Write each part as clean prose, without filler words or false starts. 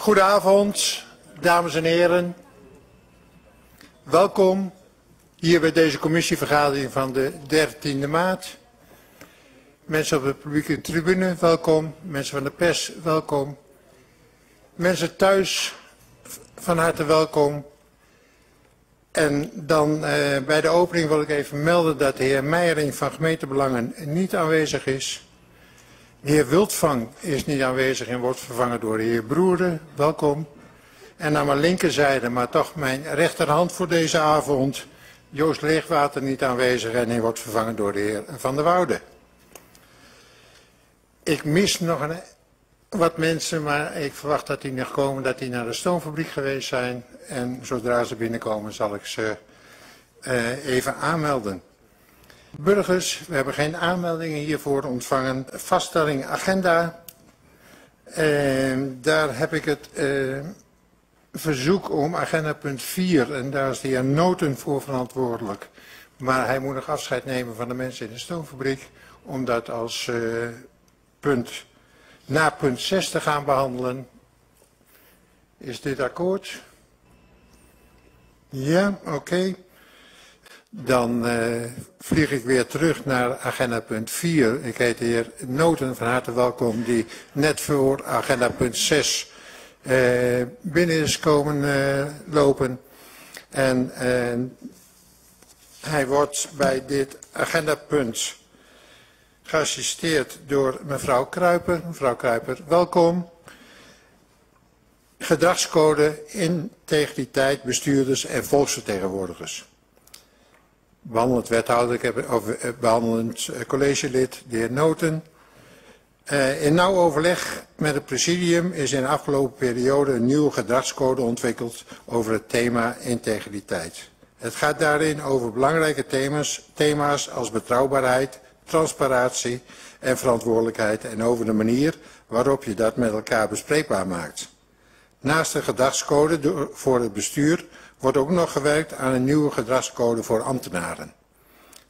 Goedenavond, dames en heren. Welkom hier bij deze commissievergadering van de 13e maart. Mensen op de publieke tribune, welkom. Mensen van de pers, welkom. Mensen thuis, van harte welkom. En dan bij de opening wil ik even melden dat de heer Meijering van gemeentebelangen niet aanwezig is. De heer Wultvang is niet aanwezig en wordt vervangen door de heer Broeren. Welkom. En aan mijn linkerzijde, maar toch mijn rechterhand voor deze avond, Joost Leegwater niet aanwezig en hij wordt vervangen door de heer Van der Woude. Ik mis nog wat mensen, maar ik verwacht dat die nog komen, dat die naar de stoomfabriek geweest zijn. En zodra ze binnenkomen zal ik ze even aanmelden. Burgers, we hebben geen aanmeldingen hiervoor ontvangen. Vaststelling agenda. Daar heb ik het verzoek om agenda punt 4. En daar is de heer Noten voor verantwoordelijk. Maar hij moet nog afscheid nemen van de mensen in de stoomfabriek. Om dat als na punt 6 te gaan behandelen. Is dit akkoord? Ja, oké. Dan vlieg ik weer terug naar agenda punt 4. Ik heet de heer Noten van harte welkom die net voor agenda punt 6 binnen is komen lopen. En hij wordt bij dit agendapunt geassisteerd door mevrouw Kruiper. Mevrouw Kruiper, welkom. Gedragscode, integriteit, bestuurders en volksvertegenwoordigers. Behandelend wethouder, of behandelend collegelid, de heer Noten. In nauw overleg met het presidium is in de afgelopen periode een nieuwe gedragscode ontwikkeld over het thema integriteit. Het gaat daarin over belangrijke thema's als betrouwbaarheid, transparantie en verantwoordelijkheid en over de manier waarop je dat met elkaar bespreekbaar maakt. Naast de gedragscode voor het bestuur wordt ook nog gewerkt aan een nieuwe gedragscode voor ambtenaren.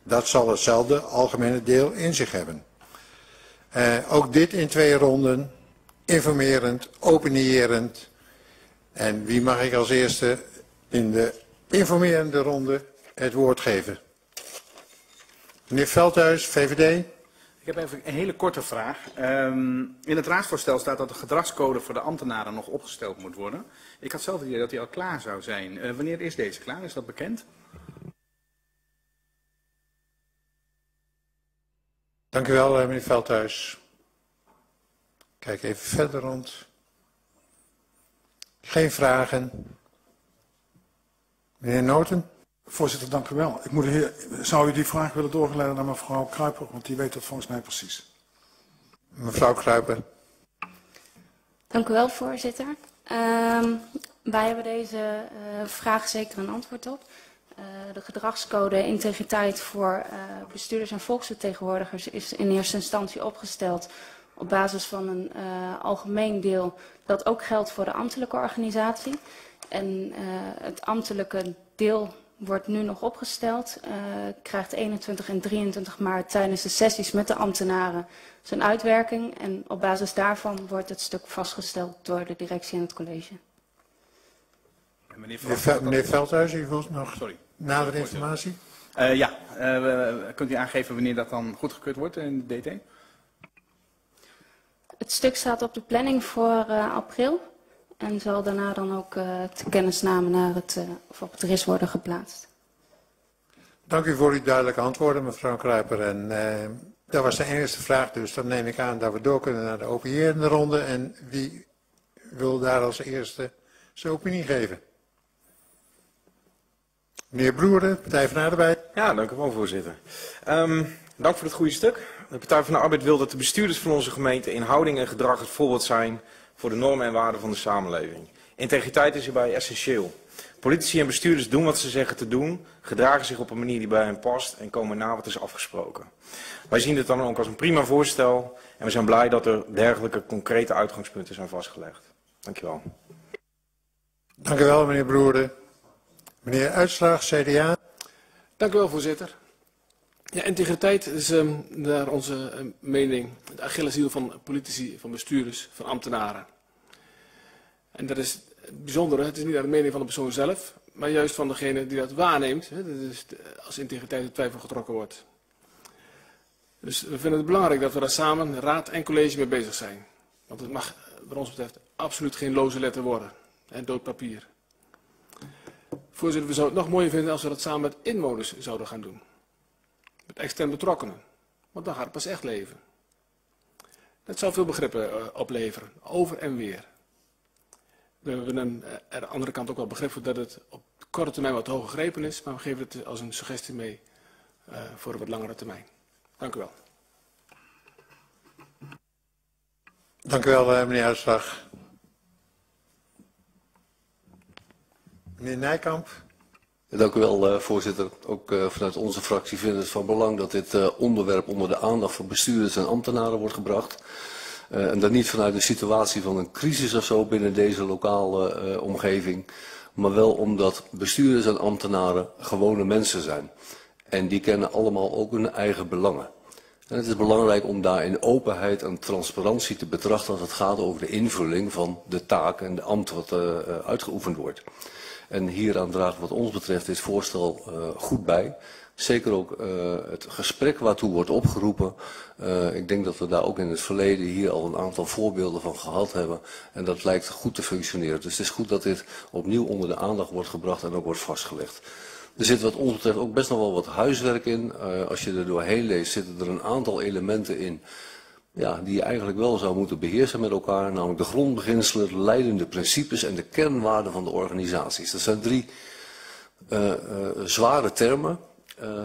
Dat zal hetzelfde algemene deel in zich hebben. Ook dit in 2 ronden, informerend, opinierend. En wie mag ik als eerste in de informerende ronde het woord geven? Meneer Veldhuis, VVD. Ik heb even een hele korte vraag. In het raadsvoorstel staat dat de gedragscode voor de ambtenaren nog opgesteld moet worden. Ik had zelf het idee dat die al klaar zou zijn. Wanneer is deze klaar? Is dat bekend? Dank u wel, meneer Veldhuis. Kijk even verder rond. Geen vragen. Meneer Noten. Voorzitter, dank u wel. Zou u die vraag willen doorgeleiden naar mevrouw Kruiper? Want die weet dat volgens mij precies. Mevrouw Kruiper. Dank u wel, voorzitter. Wij hebben deze vraag zeker een antwoord op. De gedragscode integriteit voor bestuurders en volksvertegenwoordigers is in eerste instantie opgesteld op basis van een algemeen deel dat ook geldt voor de ambtelijke organisatie. En het ambtelijke deel wordt nu nog opgesteld, krijgt 21 en 23 maart tijdens de sessies met de ambtenaren zijn uitwerking. En op basis daarvan wordt het stuk vastgesteld door de directie en het college. En meneer Veldhuis, u wilt nog nadere informatie? Kunt u aangeven wanneer dat dan goedgekeurd wordt in de DT? Het stuk staat op de planning voor april. En zal daarna dan ook te kennisname naar het, of op het RIS worden geplaatst. Dank u voor uw duidelijke antwoorden, mevrouw Kruiper. En dat was de enige vraag, dus dan neem ik aan dat we door kunnen naar de opinierende ronde. En wie wil daar als eerste zijn opinie geven? Meneer Broeren, Partij van de Arbeid. Ja, dank u wel, voorzitter. Dank voor het goede stuk. De Partij van de Arbeid wil dat de bestuurders van onze gemeente in houding en gedrag het voorbeeld zijn voor de normen en waarden van de samenleving. Integriteit is hierbij essentieel. Politici en bestuurders doen wat ze zeggen te doen, gedragen zich op een manier die bij hen past en komen na wat is afgesproken. Wij zien dit dan ook als een prima voorstel en we zijn blij dat er dergelijke concrete uitgangspunten zijn vastgelegd. Dank u wel. Dank u wel, meneer Broerde. Meneer Uitslag, CDA. Dank u wel, voorzitter. Ja, integriteit is naar onze mening de Achilleshiel van politici, van bestuurders, van ambtenaren. En dat is het bijzondere. Het is niet naar de mening van de persoon zelf, maar juist van degene die dat waarneemt. Hè, dat is als integriteit in twijfel getrokken wordt. Dus we vinden het belangrijk dat we daar samen, raad en college, mee bezig zijn. Want het mag, wat ons betreft, absoluut geen loze letter worden. En dood papier. Voorzitter, we zouden het nog mooier vinden als we dat samen met inwoners zouden gaan doen. Met extern betrokkenen. Want dan gaat het pas echt leven. Dat zou veel begrippen opleveren. Over en weer. We hebben aan de andere kant ook wel begrip voor dat het op korte termijn wat hoog gegrepen is. Maar we geven het als een suggestie mee voor een wat langere termijn. Dank u wel. Dank u wel, meneer Uitslag. Meneer Nijkamp. Dank u wel, voorzitter. Ook vanuit onze fractie vinden we het van belang dat dit onderwerp onder de aandacht van bestuurders en ambtenaren wordt gebracht. En dat niet vanuit een situatie van een crisis of zo binnen deze lokale omgeving. Maar wel omdat bestuurders en ambtenaren gewone mensen zijn. En die kennen allemaal ook hun eigen belangen. En het is belangrijk om daar in openheid en transparantie te betrachten als het gaat over de invulling van de taak en de ambt wat uitgeoefend wordt. En hieraan draagt wat ons betreft dit voorstel goed bij. Zeker ook het gesprek waartoe wordt opgeroepen. Ik denk dat we daar ook in het verleden hier al een aantal voorbeelden van gehad hebben. En dat lijkt goed te functioneren. Dus het is goed dat dit opnieuw onder de aandacht wordt gebracht en ook wordt vastgelegd. Er zit wat ons betreft ook best nog wel wat huiswerk in. Als je er doorheen leest zitten er een aantal elementen in ja, die je eigenlijk wel zou moeten beheersen met elkaar. Namelijk de grondbeginselen, de leidende principes en de kernwaarden van de organisaties. Dat zijn drie zware termen.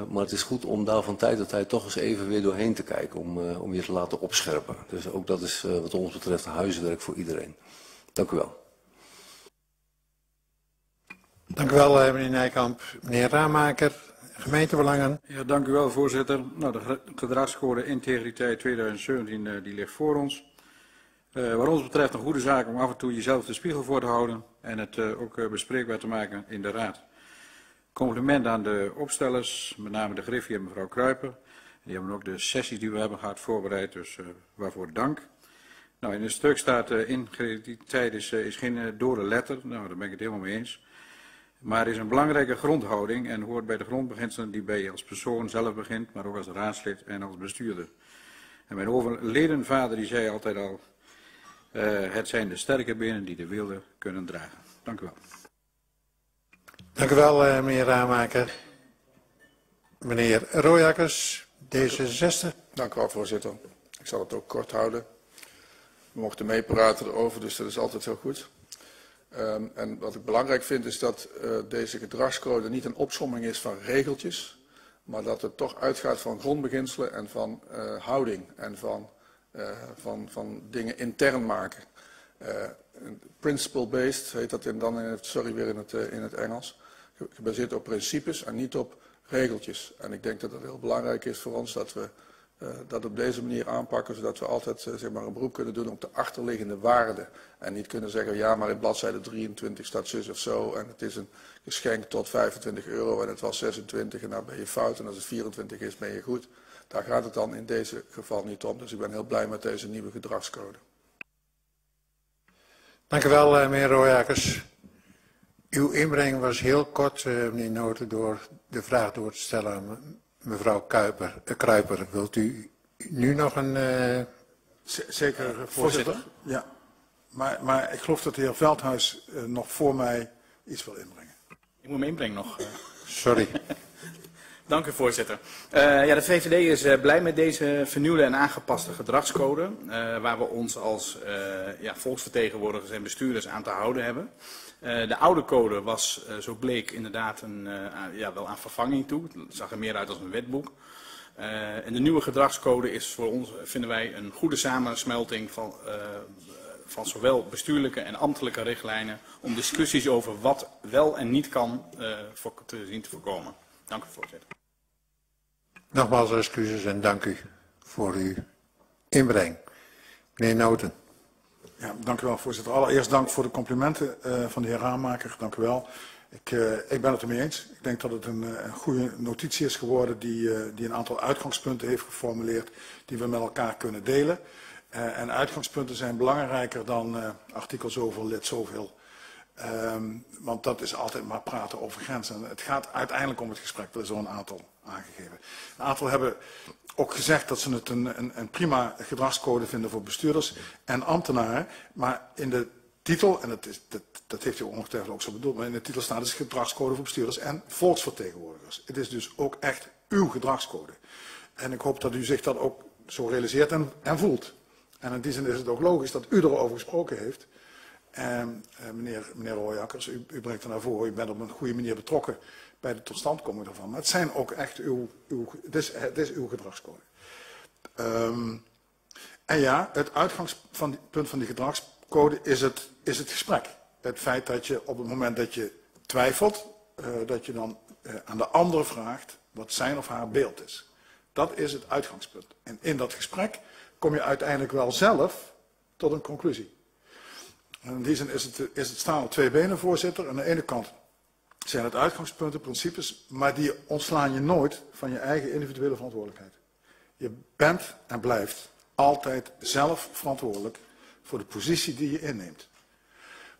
Maar het is goed om daar van tijd tot tijd toch eens even weer doorheen te kijken. Om je te laten opscherpen. Dus ook dat is wat ons betreft huiswerk voor iedereen. Dank u wel. Dank u wel, meneer Nijkamp. Meneer Raamaker, gemeentebelangen. Ja, dank u wel, voorzitter. Nou, de gedragscode integriteit 2017 die ligt voor ons. Wat ons betreft een goede zaak om af en toe jezelf de spiegel voor te houden en het ook bespreekbaar te maken in de raad. Compliment aan de opstellers, met name de griffier en mevrouw Kruiper. Die hebben ook de sessies die we hebben gehad voorbereid, dus waarvoor dank. Nou, in het stuk staat integriteit is geen dode letter. Nou, daar ben ik het helemaal mee eens. Maar is een belangrijke grondhouding en hoort bij de grondbeginselen die bij je als persoon zelf begint, maar ook als raadslid en als bestuurder. En mijn overleden vader die zei altijd al, het zijn de sterke benen die de wilde kunnen dragen. Dank u wel. Dank u wel, meneer Raamaker. Meneer Rooijakkers, D66. Dank u wel, voorzitter. Ik zal het ook kort houden. We mochten meepraten erover, dus dat is altijd heel goed. En wat ik belangrijk vind is dat deze gedragscode niet een opsomming is van regeltjes, maar dat het toch uitgaat van grondbeginselen en van houding en van dingen intern maken. Principle-based heet dat in het Engels, gebaseerd op principes en niet op regeltjes. En ik denk dat het heel belangrijk is voor ons dat we dat op deze manier aanpakken, zodat we altijd zeg maar een beroep kunnen doen op de achterliggende waarden. En niet kunnen zeggen, ja maar in bladzijde 23 staat zus of zo en het is een geschenk tot €25 en het was 26 en nou ben je fout en als het 24 is ben je goed. Daar gaat het dan in deze geval niet om. Dus ik ben heel blij met deze nieuwe gedragscode. Dank u wel, meneer Rooijakkers. Uw inbreng was heel kort, meneer Noten, door de vraag door te stellen. Mevrouw Kruiper, wilt u nu nog een... Zeker, voorzitter. Ja. Maar ik geloof dat de heer Veldhuis nog voor mij iets wil inbrengen. Ik moet me inbrengen nog. Sorry. Dank u, voorzitter. Ja, de VVD is blij met deze vernieuwde en aangepaste gedragscode. Waar we ons als volksvertegenwoordigers en bestuurders aan te houden hebben. De oude code was, zo bleek, inderdaad wel aan vervanging toe. Het zag er meer uit als een wetboek. En de nieuwe gedragscode is voor ons, vinden wij, een goede samensmelting van zowel bestuurlijke en ambtelijke richtlijnen om discussies over wat wel en niet kan te voorkomen. Dank u, voorzitter. Nogmaals excuses en dank u voor uw inbreng. Meneer Noten. Ja, dank u wel, voorzitter. Allereerst dank voor de complimenten van de heer Raamaker. Dank u wel. Ik ben het ermee eens. Ik denk dat het een goede notitie is geworden die een aantal uitgangspunten heeft geformuleerd die we met elkaar kunnen delen. En uitgangspunten zijn belangrijker dan artikel zoveel, lid zoveel. Want dat is altijd maar praten over grenzen. Het gaat uiteindelijk om het gesprek. Er is al een aantal aangegeven. Een aantal hebben ook gezegd dat ze het een prima gedragscode vinden voor bestuurders en ambtenaren. Maar in de titel, en dat heeft u ongetwijfeld ook zo bedoeld, maar in de titel staat dus gedragscode voor bestuurders en volksvertegenwoordigers. Het is dus ook echt uw gedragscode. En ik hoop dat u zich dat ook zo realiseert en voelt. En in die zin is het ook logisch dat u erover gesproken heeft. Meneer Rooijakkers, u brengt er naar voren, u bent op een goede manier betrokken bij de totstandkoming daarvan. Maar het zijn ook echt het is uw gedragscode. En ja, het uitgangspunt van die gedragscode is het gesprek. Het feit dat je op het moment dat je twijfelt, dat je dan aan de ander vraagt wat zijn of haar beeld is. Dat is het uitgangspunt. En in dat gesprek kom je uiteindelijk wel zelf tot een conclusie. En in die zin is het staan op twee benen, voorzitter. Aan de ene kant zijn het uitgangspunten, principes, maar die ontslaan je nooit van je eigen individuele verantwoordelijkheid. Je bent en blijft altijd zelf verantwoordelijk voor de positie die je inneemt.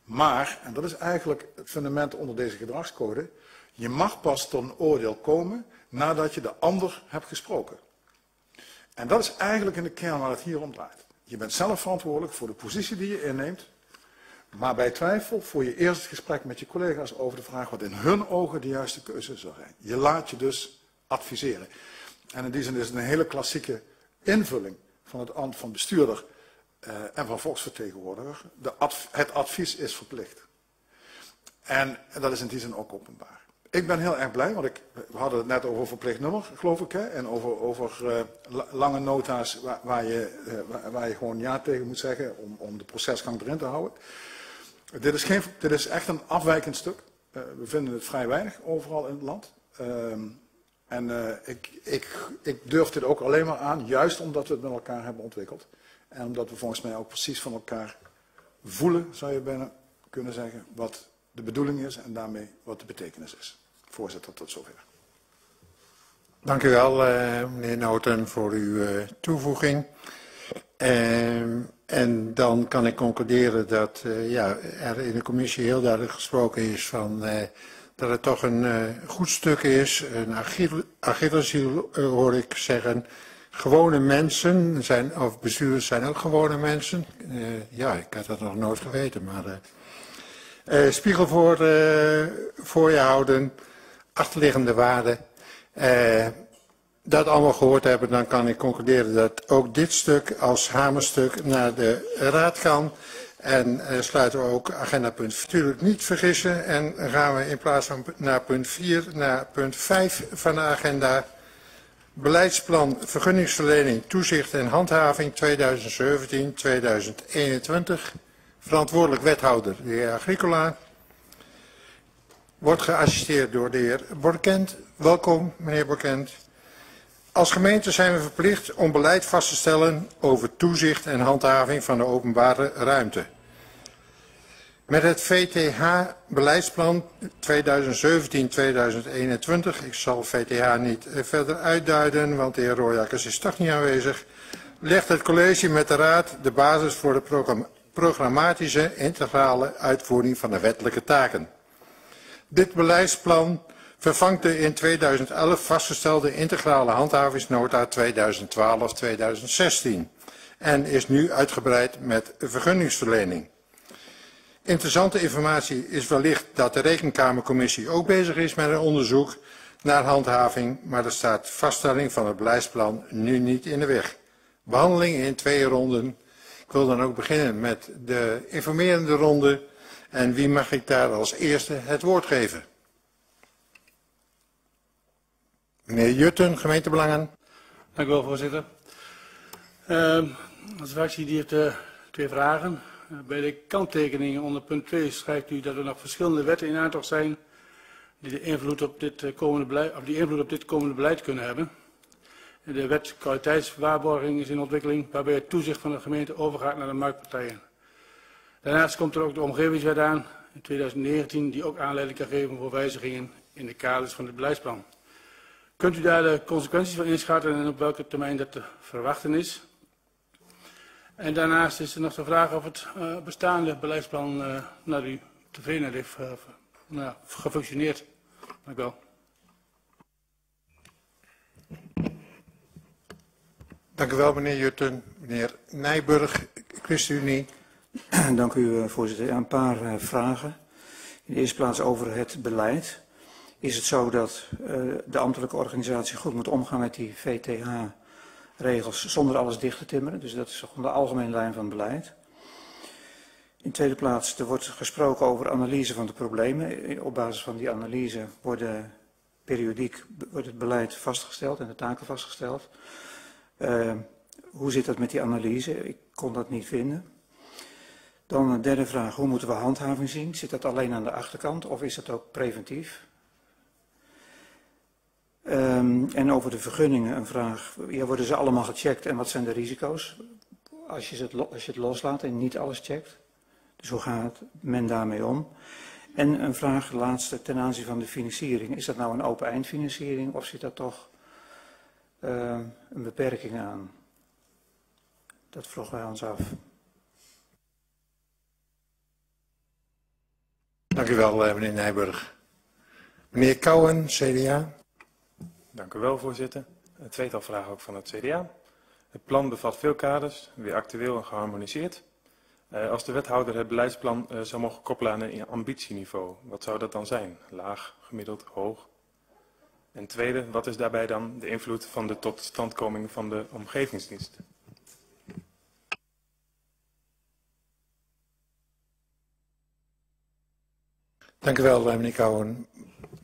Maar, en dat is eigenlijk het fundament onder deze gedragscode, je mag pas tot een oordeel komen nadat je de ander hebt gesproken. En dat is eigenlijk in de kern waar het hier om draait. Je bent zelf verantwoordelijk voor de positie die je inneemt, maar bij twijfel voer je eerst het gesprek met je collega's over de vraag wat in hun ogen de juiste keuze zou zijn. Je laat je dus adviseren. En in die zin is het een hele klassieke invulling van het ambt van bestuurder en van volksvertegenwoordiger. Het advies is verplicht. En dat is in die zin ook openbaar. Ik ben heel erg blij, want we hadden het net over verplicht nummer, geloof ik, hè? En over lange nota's waar je gewoon ja tegen moet zeggen om de procesgang erin te houden. Dit is echt een afwijkend stuk. We vinden het vrij weinig overal in het land. Ik durf dit ook alleen maar aan, juist omdat we het met elkaar hebben ontwikkeld. En omdat we volgens mij ook precies van elkaar voelen, zou je bijna kunnen zeggen, wat de bedoeling is en daarmee wat de betekenis is. Voorzitter, tot zover. Dank u wel, meneer Noten, voor uw toevoeging. En dan kan ik concluderen dat er in de commissie heel duidelijk gesproken is van dat het toch een goed stuk is. Een Achilleshiel hoor ik zeggen. Gewone mensen zijn, of bestuurders zijn ook gewone mensen. Ik had dat nog nooit geweten, maar spiegel voor je houden, achterliggende waarden. Dat allemaal gehoord hebben, dan kan ik concluderen dat ook dit stuk als hamerstuk naar de raad kan. En sluiten we ook agenda punt natuurlijk niet vergissen. En gaan we in plaats van naar punt 4, naar punt 5 van de agenda. Beleidsplan vergunningsverlening, toezicht en handhaving 2017-2021. Verantwoordelijk wethouder, de heer Agricola, wordt geassisteerd door de heer Borkent. Welkom, meneer Borkent. Als gemeente zijn we verplicht om beleid vast te stellen over toezicht en handhaving van de openbare ruimte. Met het VTH-beleidsplan 2017-2021, ik zal VTH niet verder uitduiden, want de heer Rooijakkers is toch niet aanwezig, legt het college met de raad de basis voor de programmatische integrale uitvoering van de wettelijke taken. Dit beleidsplan vervangt de in 2011 vastgestelde integrale handhavingsnota 2012-2016 en is nu uitgebreid met vergunningsverlening. Interessante informatie is wellicht dat de Rekenkamercommissie ook bezig is met een onderzoek naar handhaving, maar daar staat vaststelling van het beleidsplan nu niet in de weg. Behandeling in 2 ronden. Ik wil dan ook beginnen met de informerende ronde. En wie mag ik daar als eerste het woord geven? Meneer Jutten, gemeentebelangen. Dank u wel, voorzitter. Als fractie die heeft 2 vragen. Bij de kanttekeningen onder punt 2 schrijft u dat er nog verschillende wetten in aantocht zijn die de invloed op dit komende beleid kunnen hebben. De wet kwaliteitswaarborging is in ontwikkeling, waarbij het toezicht van de gemeente overgaat naar de marktpartijen. Daarnaast komt er ook de omgevingswet aan in 2019, die ook aanleiding kan geven voor wijzigingen in de kaders van het beleidsplan. Kunt u daar de consequenties van inschatten en op welke termijn dat te verwachten is? En daarnaast is er nog de vraag of het bestaande beleidsplan naar uw tevredenheid heeft gefunctioneerd. Dank u wel. Dank u wel, meneer Jutten. Meneer Nijburg, ChristenUnie. Dank u, voorzitter. Een paar vragen. In de eerste plaats over het beleid. Is het zo dat de ambtelijke organisatie goed moet omgaan met die VTH-regels zonder alles dicht te timmeren? Dus dat is gewoon de algemene lijn van het beleid. In de tweede plaats, er wordt gesproken over analyse van de problemen. Op basis van die analyse wordt het beleid vastgesteld en de taken vastgesteld. Hoe zit dat met die analyse? Ik kon dat niet vinden. Dan een derde vraag, hoe moeten we handhaving zien? Zit dat alleen aan de achterkant of is dat ook preventief? En over de vergunningen een vraag, ja, worden ze allemaal gecheckt en wat zijn de risico's als je het loslaat en niet alles checkt? Dus hoe gaat men daarmee om? En een vraag, laatste, ten aanzien van de financiering. Is dat nou een open eindfinanciering of zit dat toch een beperking aan? Dat vroegen wij ons af. Dank u wel, meneer Nijburg. Meneer Kouwen, CDA. Dank u wel, voorzitter. Een tweetal vragen ook van het CDA. Het plan bevat veel kaders, weer actueel en geharmoniseerd. Als de wethouder het beleidsplan zou mogen koppelen aan een ambitieniveau, wat zou dat dan zijn? Laag, gemiddeld, hoog? En tweede, wat is daarbij dan de invloed van de totstandkoming van de omgevingsdienst? Dank u wel, meneer Kouwen.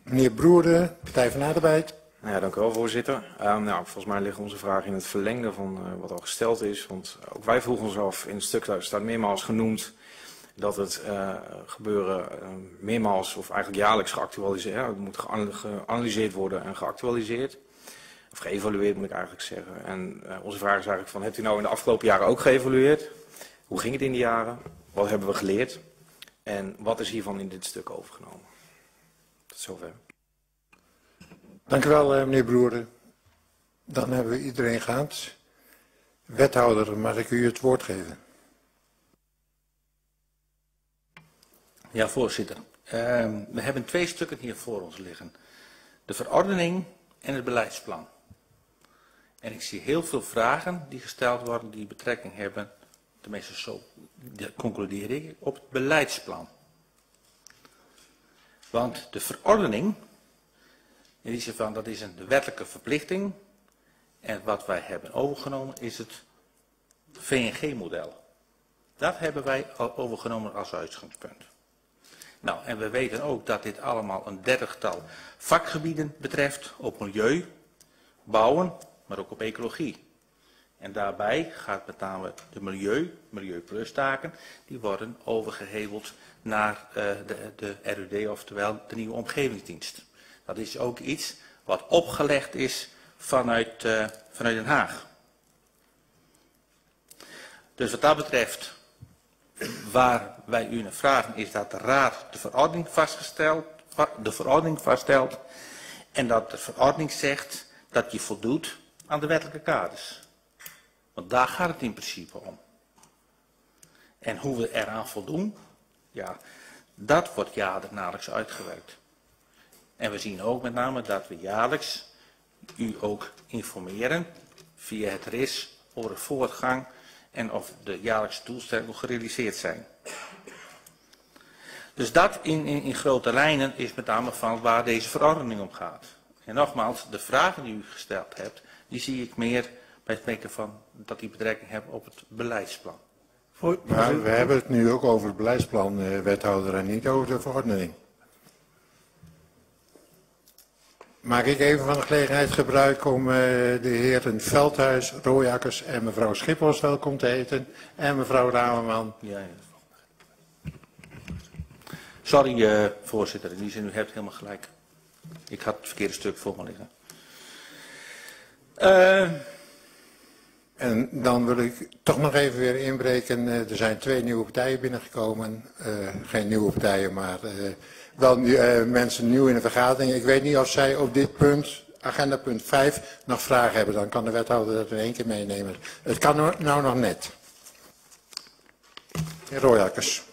Meneer Broeren, Partij van de Arbeid. Ja, dank u wel, voorzitter. Volgens mij ligt onze vraag in het verlengde van wat al gesteld is. Want ook wij vroegen ons af, in het stuk daar staat meermaals genoemd dat het gebeuren meermaals of eigenlijk jaarlijks geactualiseerd wordt. Het moet geanalyseerd worden en geactualiseerd. Of geëvalueerd moet ik eigenlijk zeggen. En onze vraag is eigenlijk van, hebt u nou in de afgelopen jaren ook geëvalueerd? Hoe ging het in die jaren? Wat hebben we geleerd? En wat is hiervan in dit stuk overgenomen? Tot zover. Dank u wel, meneer Broeren. Dan hebben we iedereen gehad. Wethouder, mag ik u het woord geven? Ja, voorzitter. We hebben twee stukken hier voor ons liggen. De verordening en het beleidsplan. En ik zie heel veel vragen die gesteld worden die betrekking hebben, tenminste zo concludeer ik, op het beleidsplan. Want de verordening, in die zin van, dat is een wettelijke verplichting. En wat wij hebben overgenomen is het VNG-model. Dat hebben wij al overgenomen als uitgangspunt. Nou, en we weten ook dat dit allemaal een 30-tal vakgebieden betreft. Op milieu, bouwen, maar ook op ecologie. En daarbij gaat met name de milieuplus-taken, die worden overgeheveld naar de RUD, oftewel de nieuwe omgevingsdienst. Dat is ook iets wat opgelegd is vanuit Den Haag. Dus wat dat betreft, waar wij u naar vragen, is dat de Raad de verordening vaststelt en dat de verordening zegt dat je voldoet aan de wettelijke kaders. Want daar gaat het in principe om. En hoe we eraan voldoen, ja, dat wordt jaarlijks uitgewerkt. En we zien ook met name dat we jaarlijks u ook informeren via het RIS over de voortgang en of de jaarlijkse doelstellingen gerealiseerd zijn. Dus dat in grote lijnen is met name van waar deze verordening om gaat. En nogmaals, de vragen die u gesteld hebt, die zie ik meer bij het spreken van dat die betrekking hebben op het beleidsplan. Maar we hebben het nu ook over het beleidsplan, wethouder, en niet over de verordening. Maak ik even van de gelegenheid gebruik om de heren Veldhuis, Rooijakkers en mevrouw Schippers welkom te heten. En mevrouw Ramerman. Ja. Sorry, voorzitter, in die zin, u hebt helemaal gelijk. Ik had het verkeerde stuk voor me liggen. En dan wil ik toch nog even weer inbreken. Er zijn twee nieuwe partijen binnengekomen. Geen nieuwe partijen, maar wel mensen nieuw in de vergadering. Ik weet niet of zij op dit punt, agenda punt 5, nog vragen hebben. Dan kan de wethouder dat in één keer meenemen. Het kan nou nog net. Heer Rooijakkers.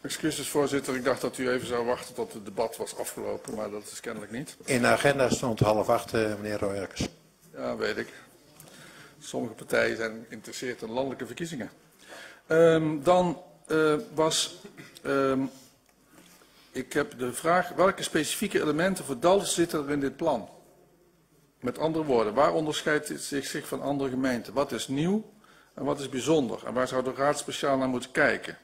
Excuses, voorzitter. Ik dacht dat u even zou wachten tot het debat was afgelopen, maar dat is kennelijk niet. In de agenda stond 7:30, meneer Rooijakkers. Ja, weet ik. Sommige partijen zijn geïnteresseerd in landelijke verkiezingen. Ik heb de vraag, welke specifieke elementen voor Dalfsen zitten er in dit plan? Met andere woorden, waar onderscheidt het zich van andere gemeenten? Wat is nieuw en wat is bijzonder? En waar zou de raad speciaal naar moeten kijken?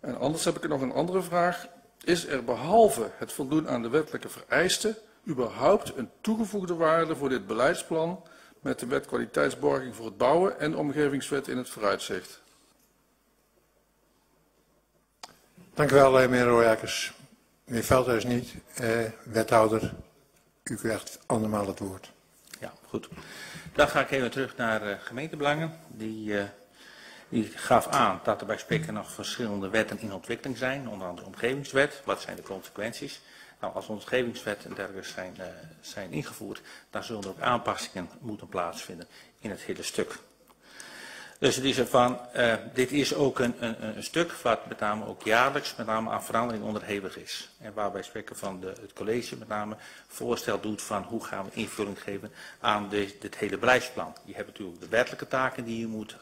En anders heb ik nog een andere vraag. Is er behalve het voldoen aan de wettelijke vereisten überhaupt een toegevoegde waarde voor dit beleidsplan met de wet kwaliteitsborging voor het bouwen en de omgevingswet in het vooruitzicht? Dank u wel, meneer Rooijakkers. Meneer Veldhuis niet. Wethouder, u krijgt andermaal het woord. Ja, goed. Dan ga ik even terug naar gemeentebelangen. Die gaf aan dat er bij Spikken nog verschillende wetten in ontwikkeling zijn. Onder andere de omgevingswet. Wat zijn de consequenties? Nou, als de omgevingswet en dergelijke zijn ingevoerd, dan zullen er ook aanpassingen moeten plaatsvinden in het hele stuk. Dus het is ervan, dit is ook een stuk wat met name ook jaarlijks met name aan verandering onderhevig is. En waarbij Spreken van het college met name voorstel doet van hoe gaan we invulling geven aan dit hele beleidsplan. Je hebt natuurlijk de wettelijke taken die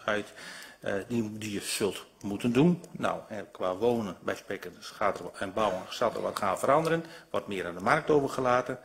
je zult moeten doen. Nou, qua wonen bij Spreken en bouwen zal er wat gaan veranderen. Wat meer aan de markt overgelaten.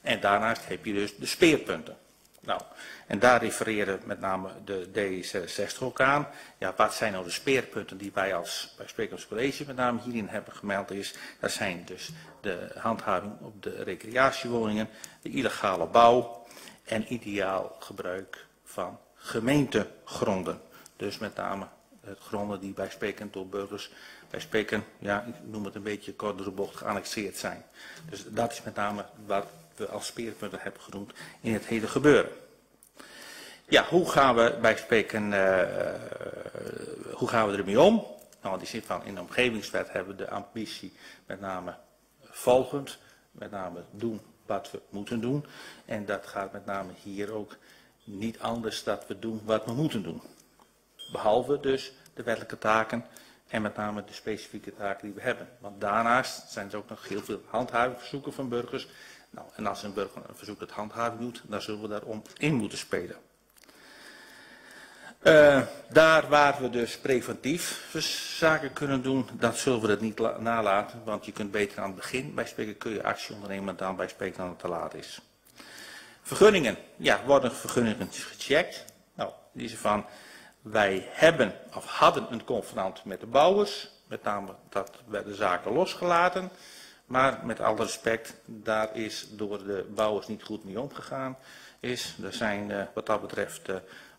En daarnaast heb je dus de speerpunten. Nou, en daar refereerde met name de D66 ook aan. Ja, wat zijn nou de speerpunten die wij als bij Sprekers College met name hierin hebben gemeld is. Dat zijn dus de handhaving op de recreatiewoningen, de illegale bouw en ideaal gebruik van gemeentegronden. Dus met name het gronden die bij Spreken door burgers, bij Spreken, ja, ik noem het een beetje kort door de bocht, geannexeerd zijn. Dus dat is met name wat we als speerpunten hebben genoemd in het hele gebeuren. Ja, hoe gaan we bij Spreken, hoe gaan we ermee om? Nou, in de zin van in de omgevingswet hebben we de ambitie met name volgend, met name doen wat we moeten doen. En dat gaat met name hier ook niet anders dat we doen wat we moeten doen. Behalve dus de wettelijke taken en met name de specifieke taken die we hebben. Want daarnaast zijn er ook nog heel veel handhavingsverzoeken van burgers. Nou, en als een burger een verzoek tot handhaving doet, dan zullen we daarom in moeten spelen. Daar waar we dus preventief zaken kunnen doen, dat zullen we dat niet nalaten. Want je kunt beter aan het begin bij Spreken kun je actie ondernemen dan bij Spreken dat het te laat is. Vergunningen. Ja, worden vergunningen gecheckt? Nou, die is van, wij hebben of hadden een convenant met de bouwers. Met name dat werden zaken losgelaten. Maar met alle respect, daar is door de bouwers niet goed mee omgegaan. Er zijn wat dat betreft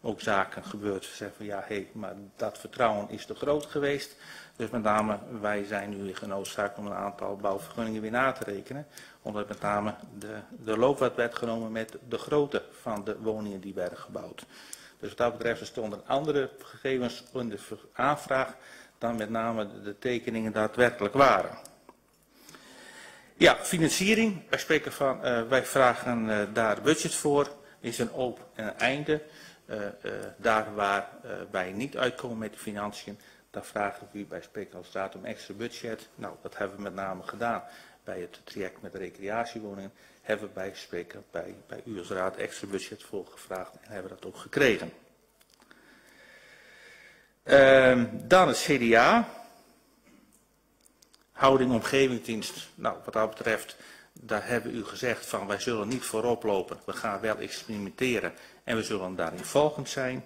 ook zaken gebeurd. Ze zeggen van ja, maar dat vertrouwen is te groot geweest. Dus met name, wij zijn nu genoodzaakt om een aantal bouwvergunningen weer na te rekenen. Omdat met name de loopwet werd genomen met de grootte van de woningen die werden gebouwd. Dus wat dat betreft, er stonden andere gegevens in de aanvraag dan met name de tekeningen daadwerkelijk waren. Ja, financiering. Wij spreken van, wij vragen daar budget voor. Is een open en een einde. Daar waar wij niet uitkomen met de financiën, dan vragen we bij Spreken als Raad om extra budget. Nou, dat hebben we met name gedaan bij het traject met de recreatiewoningen. Hebben we bij Spreken, bij u als Raad, extra budget voor gevraagd en hebben dat ook gekregen. Dan het CDA. Houding omgevingsdienst, nou wat dat betreft, daar hebben u gezegd van wij zullen niet voorop lopen. We gaan wel experimenteren en we zullen daarin volgend zijn.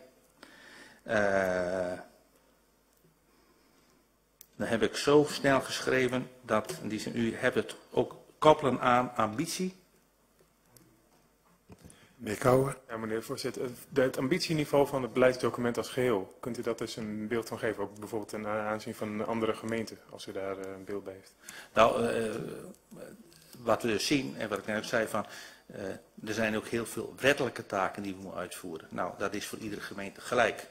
Dan heb ik zo snel geschreven dat in die zin, u hebt het ook koppelen aan ambitie. Meneer Kouwen. Ja, meneer voorzitter. Het ambitieniveau van het beleidsdocument als geheel, kunt u dat dus een beeld van geven? Ook bijvoorbeeld ten aanzien van andere gemeenten, als u daar een beeld bij heeft. Nou, wat we dus zien en wat ik net zei van, er zijn ook heel veel wettelijke taken die we moeten uitvoeren. Nou, dat is voor iedere gemeente gelijk.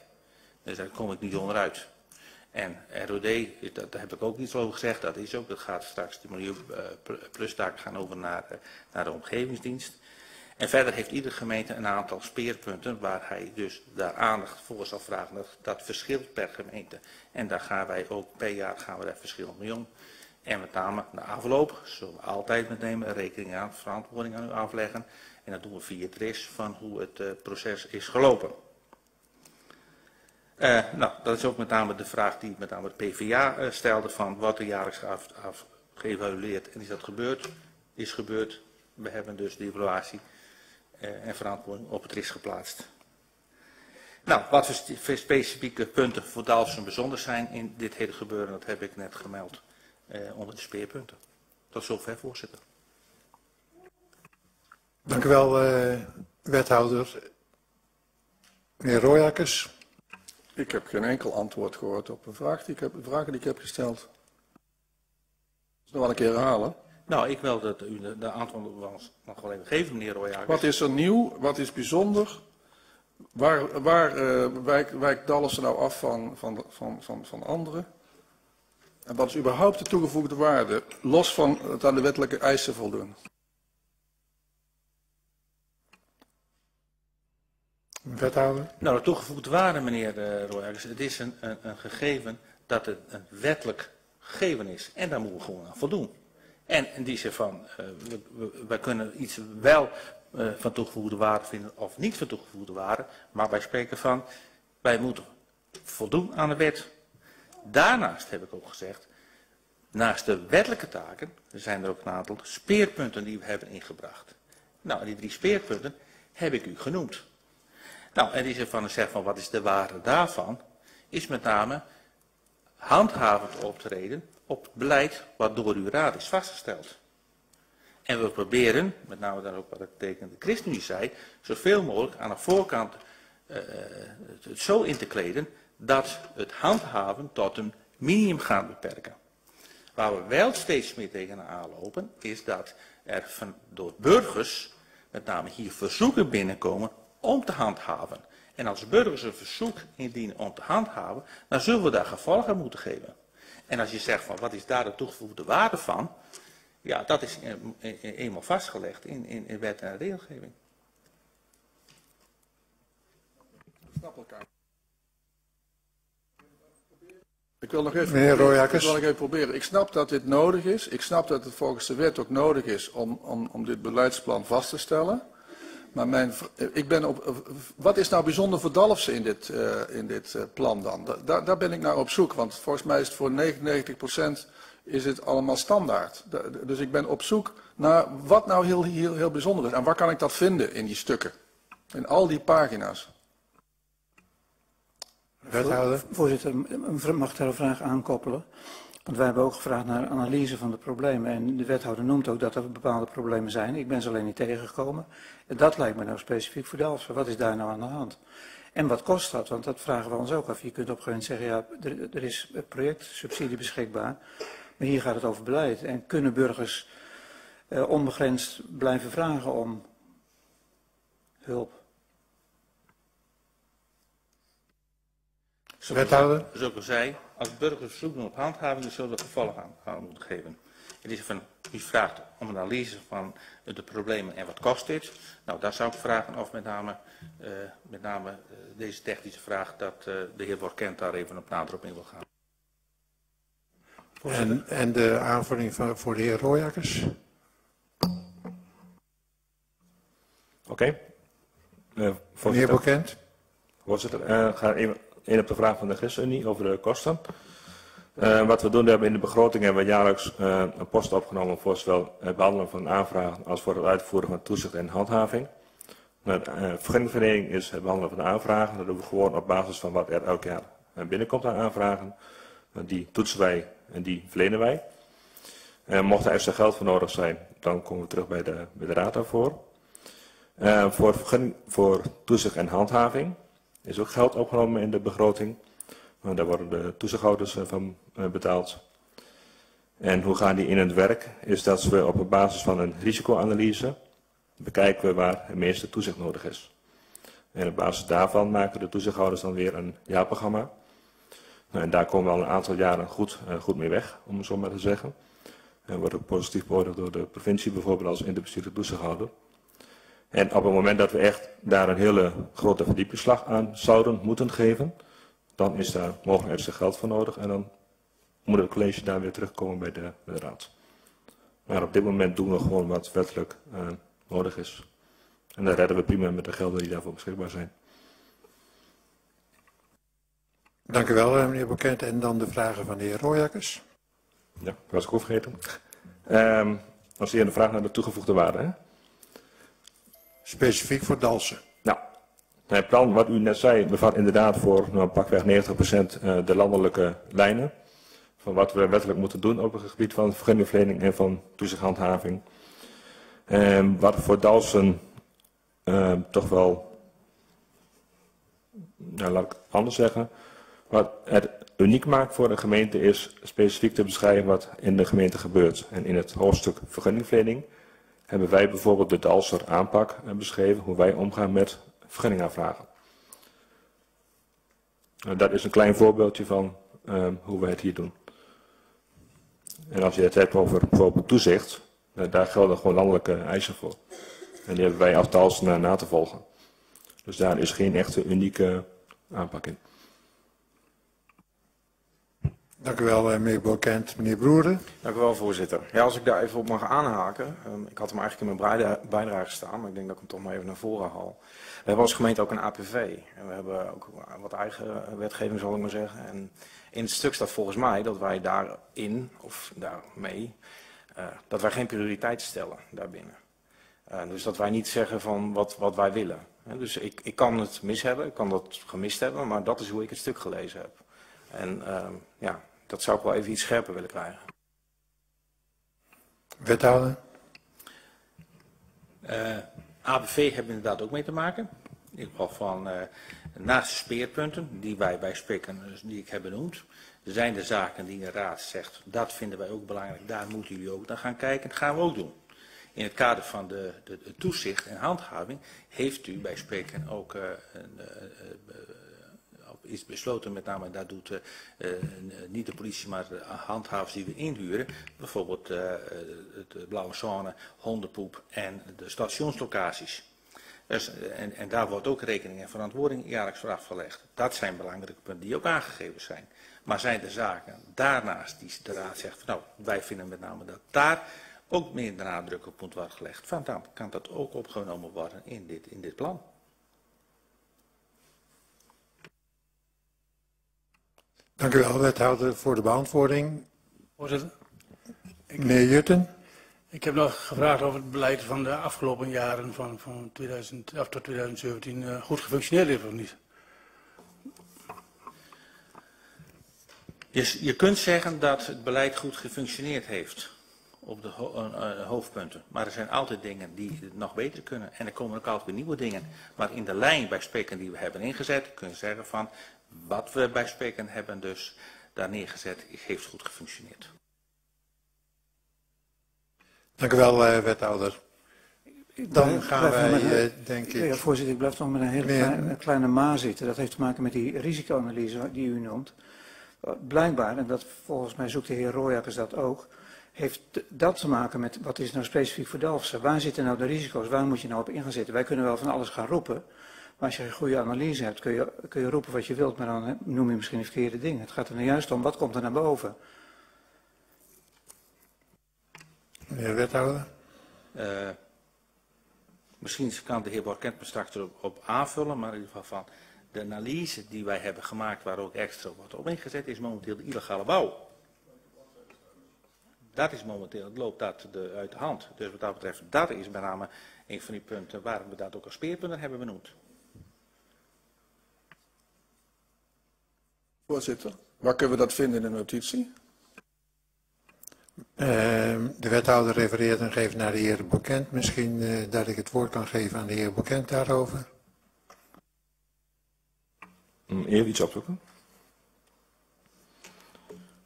Dus daar kom ik niet onderuit. En ROD, daar heb ik ook iets over gezegd, dat is ook, dat gaat straks, de milieuplus taken gaan over naar de omgevingsdienst. En verder heeft iedere gemeente een aantal speerpunten waar hij dus daar aandacht voor zal vragen. Dat verschilt per gemeente. En daar gaan wij ook per jaar daar verschillend mee om. En met name na afloop zullen we altijd met nemen rekening aan, verantwoording aan u afleggen. En dat doen we via het RIS van hoe het proces is gelopen. Nou, dat is ook met name de vraag die met name het PvdA stelde van wat er jaarlijks geëvalueerd en is dat gebeurd? Is gebeurd. We hebben dus de evaluatie en verantwoording op het RIS geplaatst. Nou, wat voor specifieke punten voor Dalfsen bijzonder zijn in dit hele gebeuren, dat heb ik net gemeld onder de speerpunten. Tot zover, voorzitter. Dank u wel, wethouder. Meneer Rooijakkers. Ik heb geen enkel antwoord gehoord op een vraag die ik heb gesteld. Dat wil ik een keer herhalen. Nou, ik wil dat u de antwoord nog wel even geven, meneer Rooijakkers. Wat is er nieuw? Wat is bijzonder? Waar wijkt Dalfsen nou af van anderen? En wat is überhaupt de toegevoegde waarde, los van het aan de wettelijke eisen voldoen? Wethouder? Nou, de toegevoegde waarde, meneer Rooijakkers, het is een gegeven dat het een wettelijk gegeven is. En daar moeten we gewoon aan voldoen. En in die zin van, wij kunnen iets wel van toegevoegde waarde vinden of niet van toegevoegde waarde. Maar wij spreken van, wij moeten voldoen aan de wet. Daarnaast heb ik ook gezegd, naast de wettelijke taken zijn er ook een aantal speerpunten die we hebben ingebracht. Nou, die 3 speerpunten heb ik u genoemd. Nou, en die zin van, wat is de waarde daarvan, is met name handhavend optreden op het beleid wat door uw raad is vastgesteld. En we proberen, met name dan ook wat het teken de ChristenUnie zei, zoveel mogelijk aan de voorkant het zo in te kleden dat het handhaven tot een minimum gaan beperken. Waar we wel steeds meer tegenaan lopen, is dat er door burgers, met name hier verzoeken binnenkomen om te handhaven. En als burgers een verzoek indienen om te handhaven, dan zullen we daar gevolgen aan moeten geven. En als je zegt van wat is daar de toegevoegde waarde van, ja, dat is eenmaal vastgelegd in wet en regelgeving. Ik snap elkaar. Ik wil nog even, meneer Rooijakkers, ik wil even proberen. Ik snap dat dit nodig is. Ik snap dat het volgens de wet ook nodig is om dit beleidsplan vast te stellen. Maar wat is nou bijzonder voor Dalfsen in dit plan dan? Daar ben ik naar op zoek, want volgens mij is het voor 99% is het allemaal standaard. Dus ik ben op zoek naar wat nou heel bijzonder is. En waar kan ik dat vinden in die stukken? In al die pagina's. Wethouder. Voorzitter, mag ik daar een vraag aan koppelen? Want wij hebben ook gevraagd naar analyse van de problemen. En de wethouder noemt ook dat er bepaalde problemen zijn. Ik ben ze alleen niet tegengekomen. En dat lijkt me nou specifiek voor Dalfsen. Wat is daar nou aan de hand? En wat kost dat? Want dat vragen we ons ook af. Je kunt op een gegeven moment zeggen, ja, er is projectsubsidie beschikbaar. Maar hier gaat het over beleid. En kunnen burgers onbegrensd blijven vragen om hulp? Zoals ik al zei, als burgers verzoek doen op handhaving, zullen we gevolgen aan moeten geven. Het is van, u vraagt om een analyse van de problemen en wat kost dit. Nou, daar zou ik vragen of met name deze technische vraag, dat de heer Borkent daar even op nader op in wil gaan. En de aanvulling voor de heer Rooijakkers. Oké. Meneer Borkent. Voorzitter, ga even... Eén op de vraag van de ChristenUnie over de kosten. Wat we doen, in de begroting hebben we jaarlijks een post opgenomen voor zowel het behandelen van aanvragen als voor het uitvoeren van toezicht en handhaving. De vergunningverlening is het behandelen van de aanvragen. Dat doen we gewoon op basis van wat er elk jaar binnenkomt aan aanvragen. Die toetsen wij en die verlenen wij. Mocht er extra geld voor nodig zijn, dan komen we terug bij de raad daarvoor. Voor toezicht en handhaving is ook geld opgenomen in de begroting. Daar worden de toezichthouders van betaald. En hoe gaan die in het werk? Is dat we op basis van een risicoanalyse bekijken we waar het meeste toezicht nodig is. En op basis daarvan maken de toezichthouders dan weer een jaarprogramma. En daar komen we al een aantal jaren goed mee weg, om het zo maar te zeggen. En wordt ook positief beoordeeld door de provincie, bijvoorbeeld als interbestuurlijke toezichthouder. En op het moment dat we echt daar een hele grote verdiepingsslag aan zouden moeten geven, dan is daar mogelijk extra geld voor nodig en dan moet het college daar weer terugkomen bij de raad. Maar op dit moment doen we gewoon wat wettelijk nodig is. En dan redden we prima met de gelden die daarvoor beschikbaar zijn. Dank u wel, meneer Borkent. En dan de vragen van de heer Rooijakkers. Ja, was ik ook vergeten. Als de heer de vraag naar de toegevoegde waarde, hè? Specifiek voor Dalfsen. Nou, het plan wat u net zei bevat inderdaad voor pakweg 90% de landelijke lijnen. Van wat we wettelijk moeten doen op het gebied van vergunningverlening en van toezichthandhaving. Wat voor Dalfsen toch wel, nou, laat ik het anders zeggen. Wat het uniek maakt voor een gemeente is specifiek te beschrijven wat in de gemeente gebeurt. En in het hoofdstuk vergunningverlening hebben wij bijvoorbeeld de Dalfser aanpak beschreven, hoe wij omgaan met vergunningaanvragen. Dat is een klein voorbeeldje van hoe wij het hier doen. En als je het hebt over bijvoorbeeld toezicht, daar gelden gewoon landelijke eisen voor. En die hebben wij als Dalfsen na te volgen. Dus daar is geen echte unieke aanpak in. Dank u wel, meneer Borkent. Meneer Broeren. Dank u wel, voorzitter. Ja, als ik daar even op mag aanhaken. Ik had hem eigenlijk in mijn bijdrage staan, maar ik denk dat ik hem toch maar even naar voren haal. We hebben als gemeente ook een APV. En we hebben ook wat eigen wetgeving, zal ik maar zeggen. En in het stuk staat volgens mij dat wij daarin, of daarmee, dat wij geen prioriteit stellen daarbinnen. Dus dat wij niet zeggen van wat wij willen. Dus ik kan het mis hebben, ik kan dat gemist hebben, maar dat is hoe ik het stuk gelezen heb. En ja, dat zou ik wel even iets scherper willen krijgen. Wethouder? ABV hebben we inderdaad ook mee te maken. In ieder geval van naast de speerpunten die wij bij spreken, die ik heb benoemd, zijn de zaken die de raad zegt, dat vinden wij ook belangrijk, daar moeten jullie ook naar gaan kijken. Dat gaan we ook doen. In het kader van de toezicht en handhaving heeft u bij spreken ook is besloten, met name daar doet niet de politie, maar de handhavers die we inhuren, bijvoorbeeld de blauwe zone, hondenpoep en de stationslocaties. Dus, en daar wordt ook rekening en verantwoording jaarlijks voor afgelegd. Dat zijn belangrijke punten die ook aangegeven zijn. Maar zijn de zaken daarnaast die de raad zegt, nou, wij vinden met name dat daar ook meer de nadruk op moet worden gelegd. Van dan kan dat ook opgenomen worden in dit plan. Dank u wel, wethouder, voor de beantwoording. Voorzitter. Meneer Jutten. Ik heb nog gevraagd of het beleid van de afgelopen jaren, van 2011 tot 2017, goed gefunctioneerd heeft of niet. Je kunt zeggen dat het beleid goed gefunctioneerd heeft op de hoofdpunten. Maar er zijn altijd dingen die het nog beter kunnen. En er komen ook altijd weer nieuwe dingen. Maar in de lijn bij spreken die we hebben ingezet, kun je zeggen van wat we bij spreken hebben dus daar neergezet, heeft goed gefunctioneerd. Dank u wel, wethouder. Dan gaan wij, denk ik... Ja, voorzitter, ik blijf nog met een hele kleine maar zitten. Dat heeft te maken met die risicoanalyse die u noemt. Blijkbaar, en dat volgens mij zoekt de heer Rooijakkers dat ook, heeft dat te maken met wat is nou specifiek voor Dalfsen. Waar zitten nou de risico's? Waar moet je nou op in gaan zitten? Wij kunnen wel van alles gaan roepen. Maar als je een goede analyse hebt, kun je roepen wat je wilt, maar dan noem je misschien de verkeerde dingen. Het gaat er nou juist om, wat komt er naar boven? Meneer wethouder? Misschien kan de heer Borkent me straks erop aanvullen, maar in ieder geval van de analyse die wij hebben gemaakt, waar ook extra wordt op ingezet, is momenteel de illegale bouw. Dat is momenteel, het loopt dat uit de hand. Dus wat dat betreft, dat is met name een van die punten waarom we dat ook als speerpunten hebben benoemd. Voorzitter, waar kunnen we dat vinden in de notitie? De wethouder refereert en geeft naar de heer Borkent. Misschien dat ik het woord kan geven aan de heer Borkent daarover. Even iets opzoeken.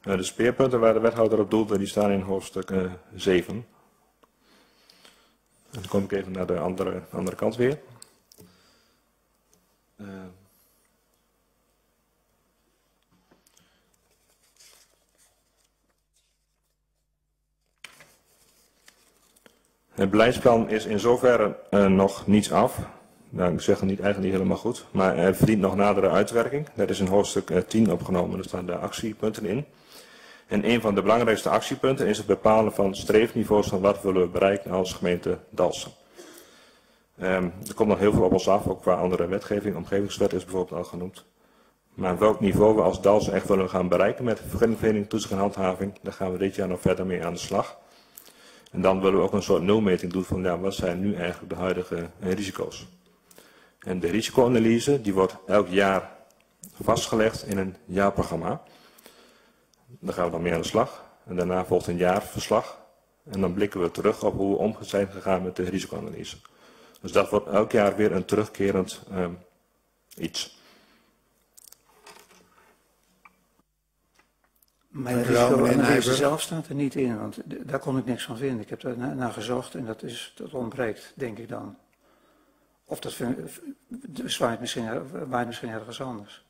De speerpunten waar de wethouder op doelde, die staan in hoofdstuk 7. Dan kom ik even naar de andere kant weer. Het beleidsplan is in zoverre nog niets af. Nou, ik zeg het niet, eigenlijk niet helemaal goed. Maar het verdient nog nadere uitwerking. Dat is in hoofdstuk 10 opgenomen. Er staan de actiepunten in. En een van de belangrijkste actiepunten is het bepalen van streefniveaus van wat willen we bereiken als gemeente Dalfsen. Er komt nog heel veel op ons af, ook qua andere wetgeving. Omgevingswet is bijvoorbeeld al genoemd. Maar welk niveau we als Dalfsen echt willen gaan bereiken met vergunningverlening, toetsing en handhaving, daar gaan we dit jaar nog verder mee aan de slag. En dan willen we ook een soort nulmeting doen van ja, wat zijn nu eigenlijk de huidige risico's. En de risicoanalyse die wordt elk jaar vastgelegd in een jaarprogramma. Daar gaan we dan mee aan de slag. En daarna volgt een jaarverslag. En dan blikken we terug op hoe we om zijn gegaan met de risicoanalyse. Dus dat wordt elk jaar weer een terugkerend iets. Maar de risicoanalyse zelf staat er niet in, want daar kon ik niks van vinden. Ik heb daar naar gezocht en dat ontbreekt, denk ik dan. Of dat waait misschien ergens anders.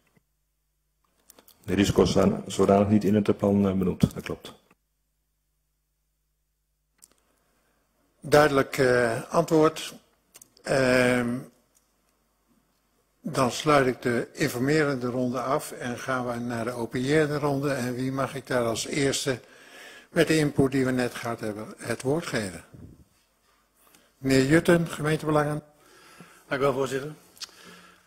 De risico's staan zodanig niet in het plan benoemd, dat klopt. Duidelijk antwoord. Dan sluit ik de informerende ronde af en gaan we naar de opiëerde ronde. En wie mag ik daar als eerste met de input die we net gehad hebben het woord geven? Meneer Jutten, gemeentebelangen. Dank u wel, voorzitter.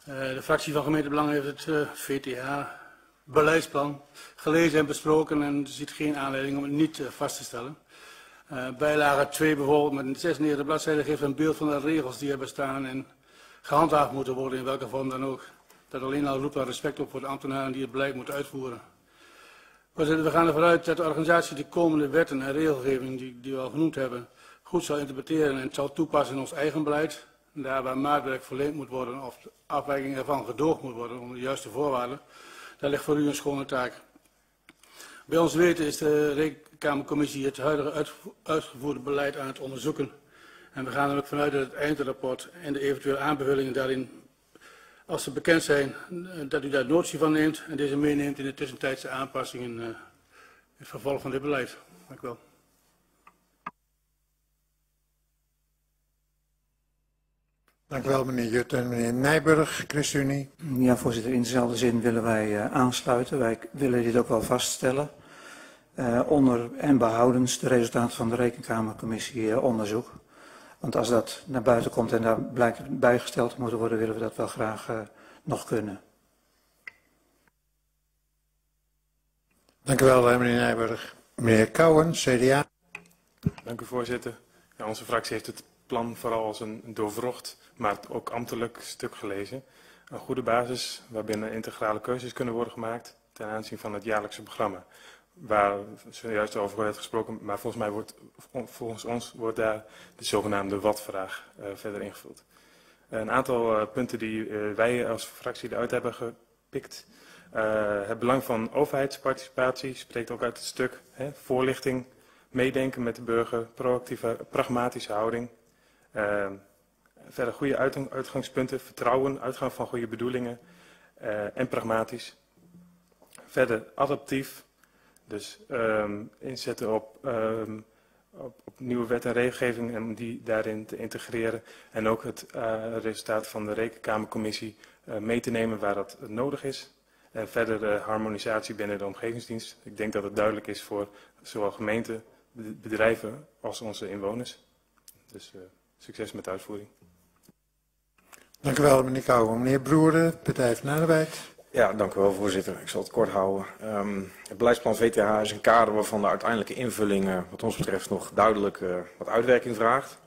De fractie van gemeentebelangen heeft het VTA-beleidsplan gelezen en besproken en ziet geen aanleiding om het niet vast te stellen. Bijlage 2 bijvoorbeeld met 96 bladzijden geeft een beeld van de regels die er bestaan en gehandhaafd moeten worden in welke vorm dan ook. Dat alleen al roept aan respect op voor de ambtenaren die het beleid moeten uitvoeren. We gaan ervan uit dat de organisatie de komende wetten en regelgeving die we al genoemd hebben goed zal interpreteren en zal toepassen in ons eigen beleid. Daar waar maatwerk verleend moet worden of de afwijking ervan gedoogd moet worden onder de juiste voorwaarden, daar ligt voor u een schone taak. Bij ons weten is de Rekenkamercommissie het huidige uitgevoerde beleid aan het onderzoeken. En we gaan er ook vanuit dat het eindrapport en de eventuele aanbevelingen daarin, als ze bekend zijn, dat u daar notitie van neemt en deze meeneemt in de tussentijdse aanpassingen in het vervolg van dit beleid. Dank u wel. Dank u wel, meneer Jutten. Meneer Nijburg, ChristenUnie. Ja, voorzitter. In dezelfde zin willen wij aansluiten. Wij willen dit ook wel vaststellen. Onder en behoudens de resultaten van de Rekenkamercommissie onderzoek. Want als dat naar buiten komt en daar blijkt bijgesteld te moeten worden, willen we dat wel graag nog kunnen. Dank u wel, meneer Nijburg. Meneer Kouwen, CDA. Dank u, voorzitter. Ja, onze fractie heeft het plan vooral als een doorwrocht, maar ook ambtelijk stuk gelezen. Een goede basis waarbinnen integrale keuzes kunnen worden gemaakt ten aanzien van het jaarlijkse programma. Waar zojuist over werd gesproken, maar volgens ons wordt daar de zogenaamde wat-vraag verder ingevuld. Een aantal punten die wij als fractie eruit hebben gepikt. Het belang van overheidsparticipatie spreekt ook uit het stuk. Hè, voorlichting, meedenken met de burger, proactieve, pragmatische houding. Verder goede uitgangspunten, vertrouwen, uitgang van goede bedoelingen en pragmatisch. Verder adaptief, dus inzetten op nieuwe wet en regelgeving en die daarin te integreren. En ook het resultaat van de Rekenkamercommissie mee te nemen waar dat nodig is. En verder harmonisatie binnen de omgevingsdienst. Ik denk dat het duidelijk is voor zowel gemeenten, bedrijven als onze inwoners. Dus succes met de uitvoering. Dank u wel, meneer Kouwen. Meneer Broeren, Partij van de Arbeid. Ja, dank u wel, voorzitter. Ik zal het kort houden. Het beleidsplan VTH is een kader waarvan de uiteindelijke invulling wat ons betreft nog duidelijk wat uitwerking vraagt.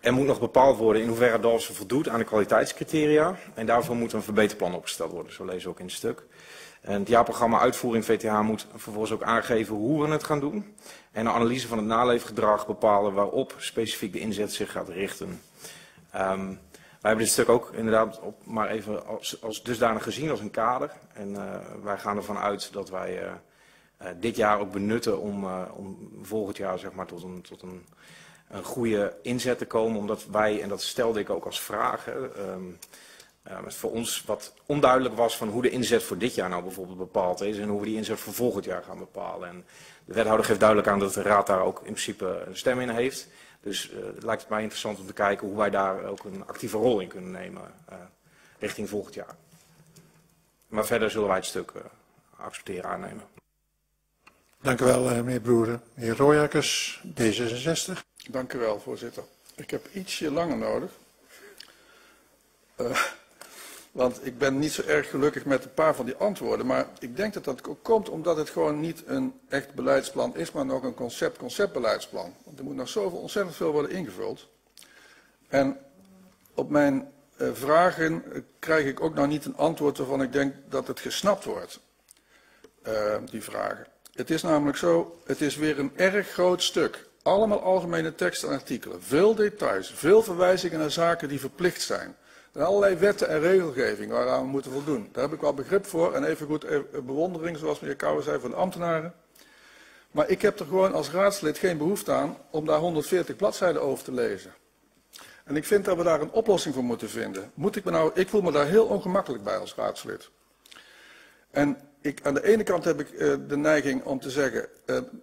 Er moet nog bepaald worden in hoeverre Dalfsen voldoet aan de kwaliteitscriteria. En daarvoor moet een verbeterplan opgesteld worden, zo lezen we ook in het stuk. En het jaarprogramma uitvoering VTH moet vervolgens ook aangeven hoe we het gaan doen. En de analyse van het naleefgedrag bepalen waarop specifiek de inzet zich gaat richten. Wij hebben dit stuk ook inderdaad maar even als dusdanig gezien als een kader. En wij gaan ervan uit dat wij dit jaar ook benutten om volgend jaar zeg maar, tot een goede inzet te komen. Omdat wij, en dat stelde ik ook als vraag, het voor ons wat onduidelijk was van hoe de inzet voor dit jaar nou bijvoorbeeld bepaald is. En hoe we die inzet voor volgend jaar gaan bepalen. En de wethouder geeft duidelijk aan dat de raad daar ook in principe een stem in heeft. Dus het lijkt mij interessant om te kijken hoe wij daar ook een actieve rol in kunnen nemen richting volgend jaar. Maar verder zullen wij het stuk accepteren, aannemen. Dank u wel, meneer Broeren. Meneer Rooijakkers, D66. Dank u wel, voorzitter. Ik heb ietsje langer nodig. Want ik ben niet zo erg gelukkig met een paar van die antwoorden. Maar ik denk dat dat ook komt omdat het gewoon niet een echt beleidsplan is, maar nog een conceptbeleidsplan. Want er moet nog zoveel ontzettend veel worden ingevuld. En op mijn vragen krijg ik ook nog niet een antwoord waarvan ik denk dat het gesnapt wordt. Die vragen. Het is namelijk zo, het is weer een erg groot stuk. Allemaal algemene teksten en artikelen. Veel details, veel verwijzingen naar zaken die verplicht zijn. En allerlei wetten en regelgeving waaraan we moeten voldoen. Daar heb ik wel begrip voor en evengoed bewondering, zoals meneer Kouwen zei, voor de ambtenaren. Maar ik heb er gewoon als raadslid geen behoefte aan om daar 140 bladzijden over te lezen. En ik vind dat we daar een oplossing voor moeten vinden. Ik voel me daar heel ongemakkelijk bij als raadslid. En aan de ene kant heb ik de neiging om te zeggen,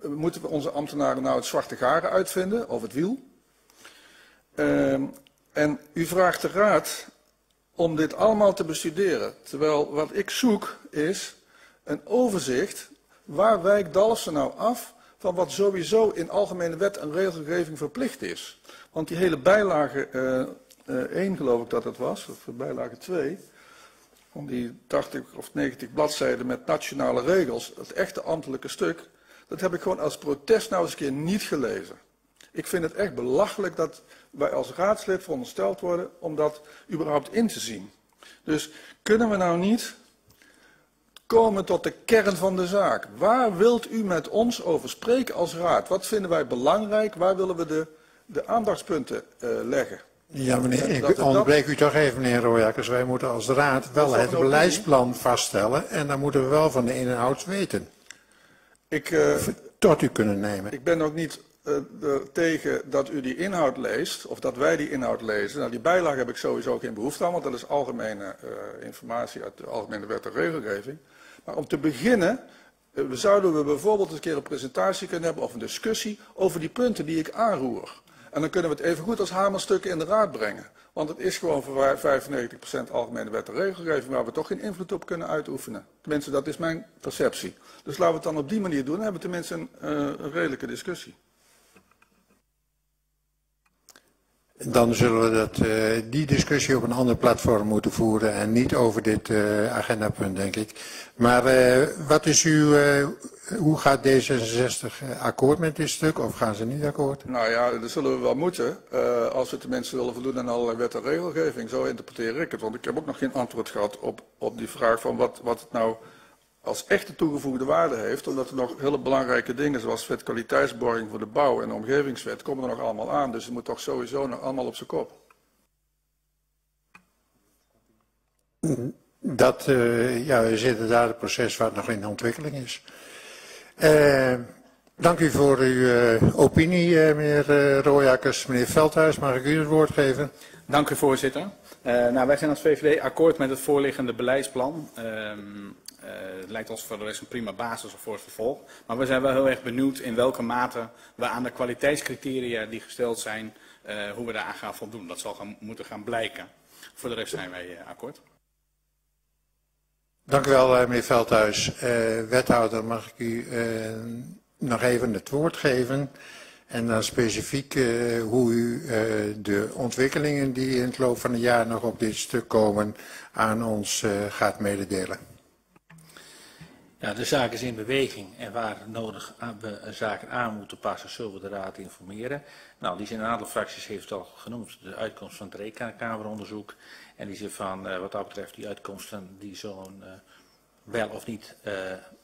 moeten we onze ambtenaren nou het zwarte garen uitvinden, of het wiel? En u vraagt de raad om dit allemaal te bestuderen. Terwijl wat ik zoek is een overzicht, waar wijkt Dalfsen nou af van wat sowieso in algemene wet en regelgeving verplicht is. Want die hele bijlage 1 geloof ik dat dat was, of bijlage 2, van die 80 of 90 bladzijden met nationale regels, het echte ambtelijke stuk, dat heb ik gewoon als protest nou eens een keer niet gelezen. Ik vind het echt belachelijk dat wij als raadslid verondersteld worden om dat überhaupt in te zien. Dus kunnen we nou niet komen tot de kern van de zaak? Waar wilt u met ons over spreken als raad? Wat vinden wij belangrijk? Waar willen we de aandachtspunten leggen? Ja meneer, ik onderbreek u toch even meneer Rooijakkers. Wij moeten als raad wel het beleidsplan vaststellen en dan moeten we wel van de inhoud weten. Tot u kunnen nemen. Ik ben ook niet tegen dat u die inhoud leest, of dat wij die inhoud lezen. Nou, die bijlage heb ik sowieso geen behoefte aan, want dat is algemene informatie uit de algemene wet en regelgeving. Maar om te beginnen, zouden we bijvoorbeeld eens een keer een presentatie kunnen hebben of een discussie over die punten die ik aanroer. En dan kunnen we het even goed als hamerstukken in de raad brengen. Want het is gewoon voor 95% algemene wet en regelgeving waar we toch geen invloed op kunnen uitoefenen. Tenminste, dat is mijn perceptie. Dus laten we het dan op die manier doen. Dan hebben we tenminste een redelijke discussie. Dan zullen we die discussie op een ander platform moeten voeren en niet over dit agendapunt, denk ik. Maar hoe gaat D66 akkoord met dit stuk of gaan ze niet akkoord? Nou ja, dat zullen we wel moeten als we tenminste willen voldoen aan allerlei wet en regelgeving. Zo interpreteer ik het, want ik heb ook nog geen antwoord gehad op die vraag van wat het nou als echte toegevoegde waarde heeft, omdat er nog hele belangrijke dingen zoals kwaliteitsborging voor de bouw en de omgevingswet komen er nog allemaal aan. Dus het moet toch sowieso nog allemaal op zijn kop. We zitten daar in het proces wat nog in ontwikkeling is. Dank u voor uw opinie, meneer Rooijakkers. Meneer Veldhuis, mag ik u het woord geven? Dank u, voorzitter. Wij zijn als VVD akkoord met het voorliggende beleidsplan. Het lijkt ons voor de rest een prima basis voor het vervolg. Maar we zijn wel heel erg benieuwd in welke mate we aan de kwaliteitscriteria die gesteld zijn, hoe we daaraan gaan voldoen. Dat zal moeten gaan blijken. Voor de rest zijn wij akkoord. Dank u wel, meneer Veldhuis. Wethouder, mag ik u nog even het woord geven? En dan specifiek hoe u de ontwikkelingen die in het loop van het jaar nog op dit stuk komen aan ons gaat mededelen. Ja, de zaak is in beweging en waar nodig we zaken aan moeten passen, zullen we de raad informeren. Nou, die zijn een aantal fracties heeft het al genoemd, de uitkomst van het rekenkameronderzoek. En die zijn van, wat dat betreft, die uitkomsten die zullen wel of niet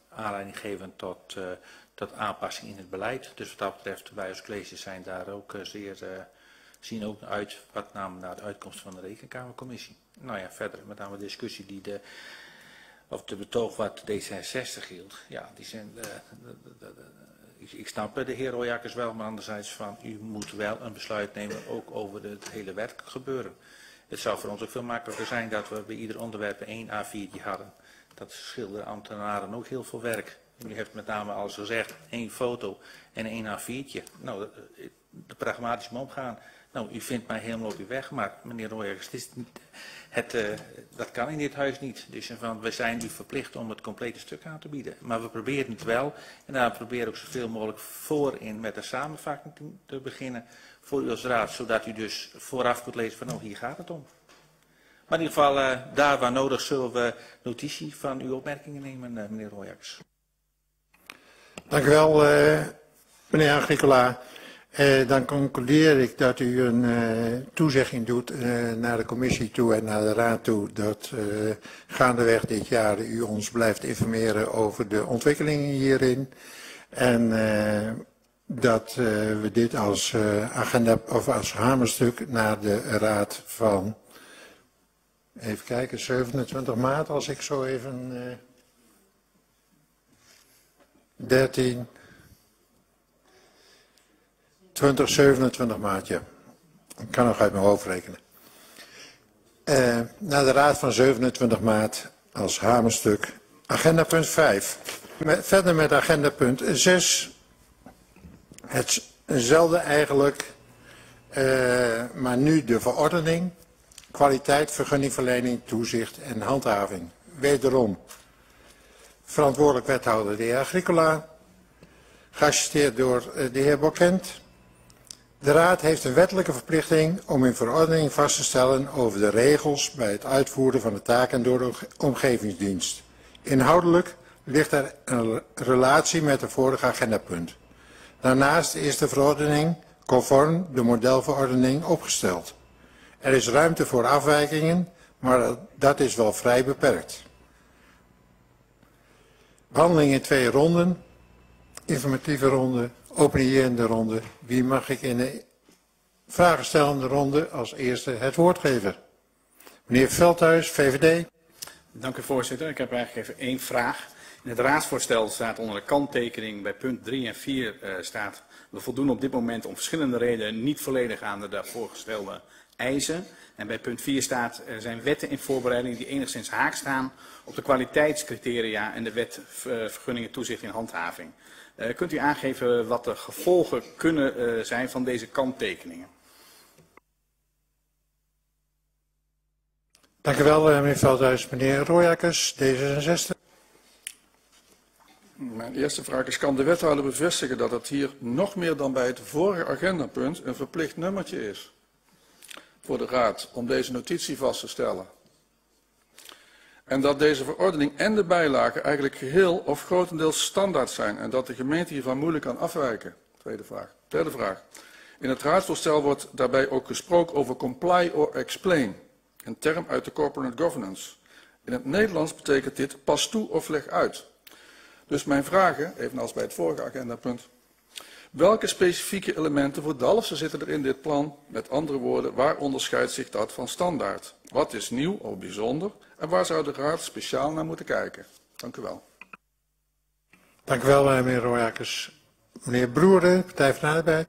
aanleiding geven tot aanpassing in het beleid. Dus wat dat betreft, wij als college zijn daar ook zien ook uit wat naar de uitkomst van de rekenkamercommissie. Nou ja, verder met name de discussie die of de betoog wat D66 hield, ja, die zijn, ik snap de heer Rooijakkers wel, maar anderzijds van, u moet wel een besluit nemen ook over het hele werk gebeuren. Het zou voor ons ook veel makkelijker zijn dat we bij ieder onderwerp 1 A4'tje hadden. Dat scheelde ambtenaren ook heel veel werk. U heeft met name al gezegd, 1 foto en 1 A4'tje. Nou, er pragmatisch mee omgaan. Nou, u vindt mij helemaal op uw weg, maar meneer Rooijakkers, dat kan in dit huis niet. Dus van, we zijn u verplicht om het complete stuk aan te bieden. Maar we proberen het wel. En daarom proberen we ook zoveel mogelijk voorin met de samenvatting te beginnen voor u als raad. Zodat u dus vooraf kunt lezen van, nou, hier gaat het om. Maar in ieder geval, daar waar nodig zullen we notitie van uw opmerkingen nemen, meneer Rooijakkers. Dank u wel, meneer Agricola. Dan concludeer ik dat u een toezegging doet naar de commissie toe en naar de raad toe dat gaandeweg dit jaar u ons blijft informeren over de ontwikkelingen hierin. En dat we dit als agenda of als hamerstuk naar de raad van, even kijken, 27 maart als ik zo even 27 maart, ja. Ik kan nog uit mijn hoofd rekenen. Naar de raad van 27 maart als hamerstuk. Agenda punt 5. Verder met agenda punt 6. Hetzelfde eigenlijk, maar nu de verordening. Kwaliteit, vergunningverlening, toezicht en handhaving. Wederom verantwoordelijk wethouder de heer Agricola. Geassisteerd door de heer Borkent. De Raad heeft een wettelijke verplichting om in verordening vast te stellen over de regels bij het uitvoeren van de taken door de omgevingsdienst. Inhoudelijk ligt er een relatie met het vorige agendapunt. Daarnaast is de verordening conform de modelverordening opgesteld. Er is ruimte voor afwijkingen, maar dat is wel vrij beperkt. Behandeling in 2 ronden, informatieve ronde. Openierende ronde. Wie mag ik in de vragenstellende ronde als eerste het woord geven? Meneer Veldhuis, VVD. Dank u, voorzitter. Ik heb eigenlijk even 1 vraag. In het raadsvoorstel staat onder de kanttekening bij punt 3 en 4 staat... We voldoen op dit moment om verschillende redenen niet volledig aan de daarvoor gestelde eisen. En bij punt 4 staat er zijn wetten in voorbereiding die enigszins haak staan op de kwaliteitscriteria en de wet vergunningen, toezicht en handhaving. Kunt u aangeven wat de gevolgen kunnen zijn van deze kanttekeningen? Dank u wel, meneer Veldhuis. Meneer Rooijakkers, D66. Mijn eerste vraag is, kan de wethouder bevestigen dat het hier nog meer dan bij het vorige agendapunt een verplicht nummertje is voor de raad om deze notitie vast te stellen? En dat deze verordening en de bijlagen eigenlijk geheel of grotendeels standaard zijn en dat de gemeente hiervan moeilijk kan afwijken? Tweede vraag. Derde vraag. In het raadsvoorstel wordt daarbij ook gesproken over comply or explain, een term uit de corporate governance. In het Nederlands betekent dit pas toe of leg uit. Dus mijn vragen, evenals bij het vorige agendapunt, welke specifieke elementen voor Dalfsen zitten er in dit plan? Met andere woorden, waar onderscheidt zich dat van standaard? Wat is nieuw of bijzonder? En waar zou de raad speciaal naar moeten kijken? Dank u wel. Dank u wel, meneer Rooijakkers. Meneer Broeren, Partij van de Arbeid.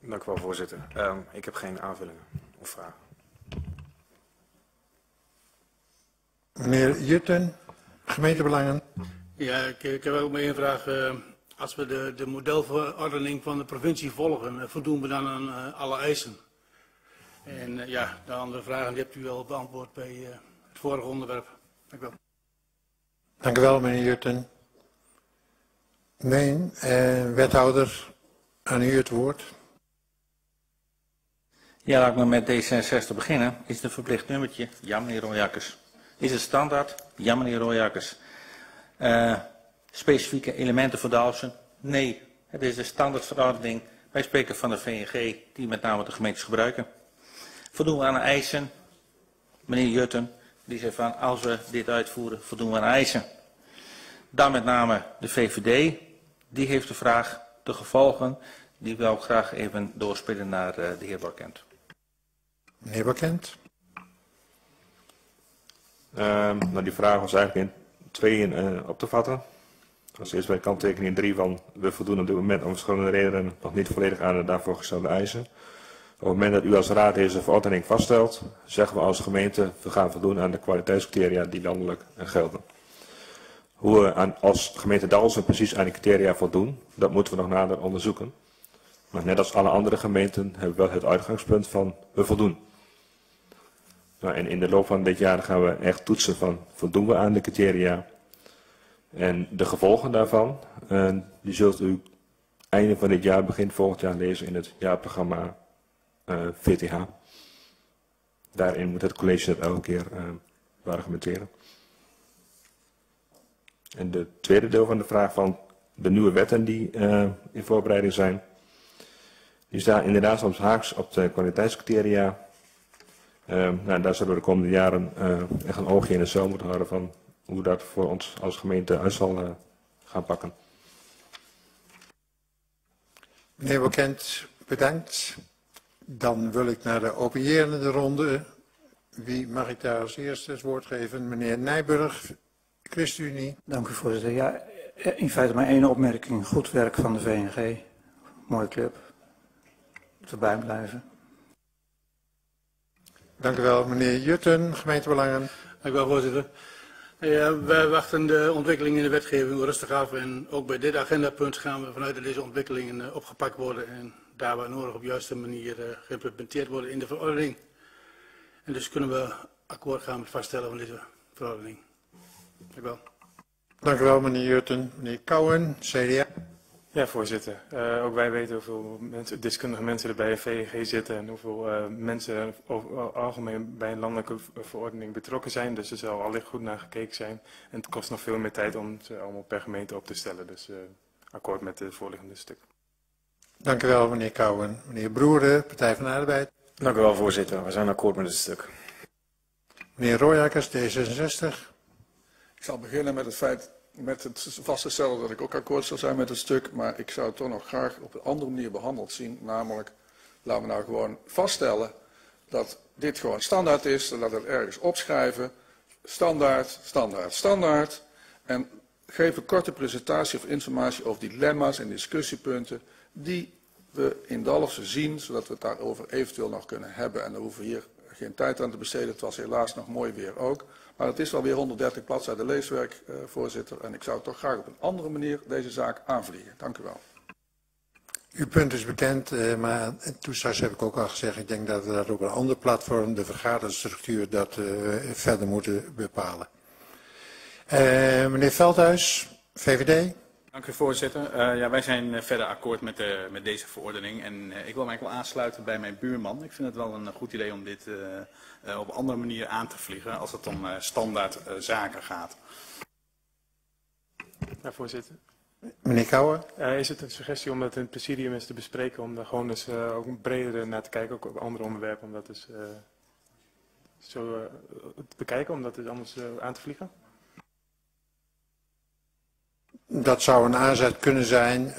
Dank u wel, voorzitter. Ik heb geen aanvullingen of vragen. Meneer Jutten, gemeentebelangen. Ja, ik heb ook maar 1 vraag. Als we de modelverordening van de provincie volgen, voldoen we dan aan alle eisen? En ja, de andere vragen die hebt u al beantwoord bij het vorige onderwerp. Dank u wel. Dank u wel, meneer Jutten. Nee, wethouder, aan u het woord. Ja, laat ik maar met D66 beginnen. Is het een verplicht nummertje? Ja, meneer Rooijakkers. Is het standaard? Ja, meneer Rooijakkers. Specifieke elementen voor Dalfsen? Nee, het is de standaardverordening. Wij spreken van de VNG, die met name de gemeentes gebruiken. Voldoen we aan de eisen? Meneer Jutten, die zei van, als we dit uitvoeren, voldoen we aan de eisen. Dan met name de VVD, die heeft de vraag, de gevolgen, die wil ik graag even doorspelen naar de heer Borkent. Meneer Borkent? Nou, die vraag was eigenlijk in 2 op te vatten. Als eerst bij kanttekening 3 van, we voldoen op dit moment om verschillende redenen nog niet volledig aan de daarvoor gestelde eisen. Op het moment dat u als raad deze verordening vaststelt, zeggen we als gemeente, we gaan voldoen aan de kwaliteitscriteria die landelijk gelden. Hoe we als gemeente Dalfsen precies aan die criteria voldoen, dat moeten we nog nader onderzoeken. Maar net als alle andere gemeenten hebben we wel het uitgangspunt van we voldoen. Nou, en in de loop van dit jaar gaan we echt toetsen van voldoen we aan de criteria. En de gevolgen daarvan, die zult u einde van dit jaar, begin volgend jaar lezen in het jaarprogramma VTH. Daarin moet het college dat elke keer argumenteren. En de tweede deel van de vraag van de nieuwe wetten die in voorbereiding zijn. Die staan inderdaad soms haaks op de kwaliteitscriteria. Nou, daar zullen we de komende jaren echt een oogje in de cel moeten houden van hoe dat voor ons als gemeente uit zal gaan pakken. Meneer Borkent, bedankt. Dan wil ik naar de opinierende ronde. Wie mag ik daar als eerste het woord geven? Meneer Nijburg, ChristenUnie. Dank u, voorzitter. Ja, in feite maar één opmerking. Goed werk van de VNG. Mooie club. Erbij blijven. Dank u wel, meneer Jutten, gemeentebelangen. Dank u wel, voorzitter. Wij wachten de ontwikkeling in de wetgeving rustig af en ook bij dit agendapunt gaan we vanuit deze ontwikkelingen opgepakt worden en daar waar nodig op de juiste manier geïmplementeerd worden in de verordening. En dus kunnen we akkoord gaan met vaststellen van deze verordening. Dank u wel. Dank u wel, meneer Jutten. Meneer Kouwen, CDA. Ja, voorzitter. Ook wij weten hoeveel mensen, deskundige mensen er bij de VNG zitten en hoeveel mensen over, algemeen bij een landelijke verordening betrokken zijn. Dus er zal allicht goed naar gekeken zijn. En het kost nog veel meer tijd om ze allemaal per gemeente op te stellen. Dus akkoord met de voorliggende stuk. Dank u wel, meneer Kouwen. Meneer Broeren, Partij van de Arbeid. Dank u wel, voorzitter. We zijn akkoord met het stuk. Meneer Rooijakkers, D66. Ik zal beginnen met het feit... met het vaste stellen dat ik ook akkoord zou zijn met het stuk, maar ik zou het toch nog graag op een andere manier behandeld zien. Namelijk, laten we nou gewoon vaststellen dat dit gewoon standaard is, dat we het ergens opschrijven. Standaard, standaard, standaard. En geef een korte presentatie of informatie over dilemma's en discussiepunten die we in Dalfsen zien, zodat we het daarover eventueel nog kunnen hebben. En daar hoeven we hier geen tijd aan te besteden, het was helaas nog mooi weer ook. Maar het is alweer 130 bladzijden leeswerk, voorzitter. En ik zou toch graag op een andere manier deze zaak aanvliegen. Dank u wel. Uw punt is bekend, maar toen straks heb ik ook al gezegd... ik denk dat we dat op een ander platform, de vergaderstructuur, dat verder moeten bepalen. Meneer Veldhuis, VVD. Dank u, voorzitter. Ja, wij zijn verder akkoord met deze verordening. En ik wil mij wel aansluiten bij mijn buurman. Ik vind het wel een goed idee om dit... op een andere manier aan te vliegen als het om standaard zaken gaat. Ja, voorzitter. Meneer Kouwen? Is het een suggestie om dat in het presidium eens te bespreken, om daar gewoon eens ook breder naar te kijken, ook op andere onderwerpen, om dat dus zo te bekijken, om dat dus anders aan te vliegen? Dat zou een aanzet kunnen zijn.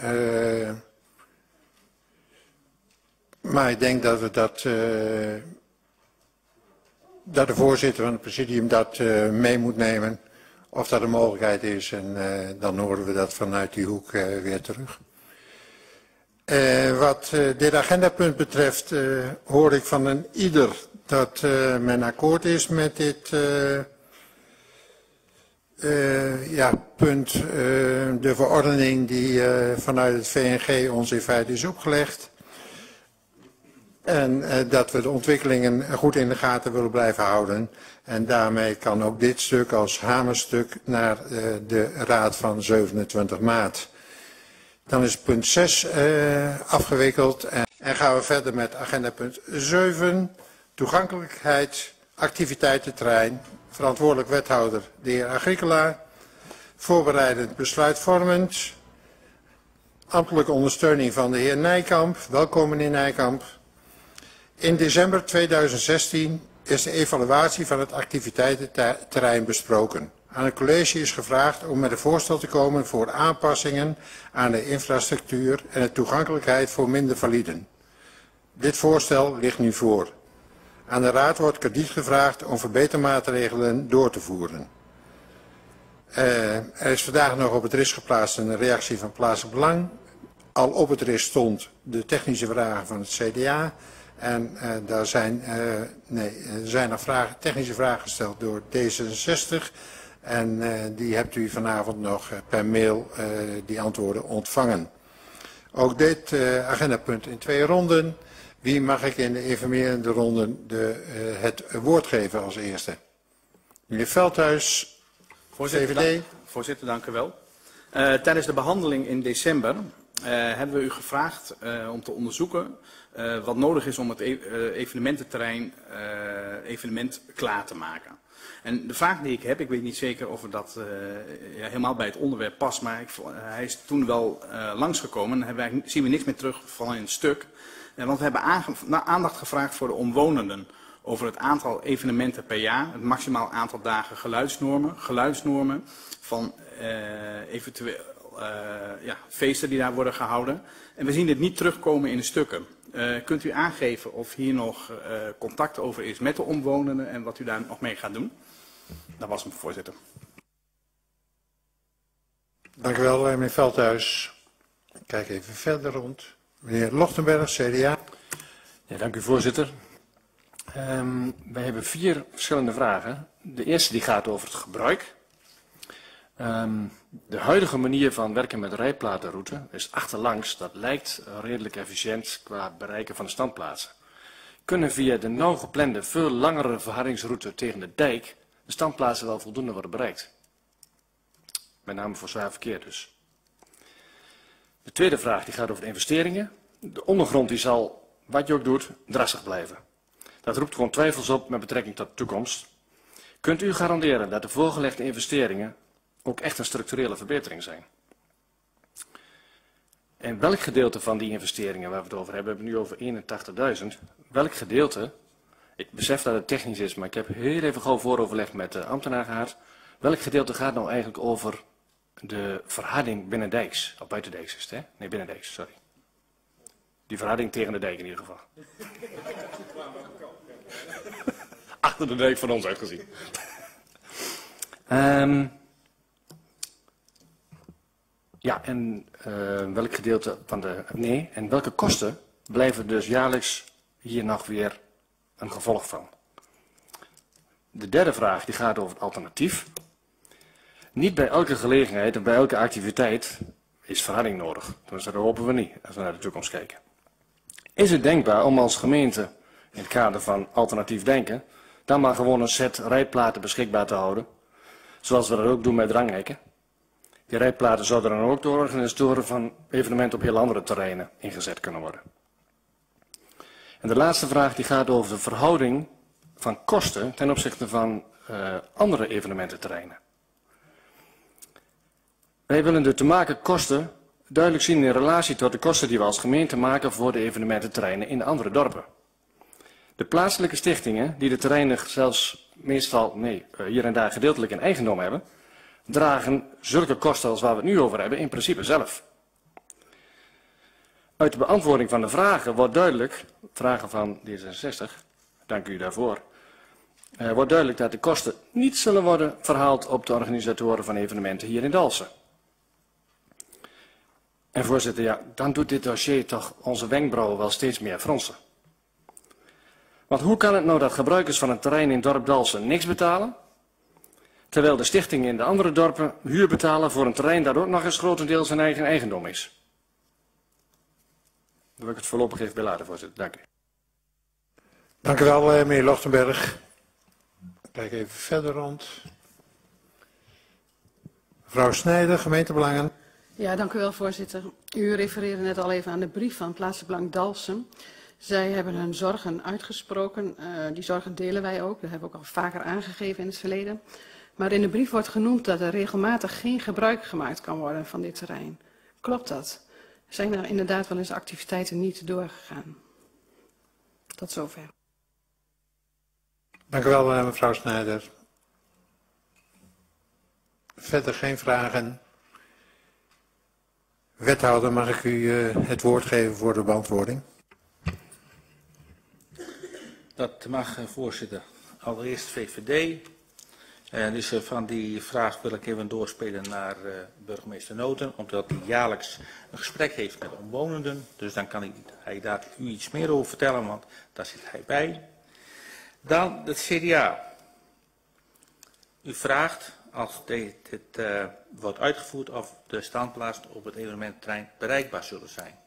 Maar ik denk dat we dat... dat de voorzitter van het presidium dat mee moet nemen, of dat een mogelijkheid is. En dan horen we dat vanuit die hoek weer terug. Wat dit agendapunt betreft hoor ik van een ieder dat men akkoord is met dit punt. De verordening die vanuit het VNG ons in feite is opgelegd. En dat we de ontwikkelingen goed in de gaten willen blijven houden. En daarmee kan ook dit stuk als hamerstuk naar de raad van 27 maart. Dan is punt 6 afgewikkeld en gaan we verder met agenda punt 7. Toegankelijkheid, activiteitenterrein, verantwoordelijk wethouder de heer Agricola. Voorbereidend besluitvormend. Ambtelijke ondersteuning van de heer Nijkamp. Welkom meneer Nijkamp. In december 2016 is de evaluatie van het activiteitenterrein besproken. Aan het college is gevraagd om met een voorstel te komen voor aanpassingen aan de infrastructuur en de toegankelijkheid voor minder validen. Dit voorstel ligt nu voor. Aan de raad wordt krediet gevraagd om verbetermaatregelen door te voeren. Er is vandaag nog op het RIS geplaatst een reactie van plaatselijk belang. Al op het RIS stond de technische vragen van het CDA... En daar zijn nog vragen, technische vragen gesteld door D66. En die hebt u vanavond nog per mail die antwoorden ontvangen. Ook dit agendapunt in 2 ronden. Wie mag ik in de informerende ronde het woord geven als eerste? Meneer Veldhuis, voorzitter, CVD. Voorzitter, dank u wel. Tijdens de behandeling in december hebben we u gevraagd om te onderzoeken wat nodig is om het evenemententerrein evenement klaar te maken. En de vraag die ik heb, ik weet niet zeker of dat helemaal bij het onderwerp past, maar hij is toen wel langsgekomen. En daar zien we niks meer terug van in het stuk. Want we hebben aandacht gevraagd voor de omwonenden over het aantal evenementen per jaar, het maximaal aantal dagen geluidsnormen, van eventueel feesten die daar worden gehouden. En we zien dit niet terugkomen in de stukken. Kunt u aangeven of hier nog contact over is met de omwonenden en wat u daar nog mee gaat doen? Dat was hem, voorzitter. Dank u wel, meneer Veldhuis. Ik kijk even verder rond. Meneer Lochtenberg, CDA. Ja, dank u, voorzitter. Wij hebben 4 verschillende vragen. De eerste die gaat over het gebruik. De huidige manier van werken met rijplatenroute is achterlangs. Dat lijkt redelijk efficiënt qua bereiken van de standplaatsen. Kunnen via de nauw geplande, veel langere verhardingsroute tegen de dijk de standplaatsen wel voldoende worden bereikt? Met name voor zwaar verkeer dus. De tweede vraag die gaat over de investeringen. De ondergrond die zal, wat je ook doet, drassig blijven. Dat roept gewoon twijfels op met betrekking tot de toekomst. Kunt u garanderen dat de voorgelegde investeringen ook echt een structurele verbetering zijn? En welk gedeelte van die investeringen waar we het over hebben, we hebben het nu over 81.000. Welk gedeelte, ik besef dat het technisch is, maar ik heb heel even gauw vooroverlegd met de ambtenaar gehad. Welk gedeelte gaat nou eigenlijk over de verharding binnendijks, of buitendijks is het, hè? Nee, binnendijks, sorry. Die verharding tegen de dijk in ieder geval. Achter de dijk van ons uitgezien. Ja, en welk gedeelte van de... Nee, en welke kosten blijven dus jaarlijks hier nog weer een gevolg van? De derde vraag die gaat over het alternatief. Niet bij elke gelegenheid en bij elke activiteit is verharding nodig. Dus dat hopen we niet als we naar de toekomst kijken. Is het denkbaar om als gemeente in het kader van alternatief denken dan maar gewoon een set rijplaten beschikbaar te houden, zoals we dat ook doen met dranghekken? Die rijplaten zouden dan ook door organisatoren van evenementen op heel andere terreinen ingezet kunnen worden. En de laatste vraag die gaat over de verhouding van kosten ten opzichte van andere evenemententerreinen. Wij willen de te maken kosten duidelijk zien in relatie tot de kosten die we als gemeente maken voor de evenemententerreinen in de andere dorpen. De plaatselijke stichtingen, die de terreinen zelfs meestal, hier en daar gedeeltelijk in eigendom hebben, dragen zulke kosten als waar we het nu over hebben in principe zelf. Uit de beantwoording van de vragen wordt duidelijk, vragen van D66, dank u daarvoor, wordt duidelijk dat de kosten niet zullen worden verhaald op de organisatoren van evenementen hier in Dalfsen. En voorzitter, ja, dan doet dit dossier toch onze wenkbrauwen wel steeds meer fronsen. Want hoe kan het nou dat gebruikers van het terrein in dorp Dalfsen niks betalen, terwijl de stichtingen in de andere dorpen huur betalen voor een terrein dat ook nog eens grotendeels zijn eigen eigendom is? Dan wil ik het voorlopig even bij laten, voorzitter. Dank u. Dank u wel, meneer Lochtenberg. Kijk even verder rond. Mevrouw Sneijder, gemeentebelangen. Ja, dank u wel, voorzitter. U refereerde net al even aan de brief van Plaatselijk Belang Dalfsen. Zij hebben hun zorgen uitgesproken. Die zorgen delen wij ook. Dat hebben we ook al vaker aangegeven in het verleden. Maar in de brief wordt genoemd dat er regelmatig geen gebruik gemaakt kan worden van dit terrein. Klopt dat? Zijn er inderdaad wel eens activiteiten niet doorgegaan? Tot zover. Dank u wel, mevrouw Sneijder. Verder geen vragen. Wethouder, mag ik u het woord geven voor de beantwoording? Dat mag, voorzitter. Allereerst VVD. Dus van die vraag wil ik even doorspelen naar burgemeester Noten, omdat hij jaarlijks een gesprek heeft met omwonenden. Dus dan kan hij daar u iets meer over vertellen, want daar zit hij bij. Dan het CDA. U vraagt, als dit wordt uitgevoerd, of de standplaatsen op het evenemententerrein bereikbaar zullen zijn.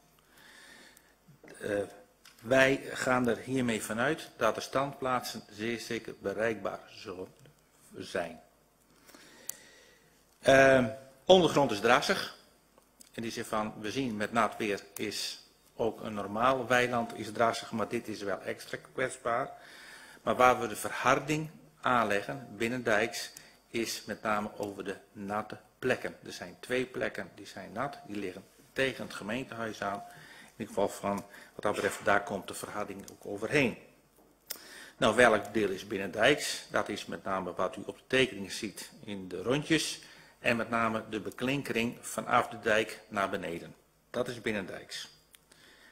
Wij gaan er hiermee vanuit dat de standplaatsen zeer zeker bereikbaar zullen zijn. Ondergrond is drassig. In die zin van, we zien met nat weer is ook een normaal weiland is drassig, maar dit is wel extra kwetsbaar. Maar waar we de verharding aanleggen binnendijks is met name over de natte plekken. Er zijn twee plekken die zijn nat, die liggen tegen het gemeentehuis aan. In ieder geval van, wat dat betreft, daar komt de verharding ook overheen. Nou, welk deel is binnendijks? Dat is met name wat u op de tekeningen ziet in de rondjes. En met name de beklinkering vanaf de dijk naar beneden. Dat is binnendijks.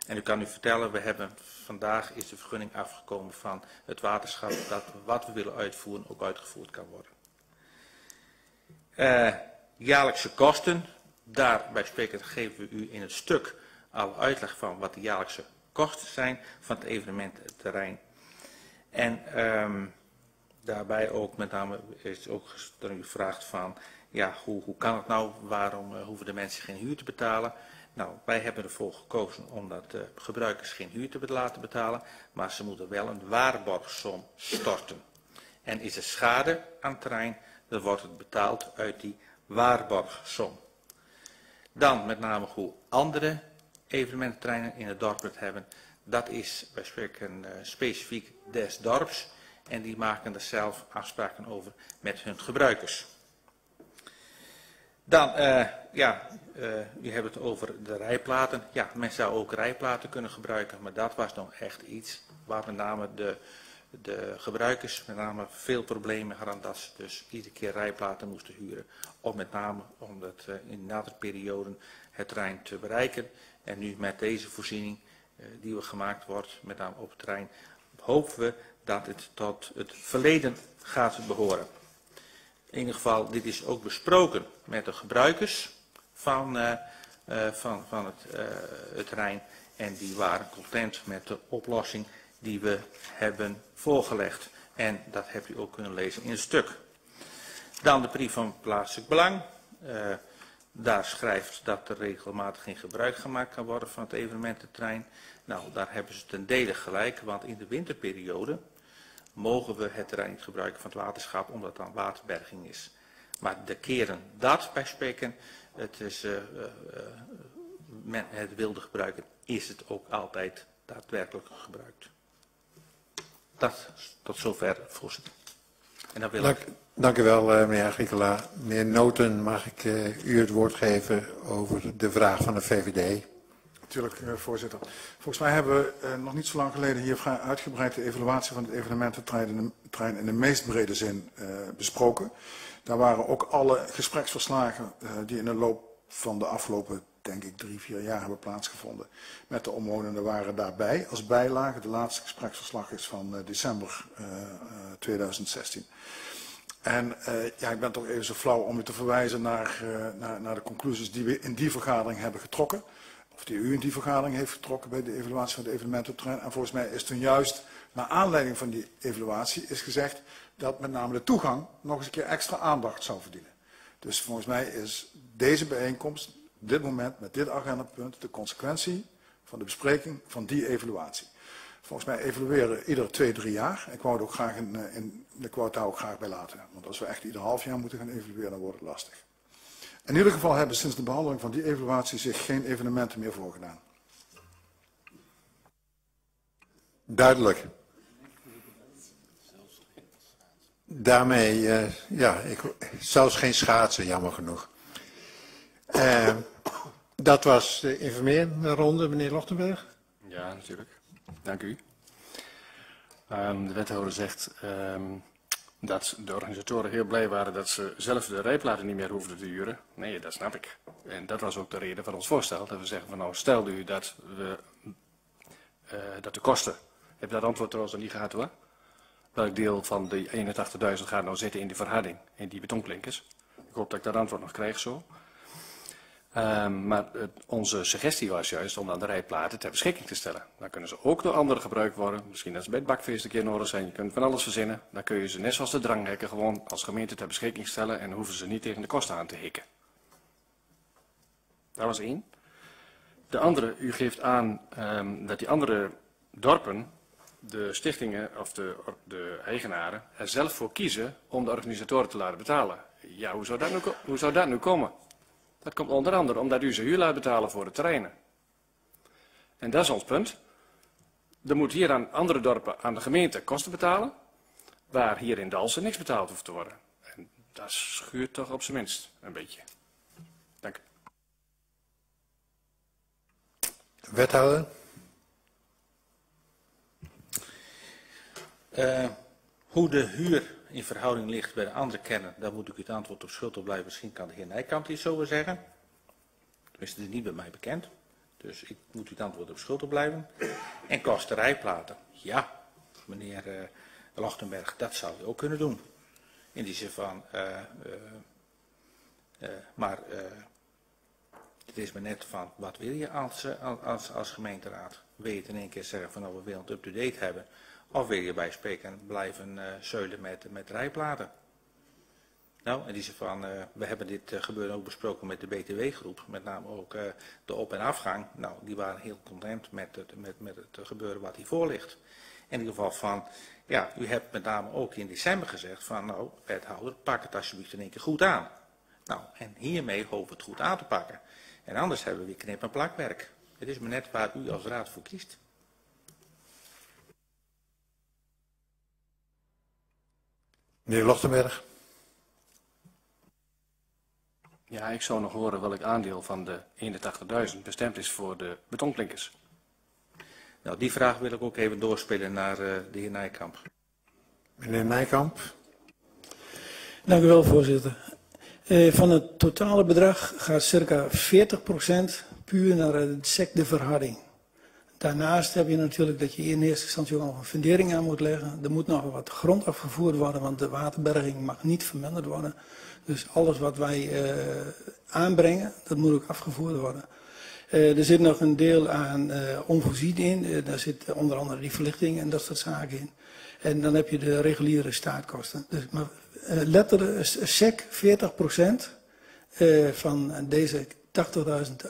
En ik kan u vertellen, we hebben vandaag is de vergunning afgekomen van het waterschap dat wat we willen uitvoeren ook uitgevoerd kan worden. Jaarlijkse kosten. Daarbij spreken geven we u in het stuk al uitleg van wat de jaarlijkse kosten zijn van het evenemententerrein. En daarbij ook met name is ook gevraagd van, ja, hoe kan het nou? Waarom hoeven de mensen geen huur te betalen? Nou, wij hebben ervoor gekozen om dat gebruikers geen huur te laten betalen, maar ze moeten wel een waarborgsom storten. En is er schade aan het terrein, dan wordt het betaald uit die waarborgsom. Dan met name hoe andere evenemententerreinen in het dorp het hebben. Dat is, wij spreken specifiek des dorps en die maken er zelf afspraken over met hun gebruikers. Dan, u hebt het over de rijplaten. Ja, men zou ook rijplaten kunnen gebruiken, maar dat was nog echt iets waar met name de gebruikers met name veel problemen hadden dat ze dus iedere keer rijplaten moesten huren. Of met name omdat in nadere perioden het terrein te bereiken. En nu met deze voorziening die we gemaakt wordt, met name op het terrein, hopen we dat het tot het verleden gaat behoren. In ieder geval, dit is ook besproken met de gebruikers van het terrein. En die waren content met de oplossing die we hebben voorgelegd. En dat hebt u ook kunnen lezen in het stuk. Dan de brief van plaatselijk belang. Daar schrijft dat er regelmatig geen gebruik gemaakt kan worden van het evenemententerrein. Nou, daar hebben ze ten dele gelijk, want in de winterperiode mogen we het terrein niet gebruiken van het waterschap, omdat dan waterberging is. Maar de keren dat bij spreken, men het wilde gebruiken, is het ook altijd daadwerkelijk gebruikt. Dat tot zover, voorzitter. En dan wil dank u wel, meneer Agricola. Meneer Noten, mag ik u het woord geven over de vraag van de VVD? Natuurlijk, voorzitter. Volgens mij hebben we nog niet zo lang geleden hier uitgebreid de evaluatie van het evenemententerrein in de meest brede zin besproken. Daar waren ook alle gespreksverslagen die in de loop van de afgelopen, denk ik, 3-4 jaar hebben plaatsgevonden met de omwonenden waren daarbij als bijlage. De laatste gespreksverslag is van december 2016. En ja, ik ben toch even zo flauw om u te verwijzen naar de conclusies die we in die vergadering hebben getrokken. Of die u in die vergadering heeft getrokken bij de evaluatie van de evenemententerrein. En volgens mij is toen juist, naar aanleiding van die evaluatie, is gezegd dat met name de toegang nog eens een keer extra aandacht zou verdienen. Dus volgens mij is deze bijeenkomst, op dit moment, met dit agendapunt, de consequentie van de bespreking van die evaluatie. Volgens mij evalueren ieder 2-3 jaar. Ik wou het ook graag ik wou het daar ook graag bij laten. Want als we echt ieder half jaar moeten gaan evalueren, dan wordt het lastig. In ieder geval hebben sinds de behandeling van die evaluatie zich geen evenementen meer voorgedaan. Duidelijk. Daarmee, zelfs geen schaatsen, jammer genoeg. Dat was de informerende ronde, meneer Lochtenberg. Ja, natuurlijk. Dank u. De wethouder zegt dat de organisatoren heel blij waren dat ze zelf de rijplaten niet meer hoefden te huren. Nee, dat snap ik. En dat was ook de reden van ons voorstel. Dat we zeggen van nou, stel u dat, dat de kosten, heb dat antwoord trouwens nog niet gehad hoor. Welk deel van de 81.000 gaat nou zitten in die verharding, in die betonklinkers. Ik hoop dat ik dat antwoord nog krijg zo. Maar onze suggestie was juist om dan de rijplaten ter beschikking te stellen. Dan kunnen ze ook door anderen gebruikt worden. Misschien dat ze bij het bakfeest een keer nodig zijn. Je kunt van alles verzinnen. Dan kun je ze net zoals de dranghekken gewoon als gemeente ter beschikking stellen. En hoeven ze niet tegen de kosten aan te hikken. Dat was één. De andere, u geeft aan dat die andere dorpen, de stichtingen of de eigenaren, er zelf voor kiezen om de organisatoren te laten betalen. Ja, hoe zou dat nu komen? Dat komt onder andere omdat u ze huur laat betalen voor de terreinen. En dat is ons punt. Er moeten hier aan andere dorpen aan de gemeente kosten betalen, waar hier in Dalfsen niks betaald hoeft te worden. En dat schuurt toch op zijn minst een beetje. Dank u. Wethouder. Hoe de huur in verhouding ligt bij de andere kennen, daar moet ik het antwoord op schuldig blijven. Misschien kan de heer Nijkamp die zo weer zeggen. Tenminste, het is niet bij mij bekend. Dus ik moet u het antwoord op schuldig blijven. En kosterijplaten. Ja, meneer Lochtenberg, dat zou u ook kunnen doen. In die zin van, het is maar net van, wat wil je als gemeenteraad? Wil je het in één keer zeggen van, nou, we willen het up-to-date hebben. Of wil je bij spreken blijven zeulen met rijplaten? Nou, en die zegt van, we hebben dit gebeuren ook besproken met de BTW-groep. Met name ook de op- en afgang. Nou, die waren heel content met het gebeuren wat hiervoor ligt. In ieder geval van, ja, u hebt met name ook in december gezegd van, nou, wethouder, pak het alsjeblieft in één keer goed aan. Nou, en hiermee hopen we het goed aan te pakken. En anders hebben we weer knip- en plakwerk. Het is maar net waar u als raad voor kiest. Meneer Lochtenberg. Ja, ik zou nog horen welk aandeel van de 81.000 bestemd is voor de betonklinkers. Nou, die vraag wil ik ook even doorspelen naar de heer Nijkamp. Meneer Nijkamp. Dank u wel, voorzitter. Van het totale bedrag gaat circa 40% puur naar de secteverharding. Daarnaast heb je natuurlijk dat je in eerste instantie ook nog een fundering aan moet leggen. Er moet nog wat grond afgevoerd worden, want de waterberging mag niet verminderd worden. Dus alles wat wij aanbrengen, dat moet ook afgevoerd worden. Er zit nog een deel aan onvoorzien in. Daar zit onder andere die verlichting en dat soort zaken in. En dan heb je de reguliere staatkosten. Dus, maar letterlijk, SEC 40% van deze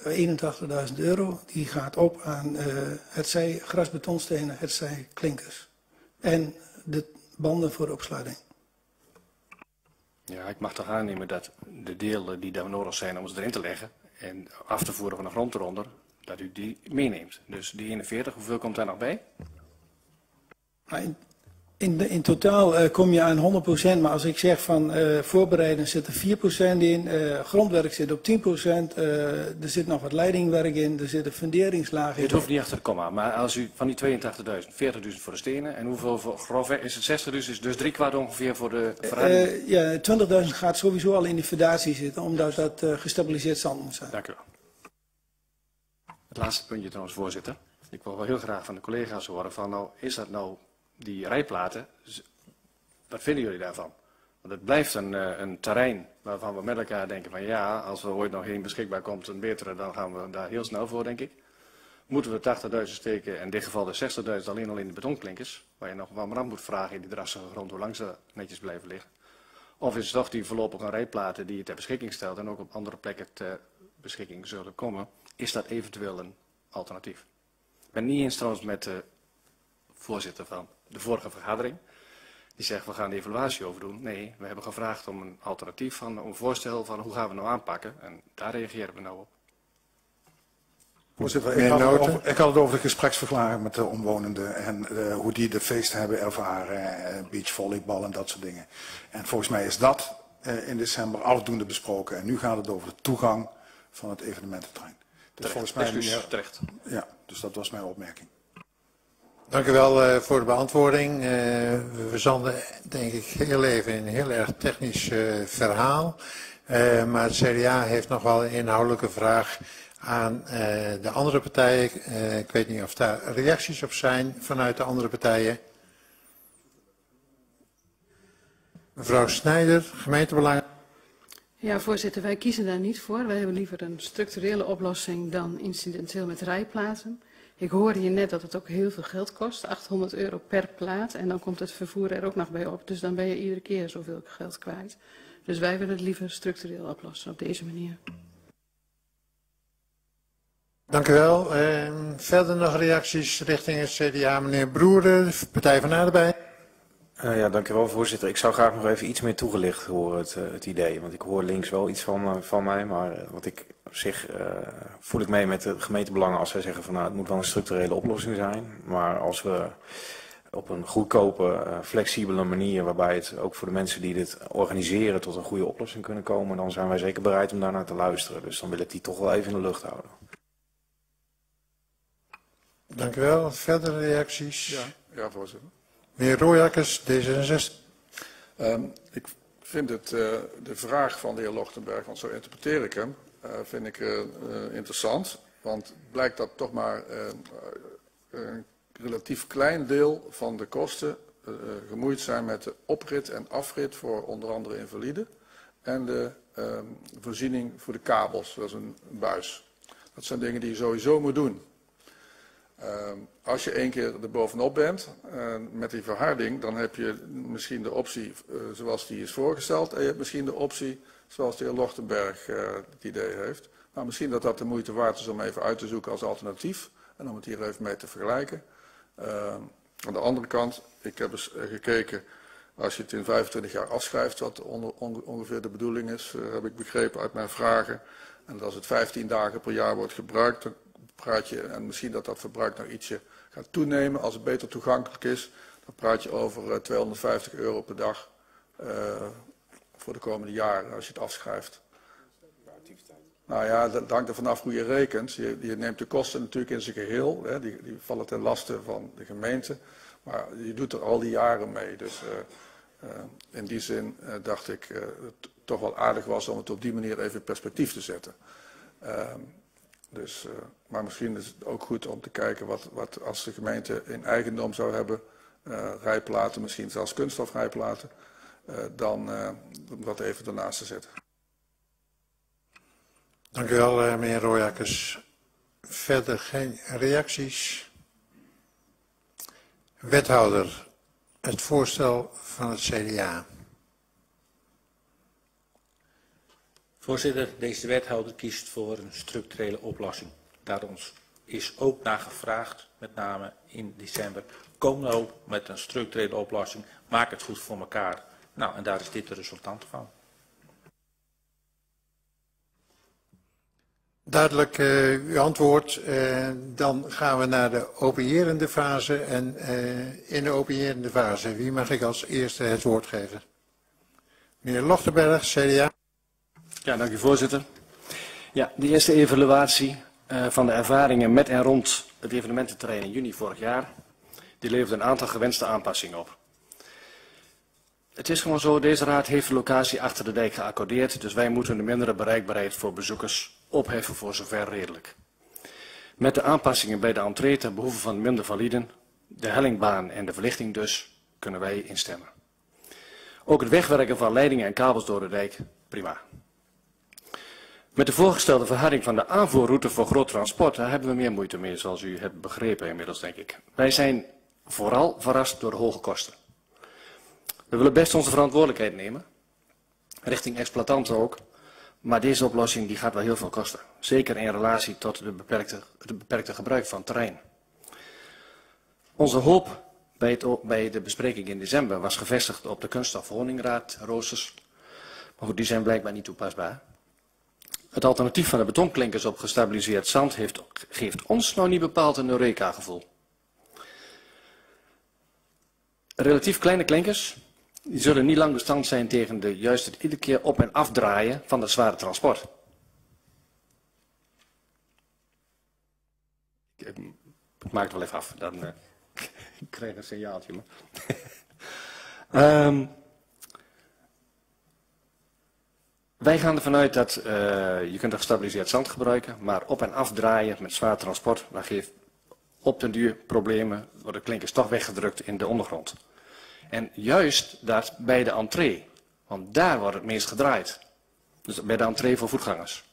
81.000 euro, die gaat op aan hetzij grasbetonstenen, hetzij klinkers. En de banden voor de opsluiting. Ja, ik mag toch aannemen dat de delen die daar nodig zijn om ze erin te leggen en af te voeren van de grond eronder, dat u die meeneemt. Dus die 41, hoeveel komt daar nog bij? In totaal kom je aan 100%, maar als ik zeg van voorbereiden zit er 4% in, grondwerk zit op 10%, er zit nog wat leidingwerk in, er zit een funderingslaag in. Het hoeft niet achter de komma, maar als u van die 82.000, 40.000 voor de stenen en hoeveel voor grofweg is het 60.000, is dus driekwart ongeveer voor de verruiming? Ja, 20.000 gaat sowieso al in de fundatie zitten, omdat dat gestabiliseerd zand moet zijn. Dank u wel. Het laatste puntje trouwens, voorzitter. Ik wil wel heel graag van de collega's horen van, nou, is dat nou... Die rijplaten, wat vinden jullie daarvan? Want het blijft een terrein waarvan we met elkaar denken van ja, als er ooit nog één beschikbaar komt, een betere, dan gaan we daar heel snel voor, denk ik. Moeten we 80.000 steken, in dit geval de 60.000 alleen al in de betonklinkers, waar je nog wel maar aan moet vragen in die drassige grond hoe lang ze netjes blijven liggen. Of is het toch die voorlopige rijplaten die je ter beschikking stelt en ook op andere plekken ter beschikking zullen komen, is dat eventueel een alternatief? Ik ben niet eens trouwens met de voorzitter van de vorige vergadering, die zegt we gaan de evaluatie overdoen. Nee, we hebben gevraagd om een alternatief, een voorstel van hoe gaan we nou aanpakken. En daar reageren we nou op. Voorzitter, ik had het over de gespreksverklaring met de omwonenden en hoe die de feesten hebben ervaren, beachvolleybal en dat soort dingen. En volgens mij is dat in december afdoende besproken. En nu gaat het over de toegang van het evenemententerrein. Dus volgens mij terecht. Ja, dus dat was mijn opmerking. Dank u wel voor de beantwoording. We zanden denk ik heel even in een heel erg technisch verhaal. Maar het CDA heeft nog wel een inhoudelijke vraag aan de andere partijen. Ik weet niet of daar reacties op zijn vanuit de andere partijen. Mevrouw Sneijder, gemeentebelangen. Ja, voorzitter, wij kiezen daar niet voor. Wij hebben liever een structurele oplossing dan incidenteel met rijplaten. Ik hoorde hier net dat het ook heel veel geld kost, 800 euro per plaat. En dan komt het vervoer er ook nog bij op. Dus dan ben je iedere keer zoveel geld kwijt. Dus wij willen het liever structureel oplossen op deze manier. Dank u wel. Verder nog reacties richting het CDA, meneer Broeren, Partij van de Arbeid. Ja, dank u wel, voorzitter. Ik zou graag nog even iets meer toegelicht horen, het idee. Want ik hoor links wel iets van mij, maar wat ik op zich voel ik mee met de gemeentebelangen als zij zeggen van nou, het moet wel een structurele oplossing zijn. Maar als we op een goedkope, flexibele manier waarbij het ook voor de mensen die dit organiseren tot een goede oplossing kunnen komen, dan zijn wij zeker bereid om daarnaar te luisteren. Dus dan wil ik die toch wel even in de lucht houden. Dank u wel. Verdere reacties? Ja, voorzitter. Meneer Rooijakkers, D66. Ik vind de vraag van de heer Lochtenberg, want zo interpreteer ik hem, vind ik interessant. Want blijkt dat toch maar een relatief klein deel van de kosten gemoeid zijn met de oprit en afrit voor onder andere invaliden. En de voorziening voor de kabels, dat is een buis. Dat zijn dingen die je sowieso moet doen. Als je één keer er bovenop bent met die verharding, dan heb je misschien de optie zoals die is voorgesteld. En je hebt misschien de optie zoals de heer Lochtenberg het idee heeft. Maar misschien dat dat de moeite waard is om even uit te zoeken als alternatief. En om het hier even mee te vergelijken. Aan de andere kant, ik heb eens gekeken, als je het in 25 jaar afschrijft, wat ongeveer de bedoeling is, heb ik begrepen uit mijn vragen. En als het 15 dagen per jaar wordt gebruikt, dan praat je, en misschien dat dat verbruik nou ietsje gaat toenemen als het beter toegankelijk is, dan praat je over €250 per dag voor de komende jaren als je het afschrijft. Nou ja, dat hangt er vanaf hoe je rekent. Je neemt de kosten natuurlijk in zijn geheel. Hè, die vallen ten laste van de gemeente. Maar je doet er al die jaren mee. Dus in die zin dacht ik het toch wel aardig was om het op die manier even in perspectief te zetten. Maar misschien is het ook goed om te kijken wat als de gemeente in eigendom zou hebben, rijplaten, misschien zelfs kunststofrijplaten, dan wat even ernaast te zetten. Dank u wel, meneer Rooijakkers. Verder geen reacties. Wethouder, het voorstel van het CDA. Voorzitter, deze wethouder kiest voor een structurele oplossing. Daar is ook naar gevraagd, met name in december. Kom nou met een structurele oplossing, maak het goed voor elkaar. Nou, en daar is dit de resultant van. Duidelijk uw antwoord. Dan gaan we naar de opinierende fase. En in de opinierende fase, wie mag ik als eerste het woord geven? Meneer Lochtenberg, CDA. Ja, dank u voorzitter. Ja, de eerste evaluatie van de ervaringen met en rond het evenemententerrein in juni vorig jaar, die leverde een aantal gewenste aanpassingen op. Het is gewoon zo, deze raad heeft de locatie achter de dijk geaccordeerd, dus wij moeten de mindere bereikbaarheid voor bezoekers opheffen voor zover redelijk. Met de aanpassingen bij de entree ten behoeve van minder validen, de hellingbaan en de verlichting dus, kunnen wij instemmen. Ook het wegwerken van leidingen en kabels door de dijk, prima. Met de voorgestelde verharding van de aanvoerroute voor groot transport, daar hebben we meer moeite mee, zoals u hebt begrepen inmiddels, denk ik. Wij zijn vooral verrast door de hoge kosten. We willen best onze verantwoordelijkheid nemen, richting exploitanten ook, maar deze oplossing die gaat wel heel veel kosten. Zeker in relatie tot het beperkte gebruik van terrein. Onze hoop bij de bespreking in december was gevestigd op de kunststof-honingraad-roosters, maar goed, die zijn blijkbaar niet toepasbaar. Het alternatief van de betonklinkers op gestabiliseerd zand geeft ons nou niet bepaald een Eureka-gevoel. Relatief kleine klinkers die zullen niet lang bestand zijn tegen de juist het iedere keer op- en afdraaien van het zware transport. Ik maak het wel even af, dan ik krijg een signaaltje. Maar. Wij gaan ervan uit dat je kunt gestabiliseerd zand gebruiken, maar op- en afdraaien met zwaar transport, dat geeft op den duur problemen, worden klinkers toch weggedrukt in de ondergrond. En juist dat bij de entree, want daar wordt het meest gedraaid. Dus bij de entree voor voetgangers.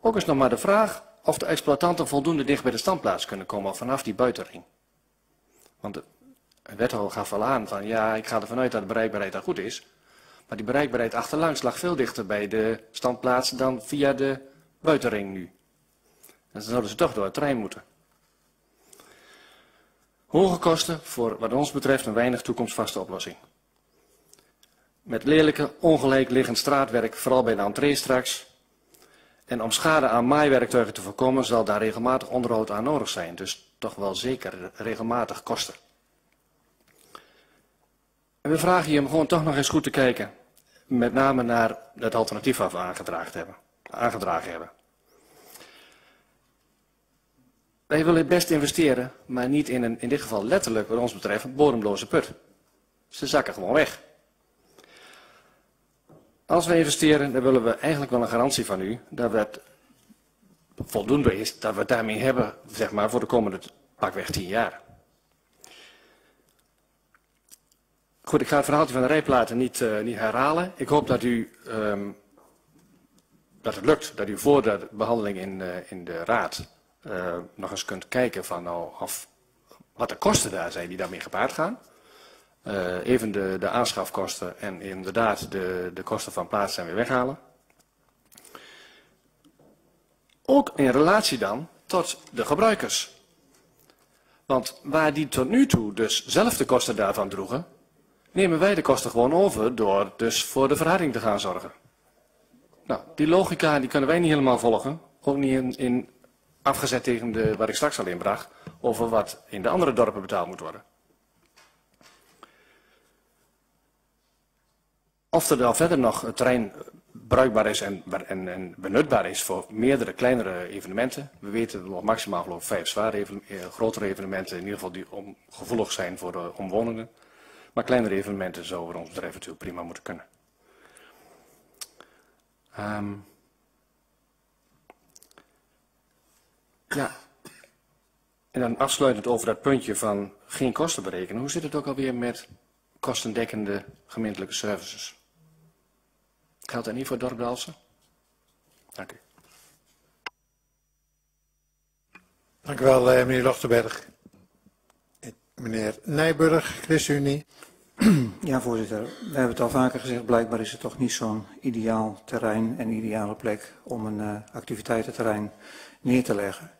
Ook is nog maar de vraag of de exploitanten voldoende dicht bij de standplaats kunnen komen vanaf die buitenring. Want de wethouder gaf wel aan van ja, ik ga ervan uit dat de bereikbaarheid daar goed is. Maar die bereikbaarheid achterlangs lag veel dichter bij de standplaats dan via de buitenring nu. Dan zouden ze toch door de trein moeten. Hoge kosten voor wat ons betreft een weinig toekomstvaste oplossing. Met lelijke, ongelijk liggend straatwerk, vooral bij de entree straks. En om schade aan maaiwerktuigen te voorkomen zal daar regelmatig onderhoud aan nodig zijn. Dus toch wel zeker regelmatig kosten. En we vragen je om gewoon toch nog eens goed te kijken. Met name naar het alternatief wat we aangedragen hebben. Wij willen best investeren, maar niet in een, in dit geval letterlijk wat ons betreft, een bodemloze put. Ze zakken gewoon weg. Als we investeren, dan willen we eigenlijk wel een garantie van u dat het voldoende is, dat we het daarmee hebben, zeg maar, voor de komende pakweg 10 jaar. Goed, ik ga het verhaaltje van de rijplaten niet herhalen. Ik hoop dat u, dat het lukt, dat u voor de behandeling in de raad nog eens kunt kijken van nou, of wat de kosten daar zijn die daarmee gepaard gaan. Even de aanschafkosten en inderdaad de kosten van plaatsen en weer weghalen. Ook in relatie dan tot de gebruikers. Want waar die tot nu toe dus zelf de kosten daarvan droegen, nemen wij de kosten gewoon over door dus voor de verharding te gaan zorgen. Nou, die logica die kunnen wij niet helemaal volgen. Ook niet in afgezet tegen de, wat ik straks al inbracht, over wat in de andere dorpen betaald moet worden. Of er dan verder nog het terrein bruikbaar is en benutbaar is voor meerdere kleinere evenementen. We weten nog maximaal geloof ik 5 zware evenementen, grotere evenementen in ieder geval die gevoelig zijn voor de omwonenden. Maar kleinere evenementen zou voor ons bedrijf natuurlijk prima moeten kunnen. Ja, en dan afsluitend over dat puntje van geen kosten berekenen. Hoe zit het ook alweer met kostendekkende gemeentelijke services? Geldt dat niet voor het dorp Dalfsen? Dank u. Dank u wel, meneer Lochtenberg. Meneer Nijburg, ChristenUnie. Ja, voorzitter. We hebben het al vaker gezegd. Blijkbaar is het toch niet zo'n ideaal terrein en ideale plek om een activiteitenterrein neer te leggen.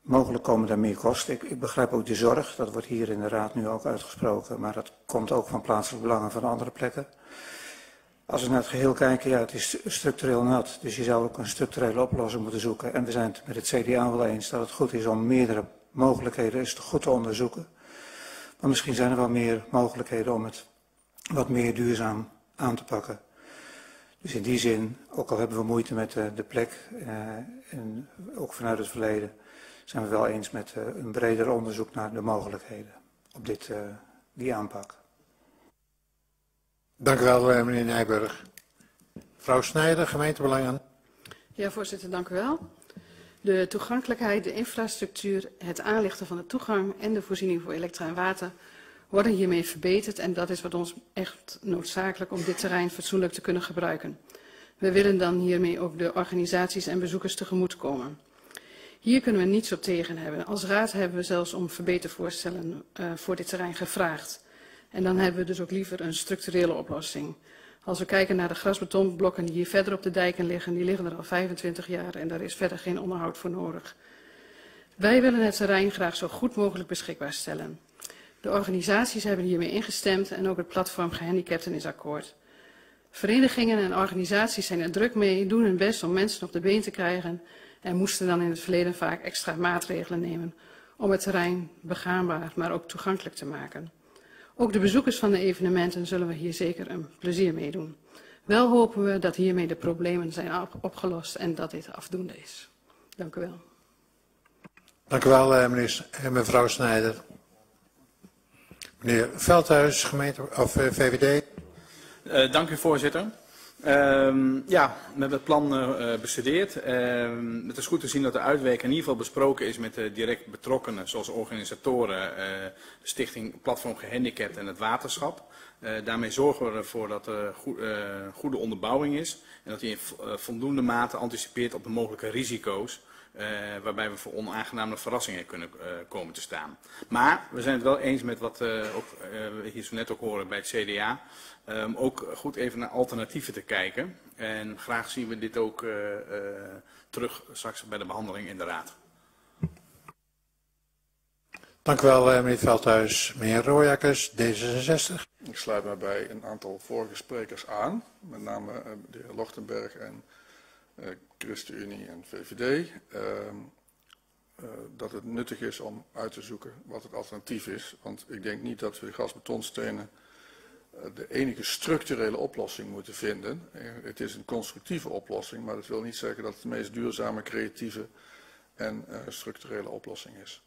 Mogelijk komen daar meer kosten. Ik begrijp ook de zorg. Dat wordt hier in de raad nu ook uitgesproken. Maar dat komt ook van plaatselijke belangen van andere plekken. Als we naar het geheel kijken, ja, het is structureel nat. Dus je zou ook een structurele oplossing moeten zoeken. En we zijn het met het CDA wel eens dat het goed is om meerdere mogelijkheden is goed te onderzoeken. Maar misschien zijn er wel meer mogelijkheden om het wat meer duurzaam aan te pakken. Dus in die zin, ook al hebben we moeite met de plek, en ook vanuit het verleden, zijn we wel eens met een breder onderzoek naar de mogelijkheden op dit, die aanpak. Dank u wel, meneer Nijburg. Mevrouw Sneijder, gemeentebelangen. Ja, voorzitter, dank u wel. De toegankelijkheid, de infrastructuur, het aanlichten van de toegang en de voorziening voor elektra en water worden hiermee verbeterd en dat is wat ons echt noodzakelijk om dit terrein fatsoenlijk te kunnen gebruiken. We willen dan hiermee ook de organisaties en bezoekers tegemoetkomen. Hier kunnen we niets op tegen hebben. Als raad hebben we zelfs om verbetervoorstellen voor dit terrein gevraagd. En dan hebben we dus ook liever een structurele oplossing. Als we kijken naar de grasbetonblokken die hier verder op de dijken liggen, die liggen er al 25 jaar en daar is verder geen onderhoud voor nodig. Wij willen het terrein graag zo goed mogelijk beschikbaar stellen. De organisaties hebben hiermee ingestemd en ook het platform Gehandicapten is akkoord. Verenigingen en organisaties zijn er druk mee, doen hun best om mensen op de been te krijgen en moesten dan in het verleden vaak extra maatregelen nemen om het terrein begaanbaar, maar ook toegankelijk te maken. Ook de bezoekers van de evenementen zullen we hier zeker een plezier mee doen. Wel hopen we dat hiermee de problemen zijn opgelost en dat dit afdoende is. Dank u wel. Dank u wel, meneer en mevrouw Sneijder. Meneer Veldhuis, gemeente of VVD. Dank u, voorzitter. Ja, we hebben het plan bestudeerd. Het is goed te zien dat de uitwerking in ieder geval besproken is met de direct betrokkenen, zoals organisatoren, Stichting Platform Gehandicapten en het waterschap. Daarmee zorgen we ervoor dat er goede onderbouwing is en dat hij in voldoende mate anticipeert op de mogelijke risico's waarbij we voor onaangename verrassingen kunnen komen te staan. Maar we zijn het wel eens met wat we hier zo net ook horen bij het CDA, ook goed even naar alternatieven te kijken. En graag zien we dit ook terug straks bij de behandeling in de Raad. Dank u wel, meneer Veldhuis. Meneer Rooijakkers, D66. Ik sluit mij bij een aantal vorige sprekers aan, met name de heer Lochtenberg en ChristenUnie en VVD. Dat het nuttig is om uit te zoeken wat het alternatief is. Want ik denk niet dat we de gasbetonstenen de enige structurele oplossing moeten vinden. Het is een constructieve oplossing, maar dat wil niet zeggen dat het de meest duurzame, creatieve en structurele oplossing is.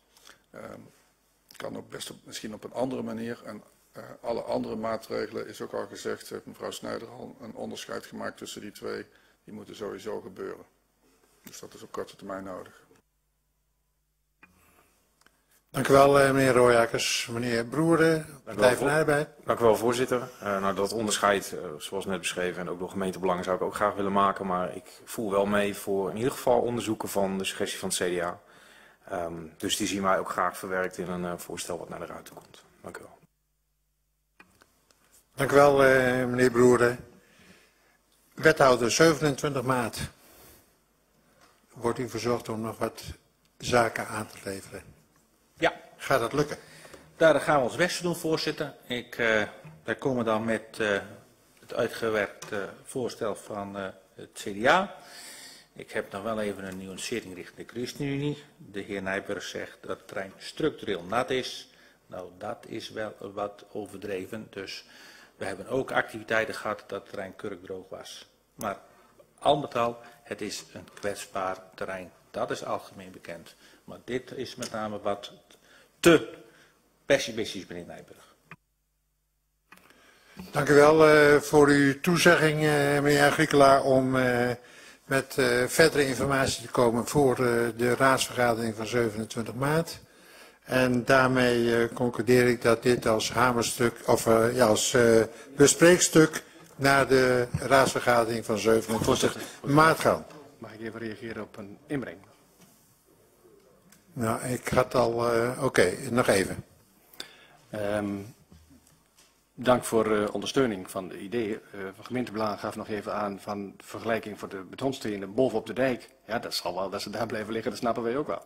Kan ook best misschien op een andere manier. En alle andere maatregelen, is ook al gezegd, heeft mevrouw Sneijder al een onderscheid gemaakt tussen die twee. Die moeten sowieso gebeuren. Dus dat is op korte termijn nodig. Dank u wel, meneer Rooijakkers. Meneer Broeren, Partij van de Arbeid. Dank u wel, voorzitter. Nou, dat onderscheid, zoals net beschreven, en ook door gemeentebelangen zou ik ook graag willen maken. Maar ik voel wel mee voor in ieder geval onderzoeken van de suggestie van het CDA. Dus die zien wij ook graag verwerkt in een voorstel wat naar de Raad toe komt. Dank u wel. Dank u wel, meneer Broeren. Wethouder, 27 maart wordt u verzocht om nog wat zaken aan te leveren. Ja. Gaat dat lukken? Daar gaan we ons best doen, voorzitter. Wij komen dan met het uitgewerkte voorstel van het CDA. Ik heb nog wel even een nuancering richting de ChristenUnie. De heer Nijburg zegt dat het terrein structureel nat is. Nou, dat is wel wat overdreven, dus we hebben ook activiteiten gehad dat het terrein kurkdroog was. Maar al met al, het is een kwetsbaar terrein. Dat is algemeen bekend. Maar dit is met name wat te pessimistisch, meneer Nijburg. Dank u wel voor uw toezegging, meneer Agricola, om met verdere informatie te komen voor de raadsvergadering van 27 maart. En daarmee concludeer ik dat dit als hamerstuk, of bespreekstuk naar de raadsvergadering van 27 maart gaat. Mag ik even reageren op een inbreng? Nou, ik had al. Oké, nog even. Dank voor ondersteuning van de ideeën. Van gemeentebelang gaf nog even aan van de vergelijking voor de betonstenen bovenop de dijk. Ja, dat zal wel dat ze daar blijven liggen, dat snappen wij ook wel.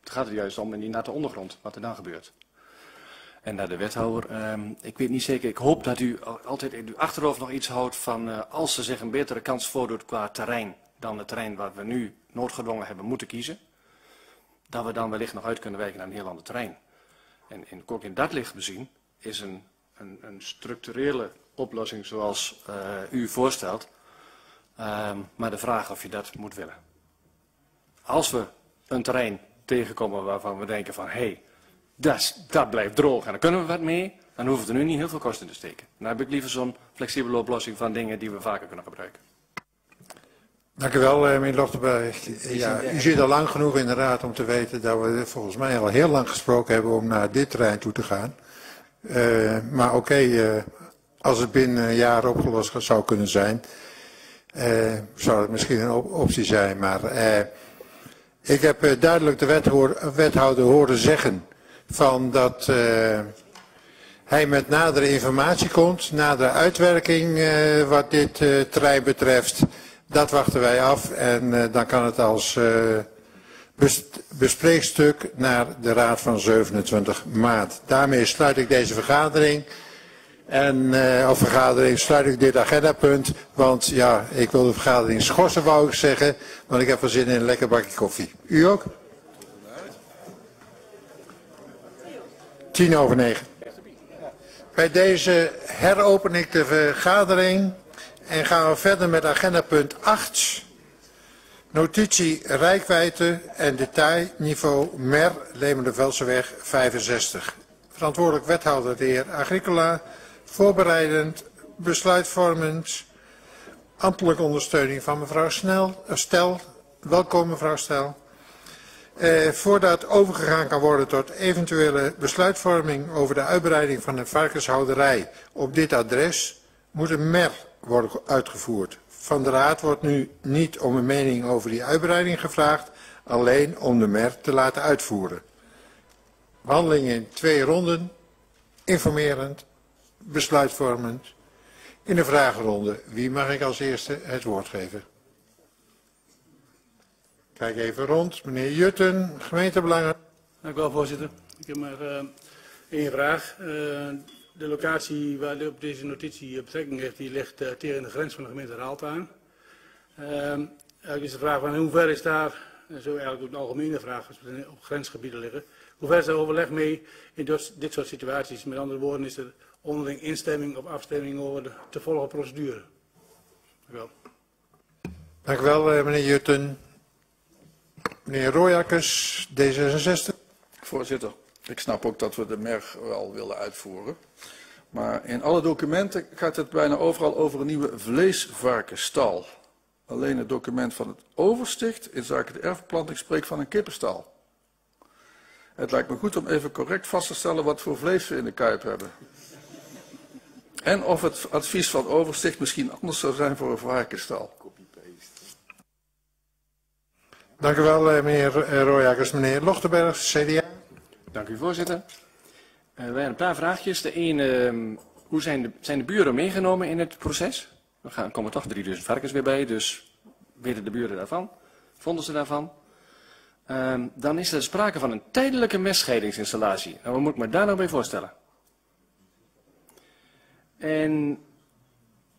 Het gaat er juist om in die natte ondergrond, wat er dan gebeurt. En naar de wethouder, ik weet niet zeker, ik hoop dat u altijd in uw achterhoofd nog iets houdt van als ze zich een betere kans voordoet qua terrein dan het terrein wat we nu noodgedwongen hebben moeten kiezen, dat we dan wellicht nog uit kunnen wijken naar een heel ander terrein. En ook in dat licht bezien is een structurele oplossing zoals u voorstelt, maar de vraag of je dat moet willen. Als we een terrein tegenkomen waarvan we denken van, hé, dat blijft droog en daar kunnen we wat mee, dan hoeven we er nu niet heel veel kosten in te steken. Dan heb ik liever zo'n flexibele oplossing van dingen die we vaker kunnen gebruiken. Dank u wel, meneer Lochtenberg. Ja, u zit al lang genoeg in de Raad om te weten dat we volgens mij al heel lang gesproken hebben om naar dit terrein toe te gaan. Maar oké, als het binnen een jaar opgelost zou kunnen zijn, zou het misschien een optie zijn, maar ik heb duidelijk de wethouder horen zeggen van dat hij met nadere informatie komt, nadere uitwerking wat dit terrein betreft. Dat wachten wij af en dan kan het als bespreekstuk naar de Raad van 27 maart. Daarmee sluit ik deze vergadering. Sluit ik dit agendapunt, want ja, ik wil de vergadering schorsen, wou ik zeggen, want ik heb wel zin in een lekker bakje koffie. U ook? 20:10. Bij deze heropen ik de vergadering en gaan we verder met agendapunt 8. Notitie reikwijdte en detailniveau MER Lemelerveldseweg 65. Verantwoordelijk wethouder de heer Agricola. Voorbereidend, besluitvormend, ambtelijke ondersteuning van mevrouw Stel. Welkom mevrouw Stel. voordat overgegaan kan worden tot eventuele besluitvorming over de uitbreiding van de varkenshouderij op dit adres, moet een MER worden uitgevoerd. Van de Raad wordt nu niet om een mening over die uitbreiding gevraagd, alleen om de MER te laten uitvoeren. Handeling in 2 ronden, informerend, besluitvormend. In de vragenronde, wie mag ik als eerste het woord geven? Kijk even rond. Meneer Jutten, gemeentebelangen. Dank u wel, voorzitter. Ik heb maar één vraag. De locatie waar op deze notitie betrekking heeft, die ligt tegen de grens van de gemeente Raalte aan. Eigenlijk is de vraag van hoe ver is daar, zo eigenlijk ook een algemene vraag als we op grensgebieden liggen, hoe ver is daar overleg mee in dit soort situaties? Met andere woorden, is er onderling instemming of afstemming over de te volgen procedure? Dank u wel. Dank u wel, meneer Jutten. Meneer Rooijakkers, D66. Voorzitter, ik snap ook dat we de MER wel willen uitvoeren. Maar in alle documenten gaat het bijna overal over een nieuwe vleesvarkenstal. Alleen het document van het oversticht in zaken de erfbeplanting spreekt van een kippenstal. Het lijkt me goed om even correct vast te stellen wat voor vlees we in de kuip hebben. En of het advies van oversticht misschien anders zou zijn voor een varkenstal. Dank u wel, meneer Rooijakkers. Meneer Lochtenberg, CDA. Dank u, voorzitter. Wij hebben een paar vraagjes. De ene, hoe zijn de buren meegenomen in het proces? Er komen toch 3000 varkens weer bij, dus weten de buren daarvan? Vonden ze daarvan? Dan is er sprake van een tijdelijke mestscheidingsinstallatie. Nou, wat moet ik me daar nou bij voorstellen? En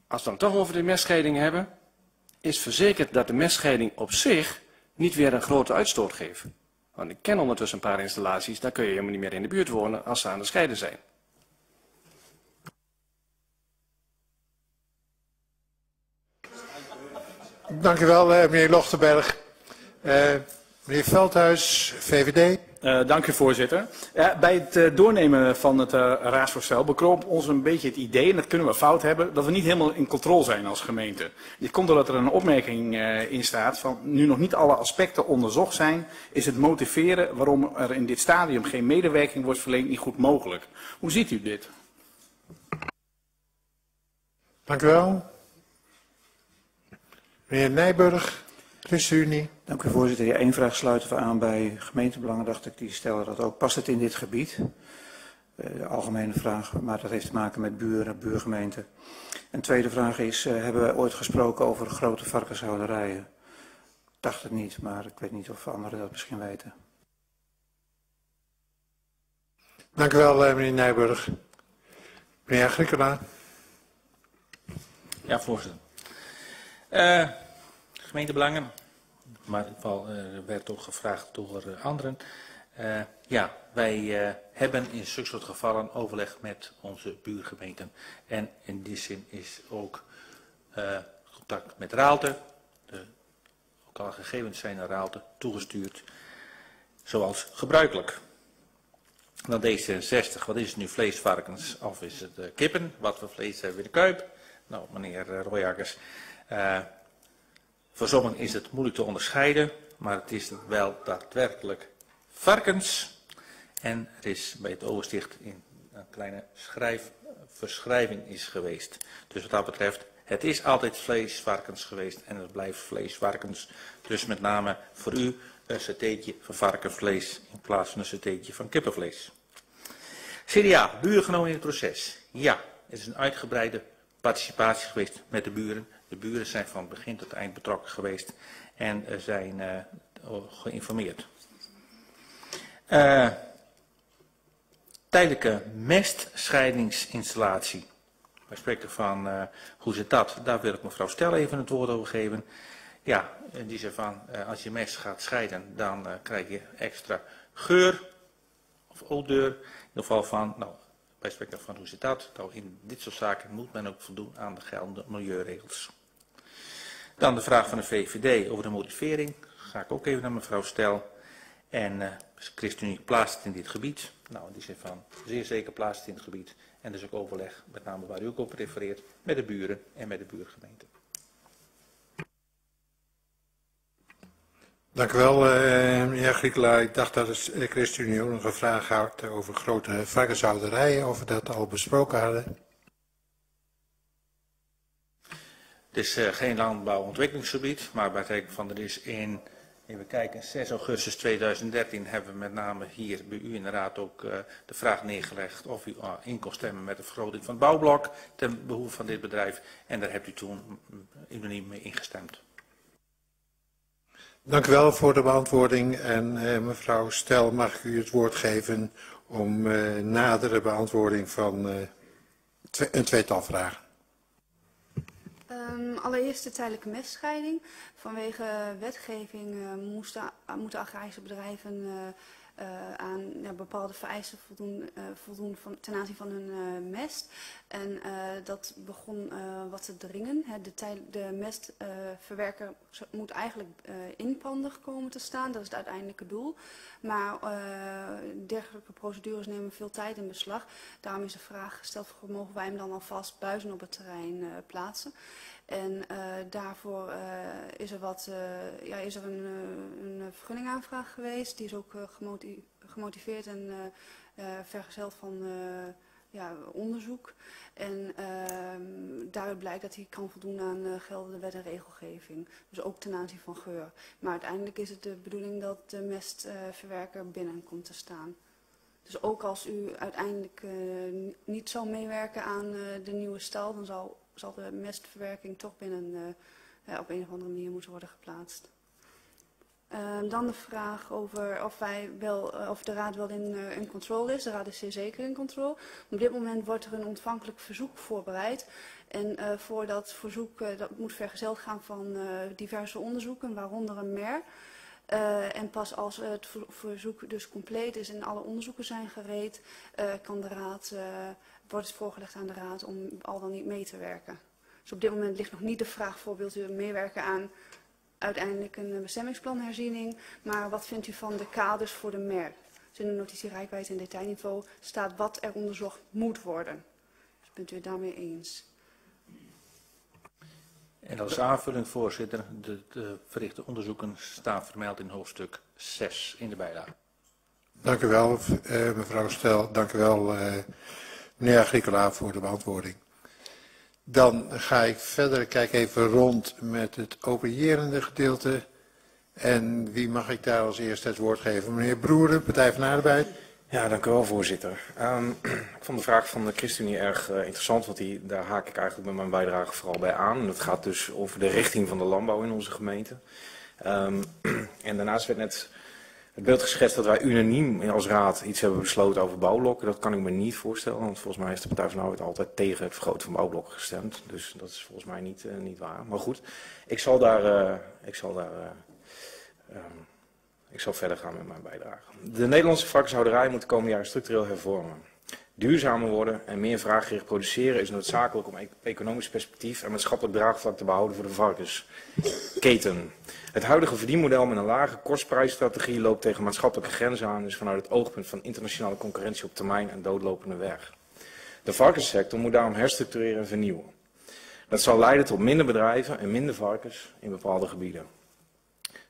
als we het dan toch over de mestscheiding hebben, is verzekerd dat de mestscheiding op zich niet weer een grote uitstoot geven. Want ik ken ondertussen een paar installaties, daar kun je helemaal niet meer in de buurt wonen als ze aan het scheiden zijn. Dank u wel, meneer Lochtenberg. Meneer Veldhuis, VVD. Dank u, voorzitter. Bij het doornemen van het raadsvoorstel bekroop ons een beetje het idee, en dat kunnen we fout hebben, dat we niet helemaal in controle zijn als gemeente. Dit komt doordat er een opmerking in staat van nu nog niet alle aspecten onderzocht zijn, is het motiveren waarom er in dit stadium geen medewerking wordt verleend niet goed mogelijk. Hoe ziet u dit? Dank u wel. Meneer Nijburg, ChristenUnie. Dank u, voorzitter. Ja, één vraag sluiten we aan bij gemeentebelangen, dacht ik. Die stellen dat ook. Past het in dit gebied? Algemene vraag, maar dat heeft te maken met buren, buurgemeenten. Een tweede vraag is, hebben wij ooit gesproken over grote varkenshouderijen? Ik dacht het niet, maar ik weet niet of anderen dat misschien weten. Dank u wel, meneer Nijburg. Meneer Agricola. Ja, voorzitter. Gemeentebelangen, maar werd ook gevraagd door anderen. Ja, wij hebben in zulke soort gevallen overleg met onze buurgemeenten. En in die zin is ook contact met Raalte, ook alle gegevens zijn naar Raalte toegestuurd, zoals gebruikelijk. Dan D66, wat is het nu, vleesvarkens of is het kippen? Wat voor vlees hebben we in de kuip? Nou, meneer Rooijakkers. Voor sommigen is het moeilijk te onderscheiden, maar het is wel daadwerkelijk varkens. En er is bij het oversticht een kleine verschrijving is geweest. Dus wat dat betreft, het is altijd vleesvarkens geweest en het blijft vleesvarkens. Dus met name voor u een satéetje van varkenvlees in plaats van een satéetje van kippenvlees. CDA, buren genomen in het proces. Ja, het is een uitgebreide participatie geweest met de buren. De buren zijn van begin tot eind betrokken geweest en zijn geïnformeerd. Tijdelijke mestscheidingsinstallatie. Wij spreken van hoe zit dat? Daar wil ik mevrouw Stel even het woord over geven. Ja, die zei van als je mest gaat scheiden dan krijg je extra geur of odeur. In ieder geval van... Nou, wij spreken van hoe zit dat? Nou, in dit soort zaken moet men ook voldoen aan de geldende milieuregels. Dan de vraag van de VVD over de motivering. Ga ik ook even naar mevrouw Stel. En ChristenUnie plaatst het in dit gebied. Nou, die zin van zeer zeker plaatst het in het gebied. En dus ook overleg, met name waar u ook op refereert, met de buren en met de buurgemeente. Dank u wel, meneer Agricola. Ik dacht dat de ChristenUnie ook nog een vraag had over grote varkenshouderijen, of we dat al besproken hadden. Het is geen landbouwontwikkelingsgebied, maar bij betrekking van er is in, even kijken, 6 augustus 2013 hebben we met name hier bij u in de raad ook de vraag neergelegd of u in kon stemmen met de vergroting van het bouwblok ten behoeve van dit bedrijf. En daar hebt u toen unaniem mee ingestemd. Dank u wel voor de beantwoording en mevrouw Stel, mag ik u het woord geven om nadere beantwoording van een tweetal vragen. Allereerst de tijdelijke mestscheiding. Vanwege wetgeving moeten agrarische bedrijven aan bepaalde vereisten voldoen ten aanzien van hun mest. En dat begon wat te dringen. De mestverwerker moet eigenlijk inpandig komen te staan. Dat is het uiteindelijke doel. Maar dergelijke procedures nemen veel tijd in beslag. Daarom is de vraag gesteld, mogen wij hem dan alvast buizen op het terrein plaatsen? En daarvoor is er een vergunningaanvraag geweest. Die is ook gemotiveerd en vergezeld van onderzoek. En daaruit blijkt dat hij kan voldoen aan geldende wet en regelgeving. Dus ook ten aanzien van geur. Maar uiteindelijk is het de bedoeling dat de mestverwerker binnen komt te staan. Dus ook als u uiteindelijk niet zou meewerken aan de nieuwe stal, dan zal de mestverwerking toch binnen op een of andere manier moeten worden geplaatst. Dan de vraag over of de raad wel in control is. De raad is zeer zeker in control. Op dit moment wordt er een ontvankelijk verzoek voorbereid. En voor dat verzoek dat moet vergezeld gaan van diverse onderzoeken, waaronder een MER. En pas als het verzoek dus compleet is en alle onderzoeken zijn gereed, wordt het voorgelegd aan de raad om al dan niet mee te werken. Dus op dit moment ligt nog niet de vraag voor, wilt u meewerken aan uiteindelijk een bestemmingsplanherziening, maar wat vindt u van de kaders voor de MER? Dus in de notitie reikwijd en detailniveau staat wat er onderzocht moet worden. Dus bent u het daarmee eens? En als aanvulling, voorzitter, de verrichte onderzoeken staan vermeld in hoofdstuk 6 in de bijlage. Dank u wel, mevrouw Stel. Dank u wel, meneer Agricola, voor de beantwoording. Dan ga ik verder. Ik kijk even rond met het opererende gedeelte. En wie mag ik daar als eerste het woord geven? Meneer Broeren, Partij van de Arbeid. Ja, dank u wel, voorzitter. Ik vond de vraag van de ChristenUnie erg interessant, want daar haak ik eigenlijk met mijn bijdrage vooral bij aan. En dat gaat dus over de richting van de landbouw in onze gemeente. En daarnaast werd net het beeld geschetst dat wij unaniem als raad iets hebben besloten over bouwblokken. Dat kan ik me niet voorstellen, want volgens mij is de Partij van de Arbeid altijd tegen het vergroten van bouwblokken gestemd. Dus dat is volgens mij niet waar. Maar goed, ik zal verder gaan met mijn bijdrage. De Nederlandse varkenshouderij moet de komende jaren structureel hervormen. Duurzamer worden en meer vraaggericht produceren is noodzakelijk om economisch perspectief en maatschappelijk draagvlak te behouden voor de varkensketen. Het huidige verdienmodel met een lage kostprijsstrategie loopt tegen maatschappelijke grenzen aan en is vanuit het oogpunt van internationale concurrentie op termijn een doodlopende weg. De varkenssector moet daarom herstructureren en vernieuwen. Dat zal leiden tot minder bedrijven en minder varkens in bepaalde gebieden.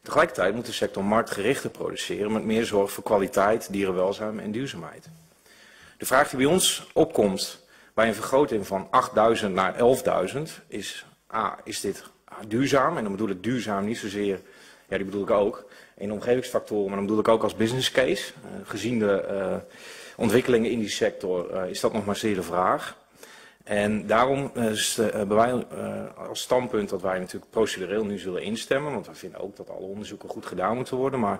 Tegelijkertijd moet de sector marktgerichter produceren met meer zorg voor kwaliteit, dierenwelzijn en duurzaamheid. De vraag die bij ons opkomt bij een vergroting van 8.000 naar 11.000 is, A, is dit duurzaam? En dan bedoel ik duurzaam niet zozeer, ja die bedoel ik ook, in de omgevingsfactoren, maar dan bedoel ik ook als business case. Gezien de ontwikkelingen in die sector is dat nog maar zeer de vraag. En daarom hebben wij als standpunt dat wij natuurlijk procedureel nu zullen instemmen, want wij vinden ook dat alle onderzoeken goed gedaan moeten worden, maar ik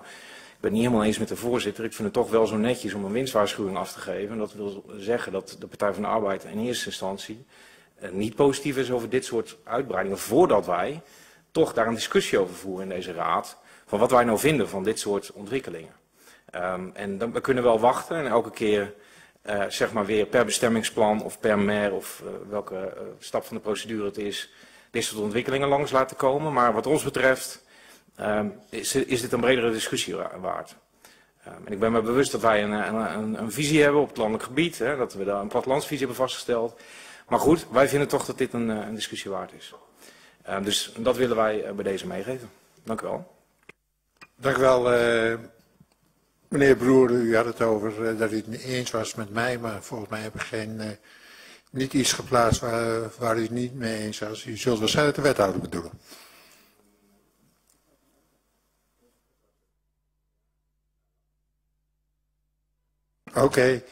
ben het niet helemaal eens met de voorzitter. Ik vind het toch wel zo netjes om een winstwaarschuwing af te geven. En dat wil zeggen dat de Partij van de Arbeid in eerste instantie niet positief is over dit soort uitbreidingen, voordat wij toch daar een discussie over voeren in deze raad, van wat wij nou vinden van dit soort ontwikkelingen. En dan, we kunnen wel wachten en elke keer zeg maar weer per bestemmingsplan of per MER of welke stap van de procedure het is, dit soort ontwikkelingen langs laten komen. Maar wat ons betreft is dit een bredere discussie waard. En ik ben me bewust dat wij een visie hebben op het landelijk gebied, hè, dat we daar een plattelandsvisie hebben vastgesteld. Maar goed, wij vinden toch dat dit een discussie waard is. Dus dat willen wij bij deze meegeven. Dank u wel. Dank u wel, meneer Broeren. U had het over dat u het niet eens was met mij, maar volgens mij heb ik geen, niet iets geplaatst waar u het niet mee eens was. U zult waarschijnlijk de wethouder bedoelen. Oké,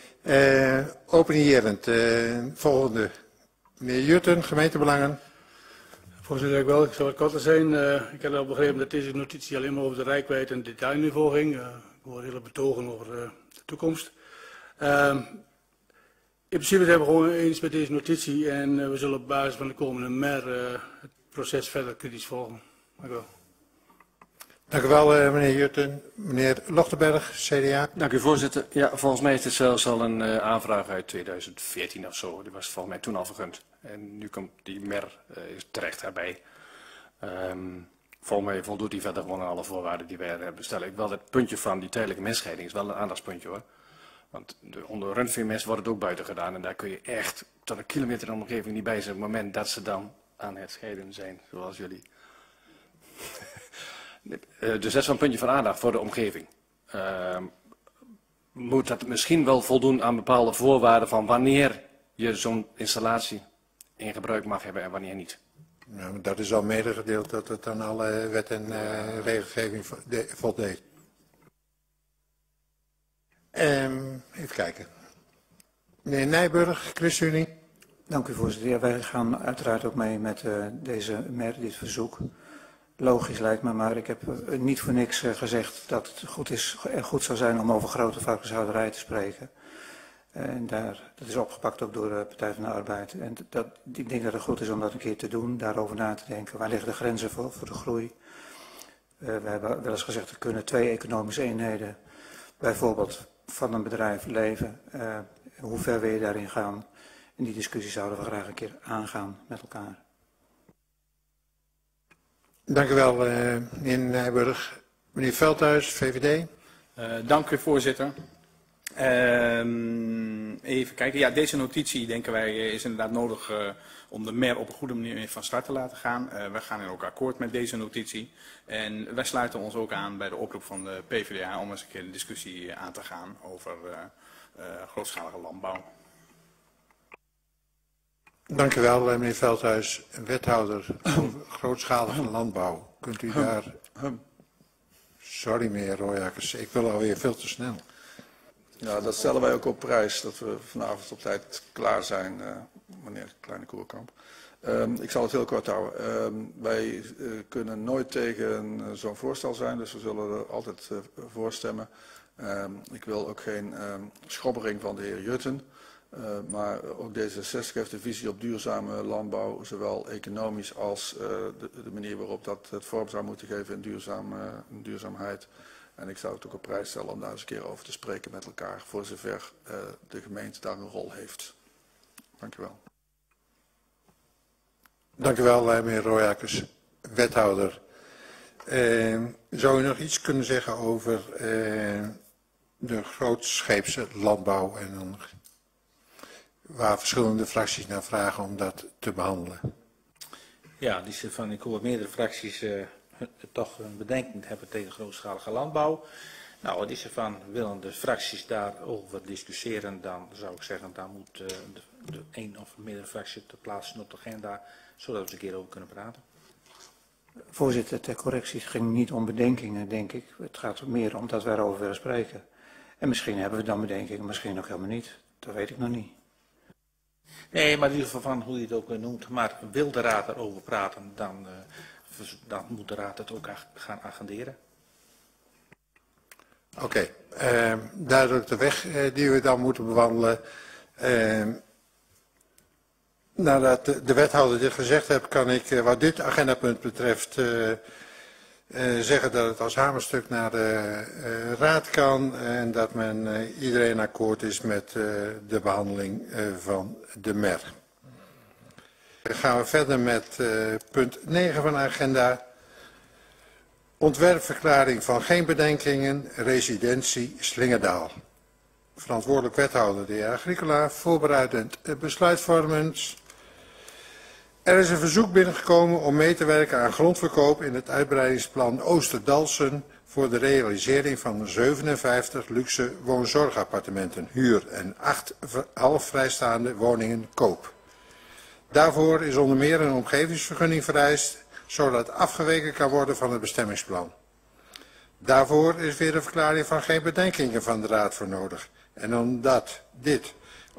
openierend. Volgende. Meneer Jutten, gemeentebelangen. Voorzitter, dank u wel. Ik zal korter zijn. Ik heb al begrepen dat deze notitie alleen maar over de reikwijd en detailniveau ging. Ik hoor hele betogen over de toekomst. In principe zijn we gewoon eens met deze notitie en we zullen op basis van de komende MER het proces verder kritisch volgen. Dank u wel. Dank u wel, meneer Jutten. Meneer Lochtenberg, CDA. Dank u, voorzitter. Ja, volgens mij is het zelfs al een aanvraag uit 2014 of zo. Die was volgens mij toen al vergund. En nu komt die MER terecht daarbij. Volgens mij voldoet die verder gewoon aan alle voorwaarden die wij hebben. Stel ik wel het puntje van die tijdelijke mestscheiding is wel een aandachtspuntje hoor. Want onder rundveemest wordt het ook buiten gedaan. En daar kun je echt tot een kilometer in de omgeving niet bij zijn. Op het moment dat ze dan aan het scheiden zijn, zoals jullie. Dus dat is een puntje van aandacht voor de omgeving. Moet dat misschien wel voldoen aan bepaalde voorwaarden van wanneer je zo'n installatie in gebruik mag hebben en wanneer niet? Nou, dat is al medegedeeld dat het aan alle wet en regelgeving voldeed. Even kijken. Meneer Nijburg, ChristenUnie. Dank u voorzitter. Ja, wij gaan uiteraard ook mee met deze MER, dit verzoek. Logisch lijkt me, maar ik heb niet voor niks gezegd dat het goed is en goed zou zijn om over grote varkenshouderij te spreken. En dat is opgepakt ook door de Partij van de Arbeid. En ik denk dat het goed is om dat een keer te doen, daarover na te denken. Waar liggen de grenzen voor de groei? We hebben wel eens gezegd, er kunnen 2 economische eenheden bijvoorbeeld van een bedrijf leven. Hoe ver wil je daarin gaan? En die discussie zouden we graag een keer aangaan met elkaar. Dank u wel, meneer Nijburg. Meneer Veldhuis, VVD. Dank u, voorzitter. Even kijken. Ja, deze notitie, denken wij, is inderdaad nodig om de MER op een goede manier van start te laten gaan. Wij gaan ook akkoord met deze notitie. En wij sluiten ons ook aan bij de oproep van de PvdA om eens een keer een discussie aan te gaan over grootschalige landbouw. Dank u wel, meneer Veldhuis, wethouder grootschalige landbouw. Kunt u daar... Sorry, meneer Rooijakkers, ik wil alweer veel te snel. Ja, dat stellen wij ook op prijs, dat we vanavond op tijd klaar zijn, meneer Klein Koerkamp. Ik zal het heel kort houden. Wij kunnen nooit tegen zo'n voorstel zijn, dus we zullen er altijd voor stemmen. Ik wil ook geen schobbering van de heer Jutten. Maar ook D66 heeft de visie op duurzame landbouw, zowel economisch als de manier waarop dat het vorm zou moeten geven in duurzaamheid. En ik zou het ook op prijs stellen om daar eens een keer over te spreken met elkaar, voor zover de gemeente daar een rol heeft. Dank u wel. Dank u wel, meneer Rooijakkers, wethouder. Zou u nog iets kunnen zeggen over de grootscheepse landbouw en dan... waar verschillende fracties naar vragen om dat te behandelen. Ja, ik hoor meerdere fracties toch een bedenking hebben tegen grootschalige landbouw. Nou, wat is er van, willen de fracties daarover discussiëren, dan zou ik zeggen, dan moet de een of meerdere fractie te plaatsen op de agenda, zodat we een keer over kunnen praten. Voorzitter, ter correctie, het ging niet om bedenkingen, denk ik. Het gaat meer om dat wij erover willen spreken. En misschien hebben we dan bedenkingen, misschien ook helemaal niet. Dat weet ik nog niet. Nee, maar in ieder geval van hoe je het ook noemt. Maar wil de raad erover praten, dan moet de raad het ook gaan agenderen. Oké, duidelijk de weg die we dan moeten bewandelen. Nadat de wethouder dit gezegd heeft, kan ik wat dit agendapunt betreft zeggen dat het als hamerstuk naar de raad kan en dat iedereen akkoord is met de behandeling van de MER. Dan gaan we verder met punt 9 van de agenda. Ontwerpverklaring van geen bedenkingen, residentie Slingerdael. Verantwoordelijk wethouder de heer Agricola, voorbereidend besluitvormend. Er is een verzoek binnengekomen om mee te werken aan grondverkoop in het uitbreidingsplan Dalfsen voor de realisering van 57 luxe woonzorgappartementen huur en 8 half vrijstaande woningen koop. Daarvoor is onder meer een omgevingsvergunning vereist, zodat afgeweken kan worden van het bestemmingsplan. Daarvoor is weer een verklaring van geen bedenkingen van de Raad voor nodig. En omdat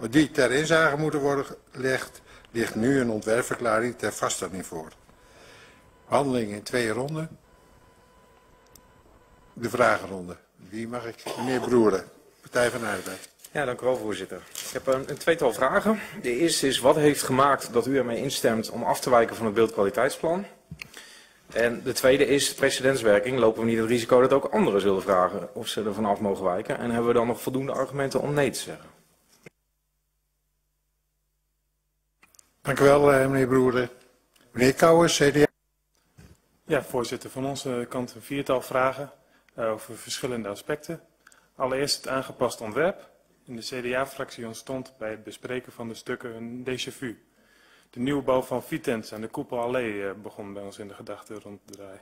die ter inzage moeten worden gelegd, ligt nu een ontwerpverklaring ter vaststelling voor. Handeling in 2 ronden. De vragenronde. Wie mag ik? Meneer Broeren, Partij van de Arbeid. Ja, dank u wel, voorzitter. Ik heb een tweetal vragen. De eerste is, wat heeft gemaakt dat u ermee instemt om af te wijken van het beeldkwaliteitsplan? En de tweede is, precedentswerking. Lopen we niet het risico dat ook anderen zullen vragen of ze er vanaf mogen wijken? En hebben we dan nog voldoende argumenten om nee te zeggen? Dank u wel, meneer Broeren. Meneer Kouwen, CDA. Ja, voorzitter. Van onze kant een viertal vragen over verschillende aspecten. Allereerst het aangepast ontwerp. In de CDA-fractie ontstond bij het bespreken van de stukken een déjà vu. De nieuwbouw van Vitens aan de Koepelallee begon bij ons in de gedachten rond te draaien.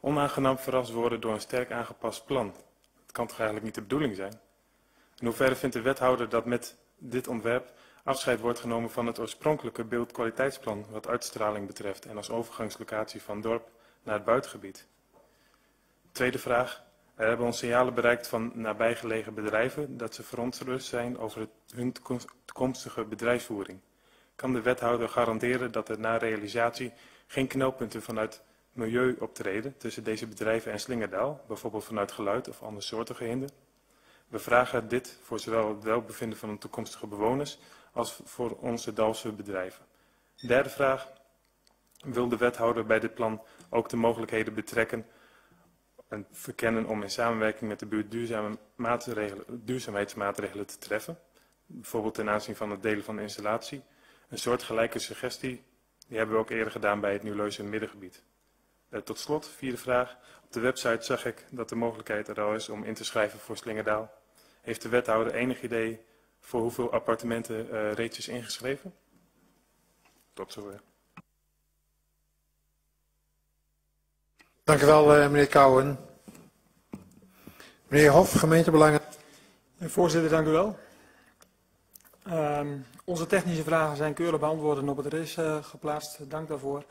Onaangenaam verrast worden door een sterk aangepast plan. Dat kan toch eigenlijk niet de bedoeling zijn? In hoeverre vindt de wethouder dat met dit ontwerp afscheid wordt genomen van het oorspronkelijke beeldkwaliteitsplan wat uitstraling betreft en als overgangslocatie van dorp naar het buitengebied? Tweede vraag. Er hebben ons signalen bereikt van nabijgelegen bedrijven dat ze verontrust zijn over hun toekomstige bedrijfsvoering. Kan de wethouder garanderen dat er na realisatie geen knelpunten vanuit milieu optreden tussen deze bedrijven en Slingerdael, bijvoorbeeld vanuit geluid of andere soorten hinder? We vragen dit voor zowel het welbevinden van de toekomstige bewoners als voor onze Dalfse bedrijven. Derde vraag. Wil de wethouder bij dit plan ook de mogelijkheden betrekken en verkennen om in samenwerking met de buurt duurzaamheidsmaatregelen te treffen? Bijvoorbeeld ten aanzien van het delen van de installatie. Een soortgelijke suggestie, die hebben we ook eerder gedaan bij het Nieuwleuze middengebied. Tot slot, vierde vraag. Op de website zag ik dat de mogelijkheid er al is om in te schrijven voor Slingerdael. Heeft de wethouder enig idee voor hoeveel appartementen reeds is ingeschreven? Tot zover. Dank u wel, meneer Kouwen. Meneer Hof, gemeentebelangen. Voorzitter, dank u wel. Onze technische vragen zijn keurig beantwoord en op het RIS geplaatst. Dank daarvoor.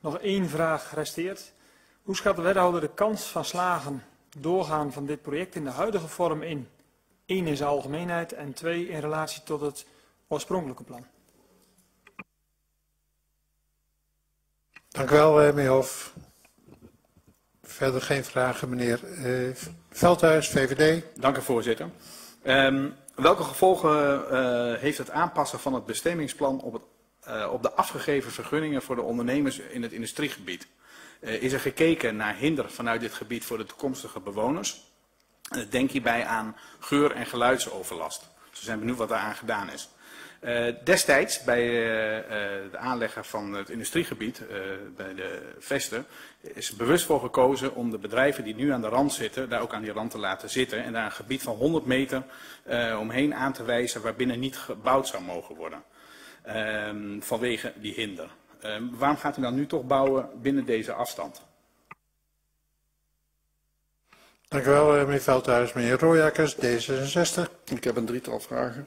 Nog 1 vraag resteert. Hoe schat de wethouder de kans van slagen doorgaan van dit project in de huidige vorm in? 1 in zijn algemeenheid en 2 in relatie tot het oorspronkelijke plan. Dank u wel, meneer Hof. Verder geen vragen, meneer Veldhuis, VVD. Dank u, voorzitter. Welke gevolgen heeft het aanpassen van het bestemmingsplan op de afgegeven vergunningen voor de ondernemers in het industriegebied? Is er gekeken naar hinder vanuit dit gebied voor de toekomstige bewoners? Denk hierbij aan geur- en geluidsoverlast. Dus we zijn benieuwd wat daaraan gedaan is. Destijds bij de aanlegger van het industriegebied, bij de Vesten, is er bewust voor gekozen om de bedrijven die nu aan de rand zitten, daar ook aan die rand te laten zitten. En daar een gebied van 100 meter omheen aan te wijzen waarbinnen niet gebouwd zou mogen worden. Vanwege die hinder. Waarom gaat u dan nu toch bouwen binnen deze afstand? Dank u wel, meneer Veldhuis. Meneer Rooijakkers, D66. Ik heb een drietal vragen.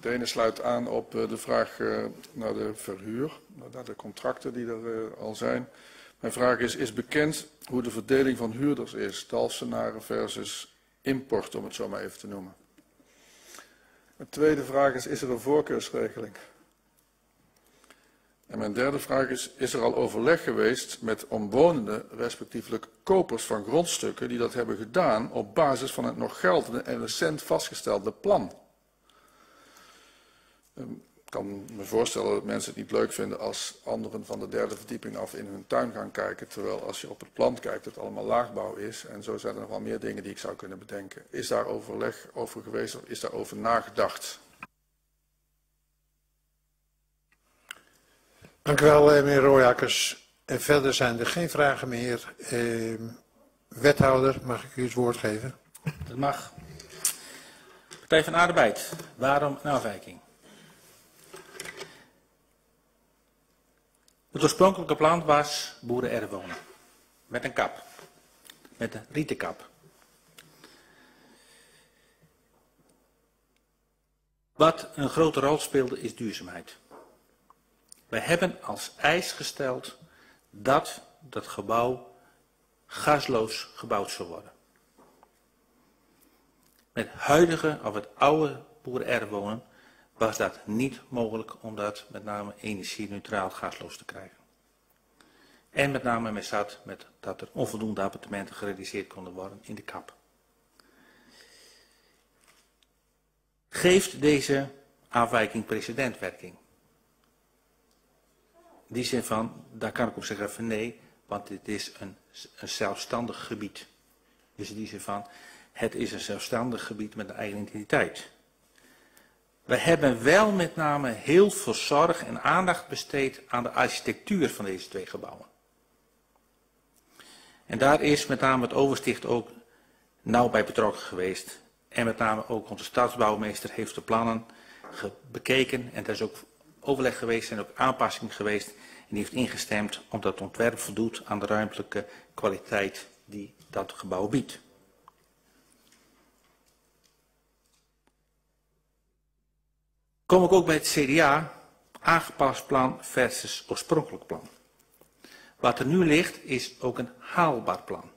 De ene sluit aan op de vraag naar de verhuur, naar de contracten die er al zijn. Mijn vraag is, is bekend hoe de verdeling van huurders is? Dalfsenaren versus import, om het zo maar even te noemen. Mijn tweede vraag is er een voorkeursregeling? En mijn derde vraag is er al overleg geweest met omwonenden, respectievelijk kopers van grondstukken, die dat hebben gedaan op basis van het nog geldende en recent vastgestelde plan? Ik kan me voorstellen dat mensen het niet leuk vinden als anderen van de 3e verdieping af in hun tuin gaan kijken. Terwijl als je op het plan kijkt het allemaal laagbouw is. En zo zijn er nog wel meer dingen die ik zou kunnen bedenken. Is daar overleg over geweest of is daarover nagedacht? Dank u wel, meneer Rooijakkers. En verder zijn er geen vragen meer. Wethouder, mag ik u het woord geven? Dat mag. Partij van de Arbeid, waarom een afwijking? Het oorspronkelijke plan was boerenerfwonen. Met een kap. Met een rieten kap. Wat een grote rol speelde is duurzaamheid. Wij hebben als eis gesteld dat dat gebouw gasloos gebouwd zou worden. Met huidige of het oude boerenerfwonen was dat niet mogelijk om dat met name energie-neutraal gasloos te krijgen. En met name men zat met dat er onvoldoende appartementen gerealiseerd konden worden in de kap. Geeft deze afwijking precedentwerking? In die zin van, daar kan ik op zeggen van nee, want dit is een zelfstandig gebied. Dus in die zin van, het is een zelfstandig gebied met een eigen identiteit. We hebben wel met name heel veel zorg en aandacht besteed aan de architectuur van deze twee gebouwen. En daar is met name het oversticht ook nauw bij betrokken geweest. En met name ook onze stadsbouwmeester heeft de plannen bekeken. En daar is ook overleg geweest en ook aanpassingen geweest. En die heeft ingestemd omdat het ontwerp voldoet aan de ruimtelijke kwaliteit die dat gebouw biedt. Kom ik ook bij het CDA, aangepast plan versus oorspronkelijk plan. Wat er nu ligt is ook een haalbaar plan.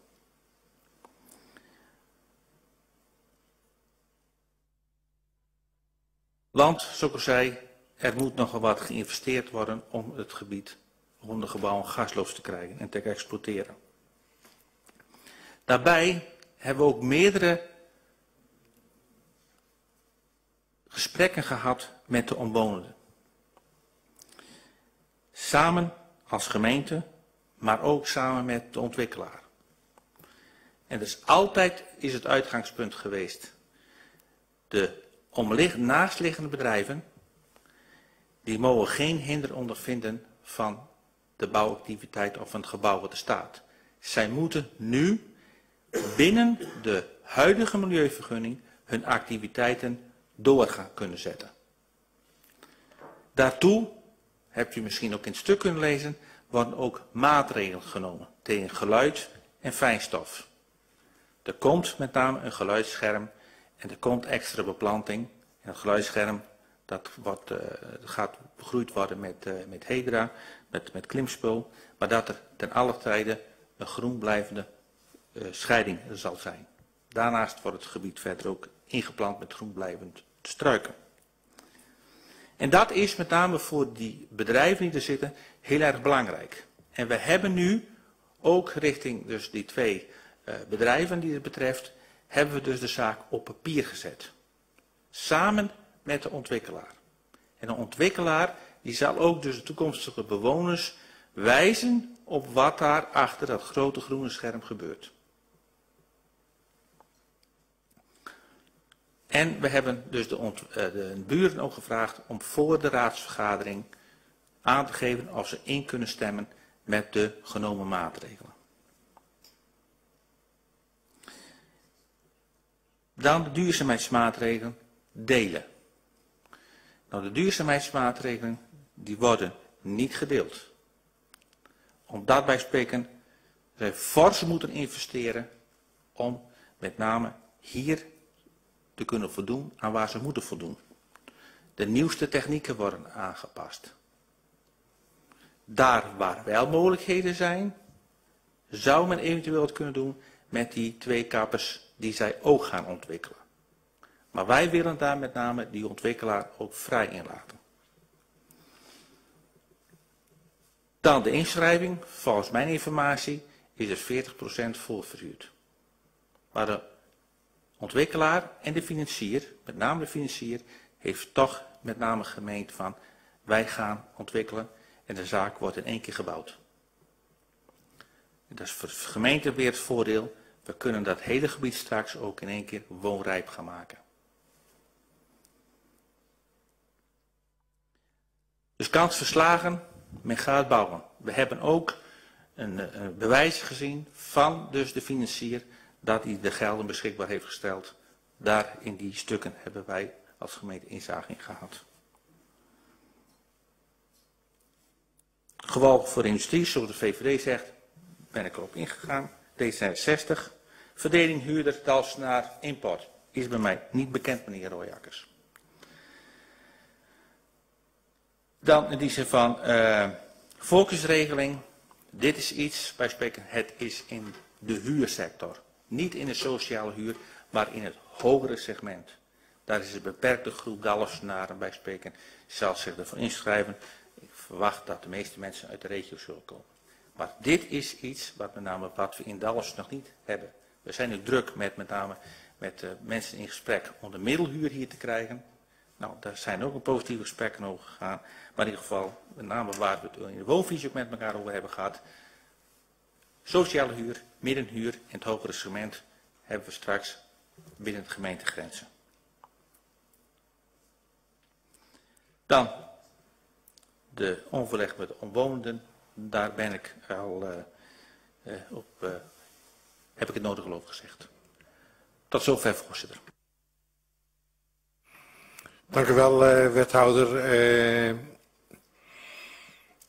Want, zoals ik zei, er moet nogal wat geïnvesteerd worden om het gebied, om de gebouwen gasloos te krijgen en te exploiteren. Daarbij hebben we ook meerdere gesprekken gehad met de omwonenden. Samen als gemeente, maar ook samen met de ontwikkelaar. En dus altijd is het uitgangspunt geweest. De naastliggende bedrijven, die mogen geen hinder ondervinden van de bouwactiviteit of van het gebouw wat er staat. Zij moeten nu binnen de huidige milieuvergunning hun activiteiten doorgaan kunnen zetten. Daartoe, hebt u misschien ook in het stuk kunnen lezen, worden ook maatregelen genomen tegen geluid en fijnstof. Er komt met name een geluidsscherm en er komt extra beplanting. En het geluidsscherm dat gaat begroeid worden met hedra, met klimspul, maar dat er ten alle tijde een groenblijvende scheiding zal zijn. Daarnaast wordt het gebied verder ook ingeplant met groenblijvend struiken. En dat is met name voor die bedrijven die er zitten heel erg belangrijk. En we hebben nu, ook richting dus die twee bedrijven die het betreft, hebben we dus de zaak op papier gezet. Samen met de ontwikkelaar. En de ontwikkelaar die zal ook dus de toekomstige bewoners wijzen op wat daar achter dat grote groene scherm gebeurt. En we hebben dus de buren ook gevraagd om voor de raadsvergadering aan te geven of ze in kunnen stemmen met de genomen maatregelen. Dan de duurzaamheidsmaatregelen delen. Nou, de duurzaamheidsmaatregelen die worden niet gedeeld. Omdat wij spreken, zij fors moeten investeren om met name hier te kunnen voldoen aan waar ze moeten voldoen. De nieuwste technieken worden aangepast. Daar waar wel mogelijkheden zijn, zou men eventueel het kunnen doen met die twee kappers die zij ook gaan ontwikkelen. Maar wij willen daar met name die ontwikkelaar ook vrij in laten. Dan de inschrijving. Volgens mijn informatie is er 40% voorverhuurd. Maar de ontwikkelaar en de financier, met name de financier, heeft toch met name gemeend van wij gaan ontwikkelen en de zaak wordt in één keer gebouwd. Dat is voor de gemeente weer het voordeel, we kunnen dat hele gebied straks ook in één keer woonrijp gaan maken. Dus kans verslagen, men gaat bouwen. We hebben ook een bewijs gezien van dus de financier dat hij de gelden beschikbaar heeft gesteld. Daar in die stukken hebben wij als gemeente inzage in gehad. Gewal voor de industrie, zoals de VVD zegt, ben ik erop ingegaan. D66. Verdeling huurder, Dalfsenaar, import. Is bij mij niet bekend, meneer Rooijakkers. Dan die ze van focusregeling. Dit is iets, wij spreken, het is in de huursector. Niet in de sociale huur, maar in het hogere segment. Daar is een beperkte groep Dalfsenaren, wij spreken, zal zich ervoor inschrijven. Ik verwacht dat de meeste mensen uit de regio zullen komen. Maar dit is iets wat, met name, wat we in Dalfsen nog niet hebben. We zijn nu druk met mensen in gesprek om de middelhuur hier te krijgen. Nou, daar zijn ook een positieve gesprekken over gegaan. Maar in ieder geval, met name waar we het in de woonvisie ook met elkaar over hebben gehad. Sociale huur, middenhuur en het hogere segment hebben we straks binnen de gemeentegrenzen. Dan de overleg met de omwonenden. Daar ben ik al heb ik het nodige over gezegd. Tot zover, voorzitter. Dank u wel, wethouder.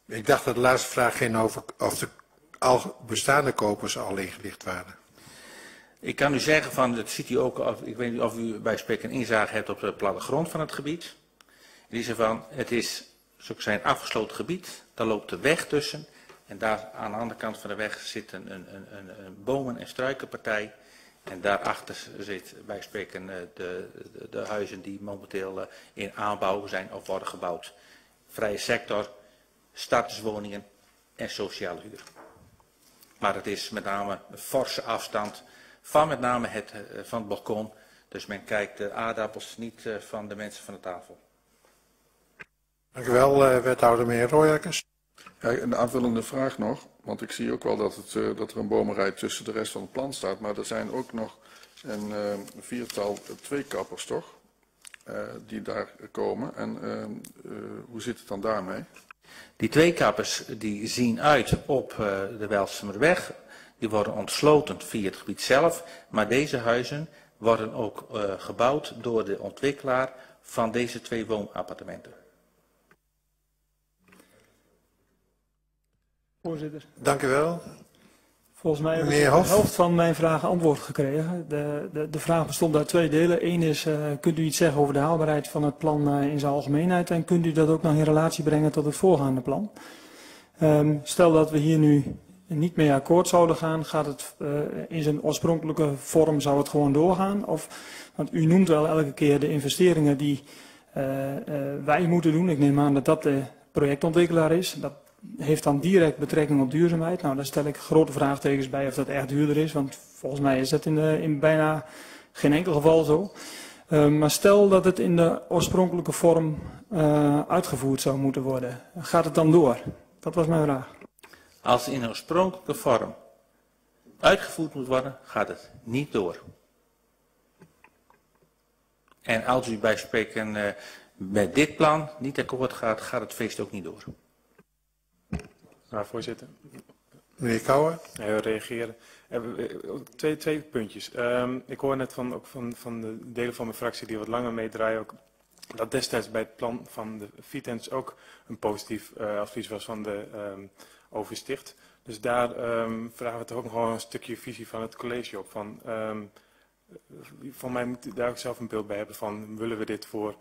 Ik dacht dat de laatste vraag ging over of de al bestaande kopers al ingelicht waren. Ik kan u zeggen, van, dat ziet u ook, ik weet niet of u bij spreken inzage hebt op de plattegrond van het gebied. In die zin van, het is, zoals ik zei, een afgesloten gebied. Daar loopt de weg tussen. En daar aan de andere kant van de weg zit een bomen- en struikenpartij. En daarachter zit, wij spreken, de huizen die momenteel in aanbouw zijn of worden gebouwd. Vrije sector, starterswoningen en sociale huur. Maar het is met name een forse afstand van met name van het balkon. Dus men kijkt de aardappels niet van de mensen van de tafel. Dank u wel, wethouder meneer Rooijakkers. Ja, een aanvullende vraag nog, want ik zie ook wel dat er een bomenrij tussen de rest van het plan staat. Maar er zijn ook nog een viertal tweekappers, toch? Die daar komen. En hoe zit het dan daarmee? Die tweekappers die zien uit op de Welsemerweg. Die worden ontsloten via het gebied zelf. Maar deze huizen worden ook gebouwd door de ontwikkelaar van deze twee woonappartementen. Voorzitter. Dank u wel. Volgens mij hebben we de helft van mijn vragen antwoord gekregen. De vraag bestond uit twee delen. Eén is, kunt u iets zeggen over de haalbaarheid van het plan in zijn algemeenheid? En kunt u dat ook nog in relatie brengen tot het voorgaande plan? Stel dat we hier nu niet mee akkoord zouden gaan. Gaat het in zijn oorspronkelijke vorm, zou het gewoon doorgaan? Of, want u noemt wel elke keer de investeringen die wij moeten doen. Ik neem aan dat dat de projectontwikkelaar is. Dat heeft dan direct betrekking op duurzaamheid. Nou, daar stel ik grote vraagtekens bij of dat echt duurder is. Want volgens mij is dat in bijna geen enkel geval zo. Maar stel dat het in de oorspronkelijke vorm uitgevoerd zou moeten worden. Gaat het dan door? Dat was mijn vraag. Als het in de oorspronkelijke vorm uitgevoerd moet worden, gaat het niet door. En als u bij spreken met dit plan niet akkoord gaat, gaat het feest ook niet door. Nou, voorzitter. Meneer Kouwen. Ja, reageren. Twee puntjes. Ik hoor net ook van de delen van mijn fractie die wat langer meedraaien, ook, dat destijds bij het plan van de Vitens ook een positief advies was van de oversticht. Dus daar vragen we toch ook gewoon een stukje visie van het college op. Van mij moet daar ook zelf een beeld bij hebben van, willen we dit voor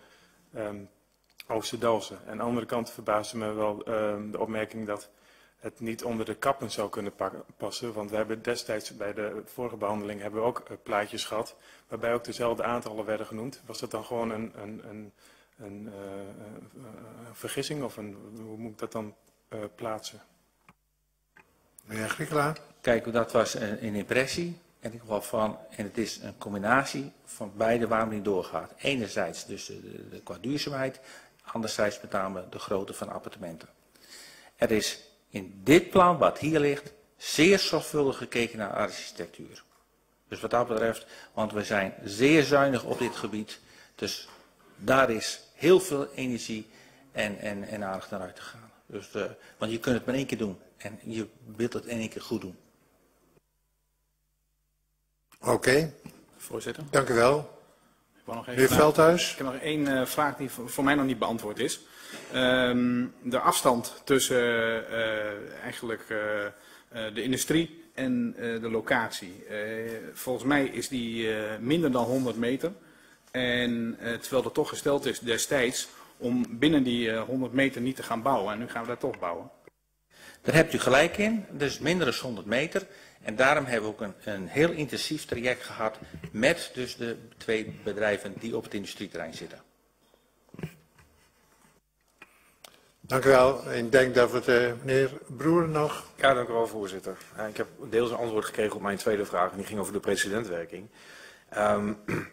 Oost-Dalsen. En aan de andere kant verbaasde me wel de opmerking dat het niet onder de kappen zou kunnen passen. Want we hebben destijds bij de vorige behandeling hebben we ook plaatjes gehad, waarbij ook dezelfde aantallen werden genoemd. Was dat dan gewoon een vergissing of hoe moet ik dat dan plaatsen? Meneer Agricola. Kijk, dat was een impressie. En ik hoor van, en het is een combinatie van beide waarom die doorgaat. Enerzijds dus de qua duurzaamheid, anderzijds met name de grootte van appartementen. Er is in dit plan, wat hier ligt, zeer zorgvuldig gekeken naar architectuur. Dus wat dat betreft, want we zijn zeer zuinig op dit gebied. Dus daar is heel veel energie en aandacht naar uit te gaan. Dus want je kunt het maar één keer doen en je wilt het in één keer goed doen. Oké. Voorzitter. Dank u wel. Heer Veldhuis? Ik heb nog één vraag die voor mij nog niet beantwoord is. De afstand tussen de industrie en de locatie. Volgens mij is die minder dan 100 meter. En terwijl er toch gesteld is destijds om binnen die 100 meter niet te gaan bouwen. En nu gaan we daar toch bouwen. Daar hebt u gelijk in. Dus minder dan 100 meter. En daarom hebben we ook een heel intensief traject gehad met dus de twee bedrijven die op het industrieterrein zitten. Dank u wel. Ik denk dat we de meneer Broeren nog... Ja, dank u wel, voorzitter. Ik heb deels een antwoord gekregen op mijn tweede vraag en die ging over de precedentwerking.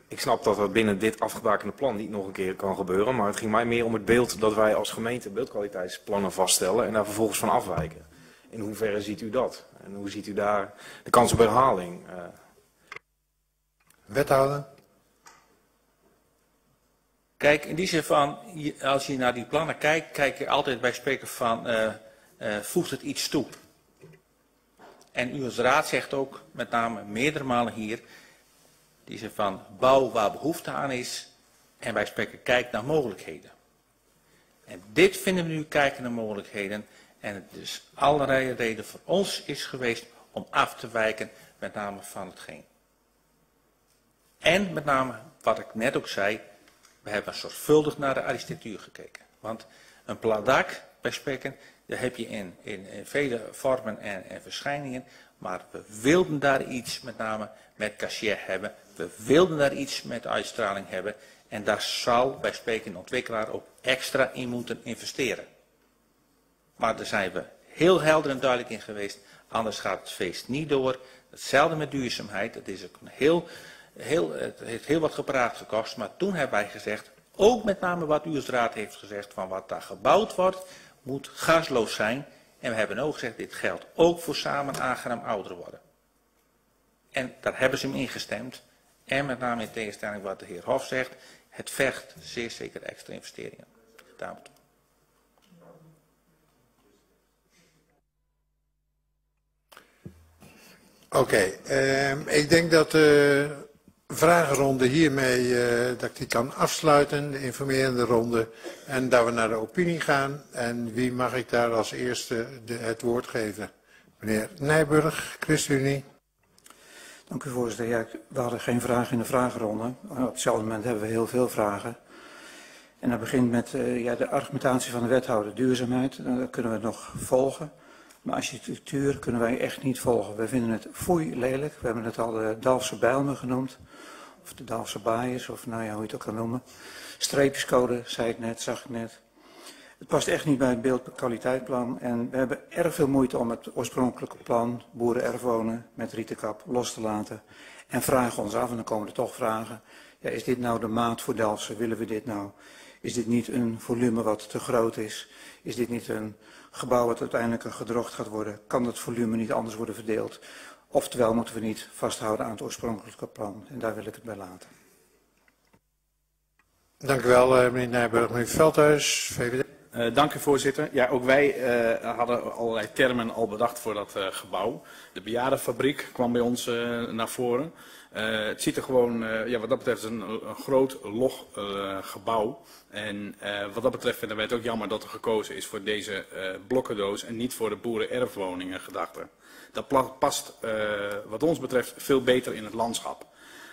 Ik snap dat dat binnen dit afgebakende plan niet nog een keer kan gebeuren, maar het ging mij meer om het beeld dat wij als gemeente beeldkwaliteitsplannen vaststellen en daar vervolgens van afwijken. In hoeverre ziet u dat? En hoe ziet u daar de kans op herhaling? Wethouder? Kijk, in die zin van, als je naar die plannen kijkt, kijk je altijd bij spreken van, voegt het iets toe? En u als raad zegt ook, met name meerdere malen hier, die zin van, bouw waar behoefte aan is en bij spreken kijk naar mogelijkheden. En dit vinden we nu, kijken naar mogelijkheden. En het dus allerlei reden voor ons is geweest om af te wijken, met name van hetgeen. En met name, wat ik net ook zei, we hebben zorgvuldig naar de architectuur gekeken. Want een pladak, bij spreken, dat heb je in vele vormen en verschijningen. Maar we wilden daar iets met name met cachet hebben. We wilden daar iets met uitstraling hebben. En daar zal, bij spreken, een ontwikkelaar ook extra in moeten investeren. Maar daar zijn we heel helder en duidelijk in geweest. Anders gaat het feest niet door. Hetzelfde met duurzaamheid. Dat is ook een het heeft heel wat gepraat gekost. Maar toen hebben wij gezegd, ook met name wat u als raad heeft gezegd, van wat daar gebouwd wordt, moet gasloos zijn. En we hebben ook gezegd, dit geldt ook voor samen aangenaam ouder worden. En daar hebben ze hem ingestemd. En met name in tegenstelling wat de heer Hof zegt, het vergt zeer zeker extra investeringen. Daarom. Oké, ik denk dat de vragenronde hiermee dat ik die kan afsluiten, de informerende ronde, en dat we naar de opinie gaan. En wie mag ik daar als eerste het woord geven? Meneer Nijburg, ChristenUnie. Dank u, voorzitter. Ja, we hadden geen vragen in de vragenronde. Op hetzelfde moment hebben we heel veel vragen. En dat begint met de argumentatie van de wethouder duurzaamheid. Dat kunnen we nog volgen. Maar architectuur kunnen wij echt niet volgen. We vinden het foei lelijk. We hebben het al de Dalfse Bijlmer genoemd. Of de Dalfse Baaiers, of nou ja, hoe je het ook kan noemen. Streepjescode, zei ik net, zag ik net. Het past echt niet bij het beeldkwaliteitplan. En we hebben erg veel moeite om het oorspronkelijke plan, boerenerf wonen, met rietenkap los te laten. En vragen ons af, en dan komen er toch vragen. Ja, is dit nou de maat voor Dalfsen? Willen we dit nou? Is dit niet een volume wat te groot is? Is dit niet een gebouw dat uiteindelijk een gedrocht gaat worden? Kan dat volume niet anders worden verdeeld? Oftewel moeten we niet vasthouden aan het oorspronkelijke plan. En daar wil ik het bij laten. Dank u wel, meneer Nijburg. Meneer Veldhuis, VVD. Dank u, voorzitter. Ja, ook wij hadden allerlei termen al bedacht voor dat gebouw. De bejaardenfabriek kwam bij ons naar voren. Het ziet er gewoon, wat dat betreft, een groot log gebouw. En wat dat betreft vinden wij het ook jammer dat er gekozen is voor deze blokkendoos en niet voor de boerenerfwoningen gedachte. Dat past wat ons betreft veel beter in het landschap.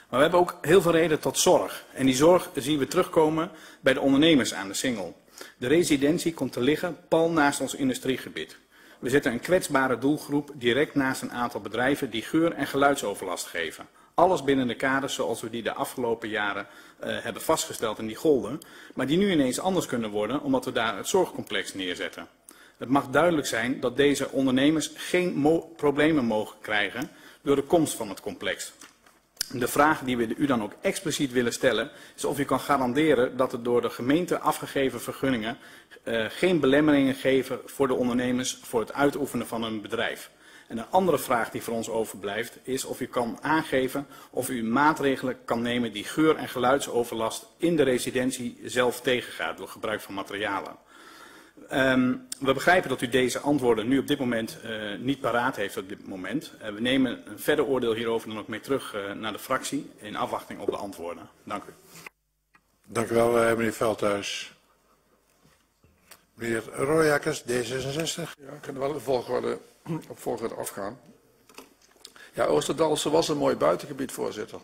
Maar we hebben ook heel veel reden tot zorg. En die zorg zien we terugkomen bij de ondernemers aan de Singel. De residentie komt te liggen pal naast ons industriegebied. We zetten een kwetsbare doelgroep direct naast een aantal bedrijven die geur- en geluidsoverlast geven. Alles binnen de kaders zoals we die de afgelopen jaren hebben vastgesteld en die golden, maar die nu ineens anders kunnen worden omdat we daar het zorgcomplex neerzetten. Het mag duidelijk zijn dat deze ondernemers geen problemen mogen krijgen door de komst van het complex. De vraag die we u dan ook expliciet willen stellen is of u kan garanderen dat er door de gemeente afgegeven vergunningen geen belemmeringen geven voor de ondernemers voor het uitoefenen van hun bedrijf. En een andere vraag die voor ons overblijft is of u kan aangeven of u maatregelen kan nemen die geur- en geluidsoverlast in de residentie zelf tegengaat door gebruik van materialen. We begrijpen dat u deze antwoorden nu op dit moment niet paraat heeft op dit moment. We nemen een verder oordeel hierover dan ook mee terug naar de fractie in afwachting op de antwoorden. Dank u. Dank u wel, meneer Veldhuis. Meneer Rooijakkers, D66. Ja, ik kan wel op volgorde afgaan. Ja, Oosterdalse was een mooi buitengebied, voorzitter.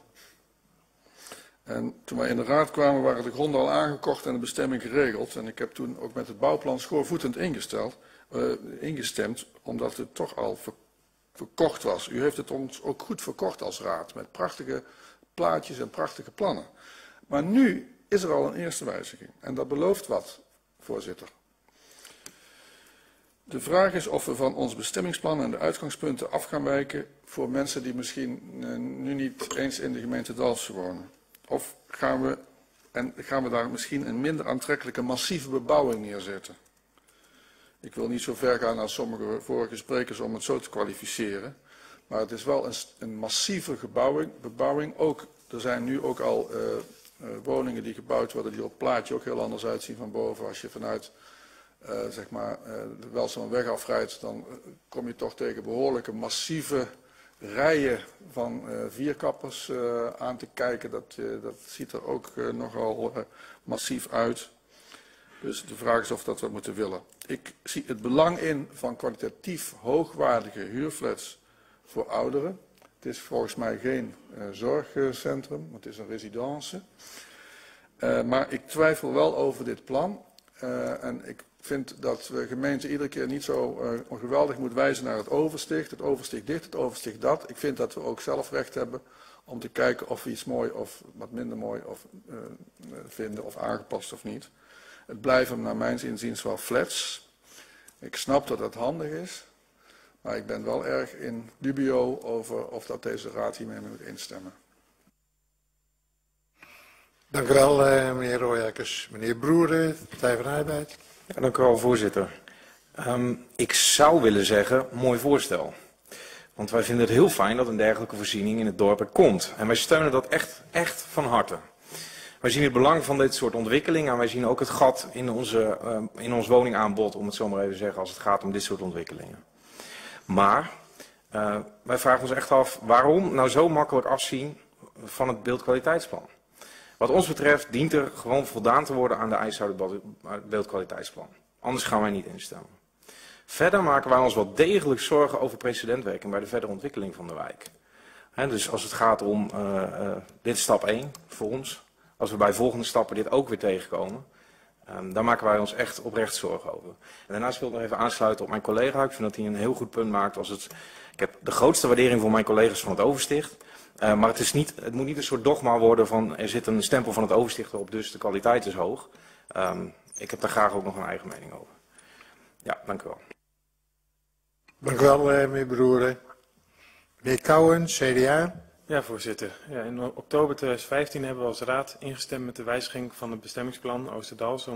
En toen wij in de raad kwamen, waren de gronden al aangekocht en de bestemming geregeld. En ik heb toen ook met het bouwplan schoorvoetend ingestemd, omdat het toch al verkocht was. U heeft het ons ook goed verkocht als raad, met prachtige plaatjes en prachtige plannen. Maar nu is er al een eerste wijziging. En dat belooft wat, voorzitter. De vraag is of we van ons bestemmingsplan en de uitgangspunten af gaan wijken voor mensen die misschien nu niet eens in de gemeente Dalfsen wonen. Of gaan we daar misschien een minder aantrekkelijke massieve bebouwing neerzetten? Ik wil niet zo ver gaan als sommige vorige sprekers om het zo te kwalificeren. Maar het is wel een massieve bebouwing. Ook, er zijn nu ook al woningen die gebouwd worden die op plaatje ook heel anders uitzien van boven. Als je vanuit zeg maar, de Welsenweg afrijdt, dan kom je toch tegen behoorlijke massieve rijen van vierkappers aan te kijken. Dat ziet er ook nogal massief uit. Dus de vraag is of dat we moeten willen. Ik zie het belang in van kwalitatief hoogwaardige huurflats voor ouderen. Het is volgens mij geen zorgcentrum, het is een residence. Maar ik twijfel wel over dit plan. En ik vind dat de gemeente iedere keer niet zo geweldig moet wijzen naar het oversticht dit, het oversticht dat. Ik vind dat we ook zelf recht hebben om te kijken of we iets mooi of wat minder mooi of, vinden of aangepast of niet. Het blijven naar mijn inziens wel flats. Ik snap dat dat handig is. Maar ik ben wel erg in dubio over of dat deze raad hiermee moet instemmen. Dank u wel, meneer Rooijakkers. Meneer Broeren, Partij van de Arbeid. Ja, dank u wel, voorzitter. Ik zou willen zeggen, mooi voorstel. Want wij vinden het heel fijn dat een dergelijke voorziening in het dorp er komt. En wij steunen dat echt van harte. Wij zien het belang van dit soort ontwikkelingen en wij zien ook het gat in ons woningaanbod, om het zo maar even te zeggen, als het gaat om dit soort ontwikkelingen. Maar wij vragen ons echt af waarom nou zo makkelijk afzien van het beeldkwaliteitsplan. Wat ons betreft dient er gewoon voldaan te worden aan de eisen uit het beeldkwaliteitsplan. Anders gaan wij niet instemmen. Verder maken wij ons wel degelijk zorgen over precedentwerking bij de verdere ontwikkeling van de wijk. He, dus als het gaat om, dit is stap 1 voor ons, als we bij volgende stappen dit ook weer tegenkomen. Daar maken wij ons echt oprecht zorgen over. En daarnaast wil ik nog even aansluiten op mijn collega. Ik vind dat hij een heel goed punt maakt. Ik heb de grootste waardering voor mijn collega's van het oversticht. Maar het moet niet een soort dogma worden van er zit een stempel van het oversticht op, dus de kwaliteit is hoog. Ik heb daar graag ook nog een eigen mening over. Ja, dank u wel. Dank u wel, meneer Broeren. Meneer Kouwen, CDA. Ja, voorzitter. Ja, in oktober 2015 hebben we als raad ingestemd met de wijziging van het bestemmingsplan Oosterdalse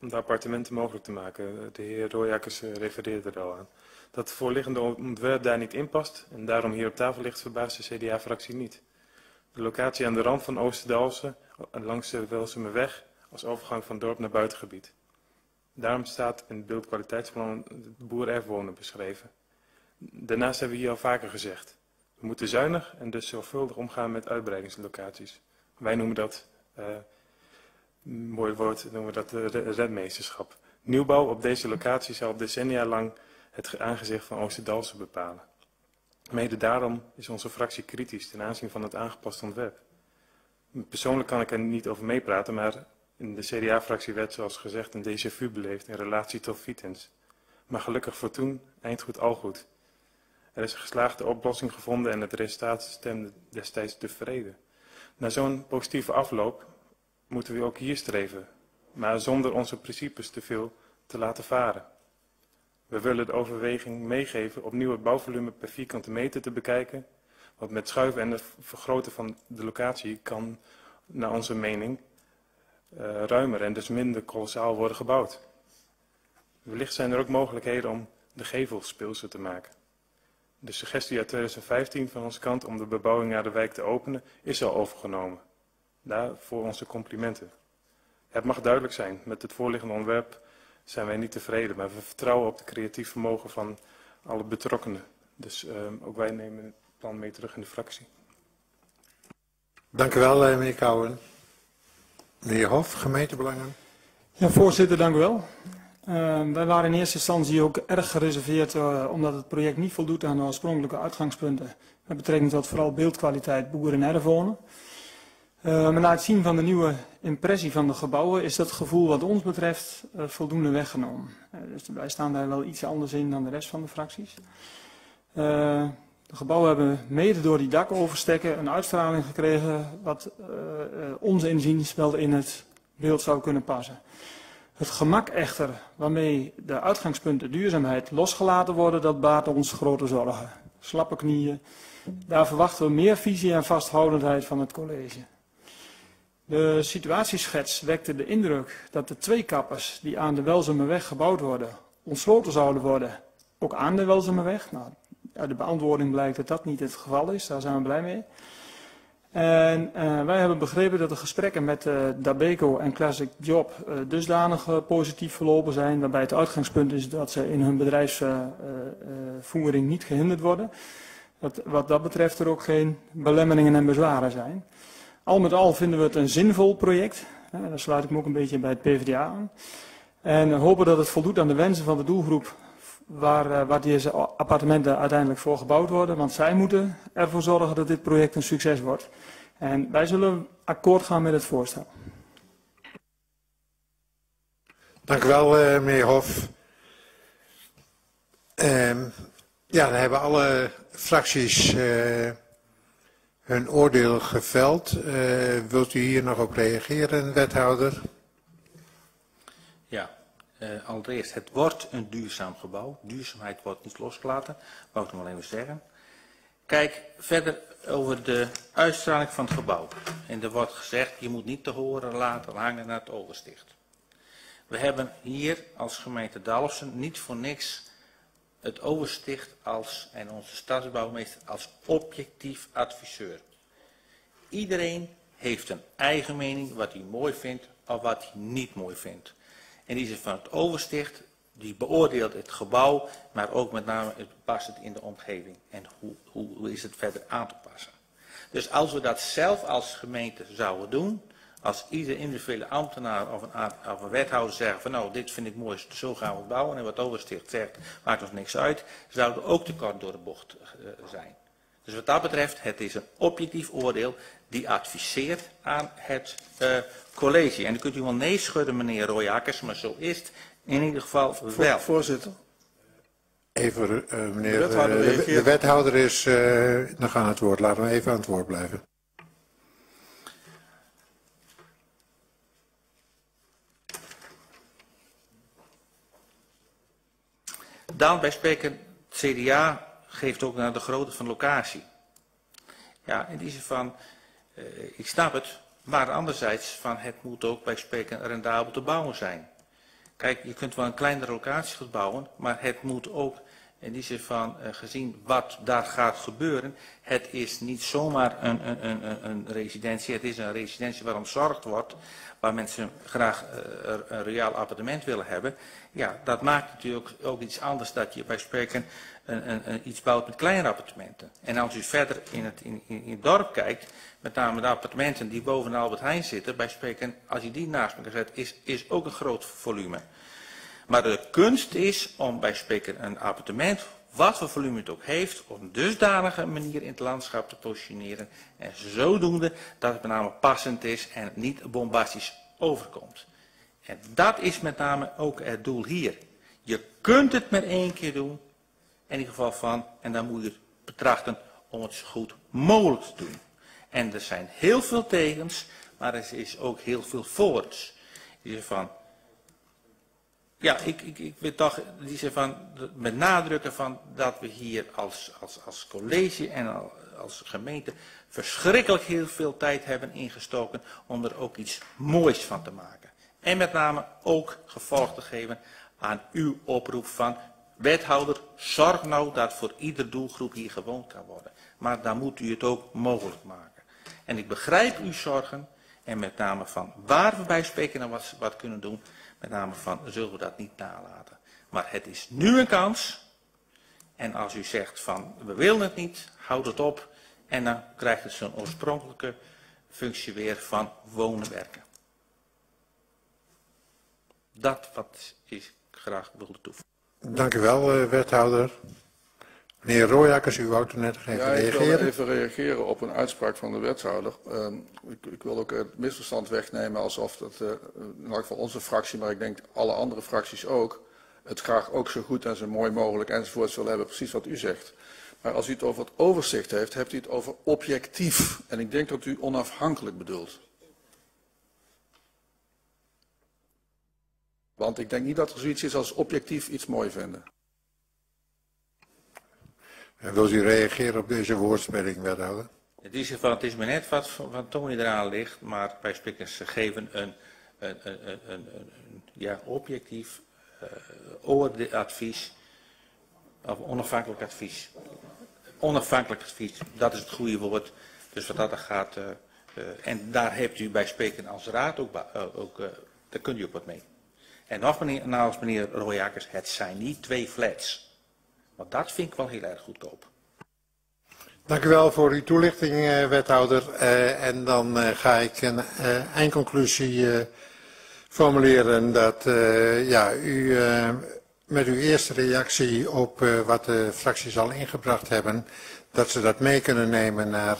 om de appartementen mogelijk te maken. De heer Rooijakkers refereerde er al aan. Dat het voorliggende ontwerp daar niet in past en daarom hier op tafel ligt, verbaast de CDA-fractie niet. De locatie aan de rand van Oosterdalse, langs de Welsenweg, als overgang van dorp naar buitengebied. Daarom staat in het beeldkwaliteitsplan het boerenerfwonen beschreven. Daarnaast hebben we hier al vaker gezegd. We moeten zuinig en dus zorgvuldig omgaan met uitbreidingslocaties. Wij noemen dat, mooi woord, noemen we dat redmeesterschap. Nieuwbouw op deze locatie zal decennia lang het aangezicht van Oosterdalse bepalen. Mede daarom is onze fractie kritisch ten aanzien van het aangepaste ontwerp. Persoonlijk kan ik er niet over meepraten, maar in de CDA-fractie werd zoals gezegd een déjà vu beleefd in relatie tot Vitens. Maar gelukkig voor toen, eindgoed al goed. Er is een geslaagde oplossing gevonden en het resultaat stemde destijds tevreden. Na zo'n positieve afloop moeten we ook hier streven, maar zonder onze principes te veel te laten varen. We willen de overweging meegeven opnieuw het bouwvolume per vierkante meter te bekijken, wat met schuiven en het vergroten van de locatie kan, naar onze mening, ruimer en dus minder kolossaal worden gebouwd. Wellicht zijn er ook mogelijkheden om de gevel speelser te maken. De suggestie uit 2015 van onze kant om de bebouwing naar de wijk te openen is al overgenomen. Daarvoor onze complimenten. Het mag duidelijk zijn, met het voorliggende ontwerp zijn wij niet tevreden, maar we vertrouwen op het creatief vermogen van alle betrokkenen. Dus ook wij nemen het plan mee terug in de fractie. Dank u wel, meneer Kouwen. De heer Hof, gemeentebelangen. Ja, voorzitter, dank u wel. Wij waren in eerste instantie ook erg gereserveerd omdat het project niet voldoet aan de oorspronkelijke uitgangspunten. Met betrekking tot vooral beeldkwaliteit, boer- en erfwonen. Maar na het zien van de nieuwe impressie van de gebouwen is dat gevoel wat ons betreft voldoende weggenomen. Dus wij staan daar wel iets anders in dan de rest van de fracties. De gebouwen hebben mede door die dakoverstekken een uitstraling gekregen wat ons inziens wel in het beeld zou kunnen passen. Het gemak echter waarmee de uitgangspunten duurzaamheid losgelaten worden, dat baart ons grote zorgen. Slappe knieën, daar verwachten we meer visie en vasthoudendheid van het college. De situatieschets wekte de indruk dat de twee kappers die aan de Welzumerweg gebouwd worden, ontsloten zouden worden, ook aan de Welzumerweg. Nou, uit de beantwoording blijkt dat dat niet het geval is, daar zijn we blij mee. En wij hebben begrepen dat de gesprekken met Dabeco en Classic Job dusdanig positief verlopen zijn, waarbij het uitgangspunt is dat ze in hun bedrijfsvoering niet gehinderd worden. Dat wat dat betreft er ook geen belemmeringen en bezwaren zijn. Al met al vinden we het een zinvol project. Daar sluit ik me ook een beetje bij het PvdA aan. En hopen dat het voldoet aan de wensen van de doelgroep waar deze appartementen uiteindelijk voor gebouwd worden. Want zij moeten ervoor zorgen dat dit project een succes wordt. En wij zullen akkoord gaan met het voorstel. Dank u wel, meneer Hof. Ja, dan hebben alle fracties hun oordeel geveld. Wilt u hier nog op reageren, wethouder? Ja. Allereerst, het wordt een duurzaam gebouw. Duurzaamheid wordt niet losgelaten. Wou ik nog alleen maar zeggen. Kijk verder over de uitstraling van het gebouw. En er wordt gezegd, je moet niet te horen laten hangen naar het oversticht. We hebben hier als gemeente Dalfsen niet voor niks het oversticht als, en onze stadsbouwmeester als objectief adviseur. Iedereen heeft een eigen mening wat hij mooi vindt of wat hij niet mooi vindt. En die is van het oversticht, die beoordeelt het gebouw, maar ook met name het past het in de omgeving. En hoe is het verder aan te passen. Dus als we dat zelf als gemeente zouden doen, als ieder individuele ambtenaar of een wethouder zegt van nou dit vind ik mooi, zo gaan we het bouwen. En wat het oversticht zegt, maakt ons niks uit, zouden we ook te kort door de bocht zijn. Dus wat dat betreft, het is een objectief oordeel die adviseert aan het college. En dan kunt u wel nee schudden, meneer Rooijakkers, maar zo is het in ieder geval wel. Voorzitter. Even, meneer de wethouder is nog aan het woord. Laten we even aan het woord blijven. Dan bij spreken het CDA geeft ook naar de grootte van locatie. Ja, in die zin van, ik snap het, maar anderzijds van het moet ook bij spreken rendabel te bouwen zijn. Kijk, je kunt wel een kleinere locatie gaan bouwen, maar het moet ook, in die zin van, gezien wat daar gaat gebeuren, het is niet zomaar een residentie, het is een residentie waar omzorgd wordt, waar mensen graag een royaal appartement willen hebben. Ja, dat maakt natuurlijk ook iets anders dat je bij spreken iets bouwt met kleinere appartementen. En als u verder in het dorp kijkt, met name de appartementen die boven de Albert Heijn zitten, bij spreken, als je die naast elkaar zet, is ook een groot volume. Maar de kunst is om bij spreken een appartement, wat voor volume het ook heeft, op een dusdanige manier in het landschap te positioneren. En zodoende dat het met name passend is en het niet bombastisch overkomt. En dat is met name ook het doel hier. Je kunt het met één keer doen, in ieder geval van, en dan moet je het betrachten om het zo goed mogelijk te doen. En er zijn heel veel tegens, maar er is ook heel veel voorts. Die van, ja, ik weet toch, die zijn van, met nadrukken van dat we hier als college en als gemeente verschrikkelijk heel veel tijd hebben ingestoken om er ook iets moois van te maken. En met name ook gevolg te geven aan uw oproep van wethouder, zorg nou dat voor ieder doelgroep hier gewoond kan worden. Maar dan moet u het ook mogelijk maken. En ik begrijp uw zorgen en met name van waar we bij spreken en wat kunnen doen. Met name van zullen we dat niet nalaten. Maar het is nu een kans. En als u zegt van we willen het niet, houd het op. En dan krijgt het zijn oorspronkelijke functie weer van wonen werken. dat wat ik graag wilde toevoegen. Dank u wel, wethouder. Meneer Rooijakkers, u wou toen net even reageren. Ik wil even reageren op een uitspraak van de wethouder. Ik wil ook het misverstand wegnemen alsof dat, in elk geval onze fractie, maar ik denk alle andere fracties ook, het graag ook zo goed en zo mooi mogelijk enzovoorts willen hebben, precies wat u zegt. Maar als u het over het overzicht heeft, hebt u het over objectief. En ik denk dat u onafhankelijk bedoelt. Want ik denk niet dat er zoiets is als objectief iets mooi vinden. En wilt u reageren op deze woordspeling, wethouder? Het is me net wat van tong in eraan ligt, maar wij sprekers geven een objectief advies, of onafhankelijk advies. Onafhankelijk advies, dat is het goede woord. Dus wat dat er gaat, en daar hebt u bij spreken als raad ook, daar kunt u ook wat mee. En nogmaals, meneer Rooijakkers, het zijn niet twee flats. Want dat vind ik wel heel erg goedkoop. Dank u wel voor uw toelichting, wethouder. En dan ga ik een eindconclusie formuleren. Dat u met uw eerste reactie op wat de fracties al ingebracht hebben, dat ze dat mee kunnen nemen naar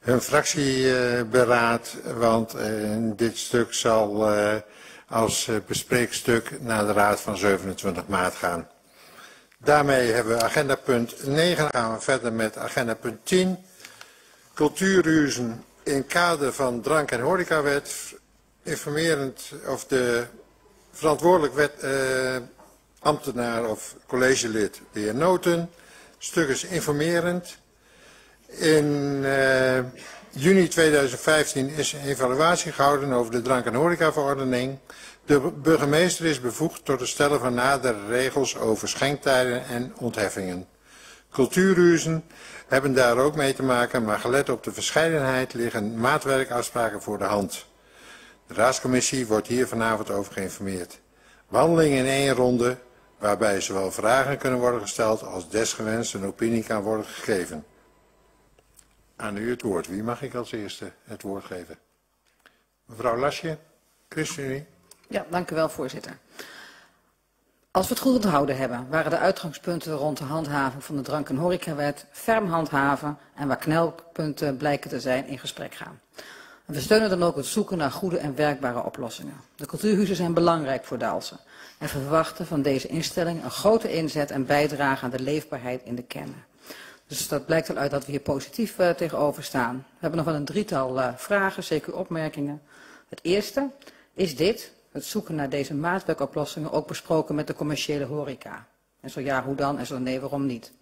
hun fractieberaad. Want dit stuk zal als bespreekstuk naar de raad van 27 maart gaan. Daarmee hebben we agenda punt 9. Gaan we verder met agenda punt 10. Cultuurhuizen in kader van Drank- en Horecawet. Informerend of de verantwoordelijk ambtenaar of collegelid, de heer Noten. Stuk is informerend. In juni 2015 is een evaluatie gehouden over de Drank- en Horecaverordening. De burgemeester is bevoegd tot het stellen van nadere regels over schenktijden en ontheffingen. Cultuurhuizen hebben daar ook mee te maken, maar gelet op de verscheidenheid liggen maatwerkafspraken voor de hand. De raadscommissie wordt hier vanavond over geïnformeerd. Wandeling in één ronde, waarbij zowel vragen kunnen worden gesteld als desgewenst een opinie kan worden gegeven. Aan u het woord. Wie mag ik als eerste het woord geven? Mevrouw Lassche, ChristenUnie. Ja, dank u wel, voorzitter. Als we het goed onthouden hebben, waren de uitgangspunten rond de handhaving van de Drank- en Horecawet ferm handhaven en waar knelpunten blijken te zijn in gesprek gaan. En we steunen dan ook het zoeken naar goede en werkbare oplossingen. De cultuurhuizen zijn belangrijk voor Dalfsen en verwachten van deze instelling een grote inzet en bijdrage aan de leefbaarheid in de kernen. Dus dat blijkt al uit dat we hier positief tegenover staan. We hebben nog wel een drietal vragen, zeker opmerkingen. Het eerste is dit. Het zoeken naar deze maatwerkoplossingen ook besproken met de commerciële horeca. En zo ja, hoe dan? En zo nee, waarom niet?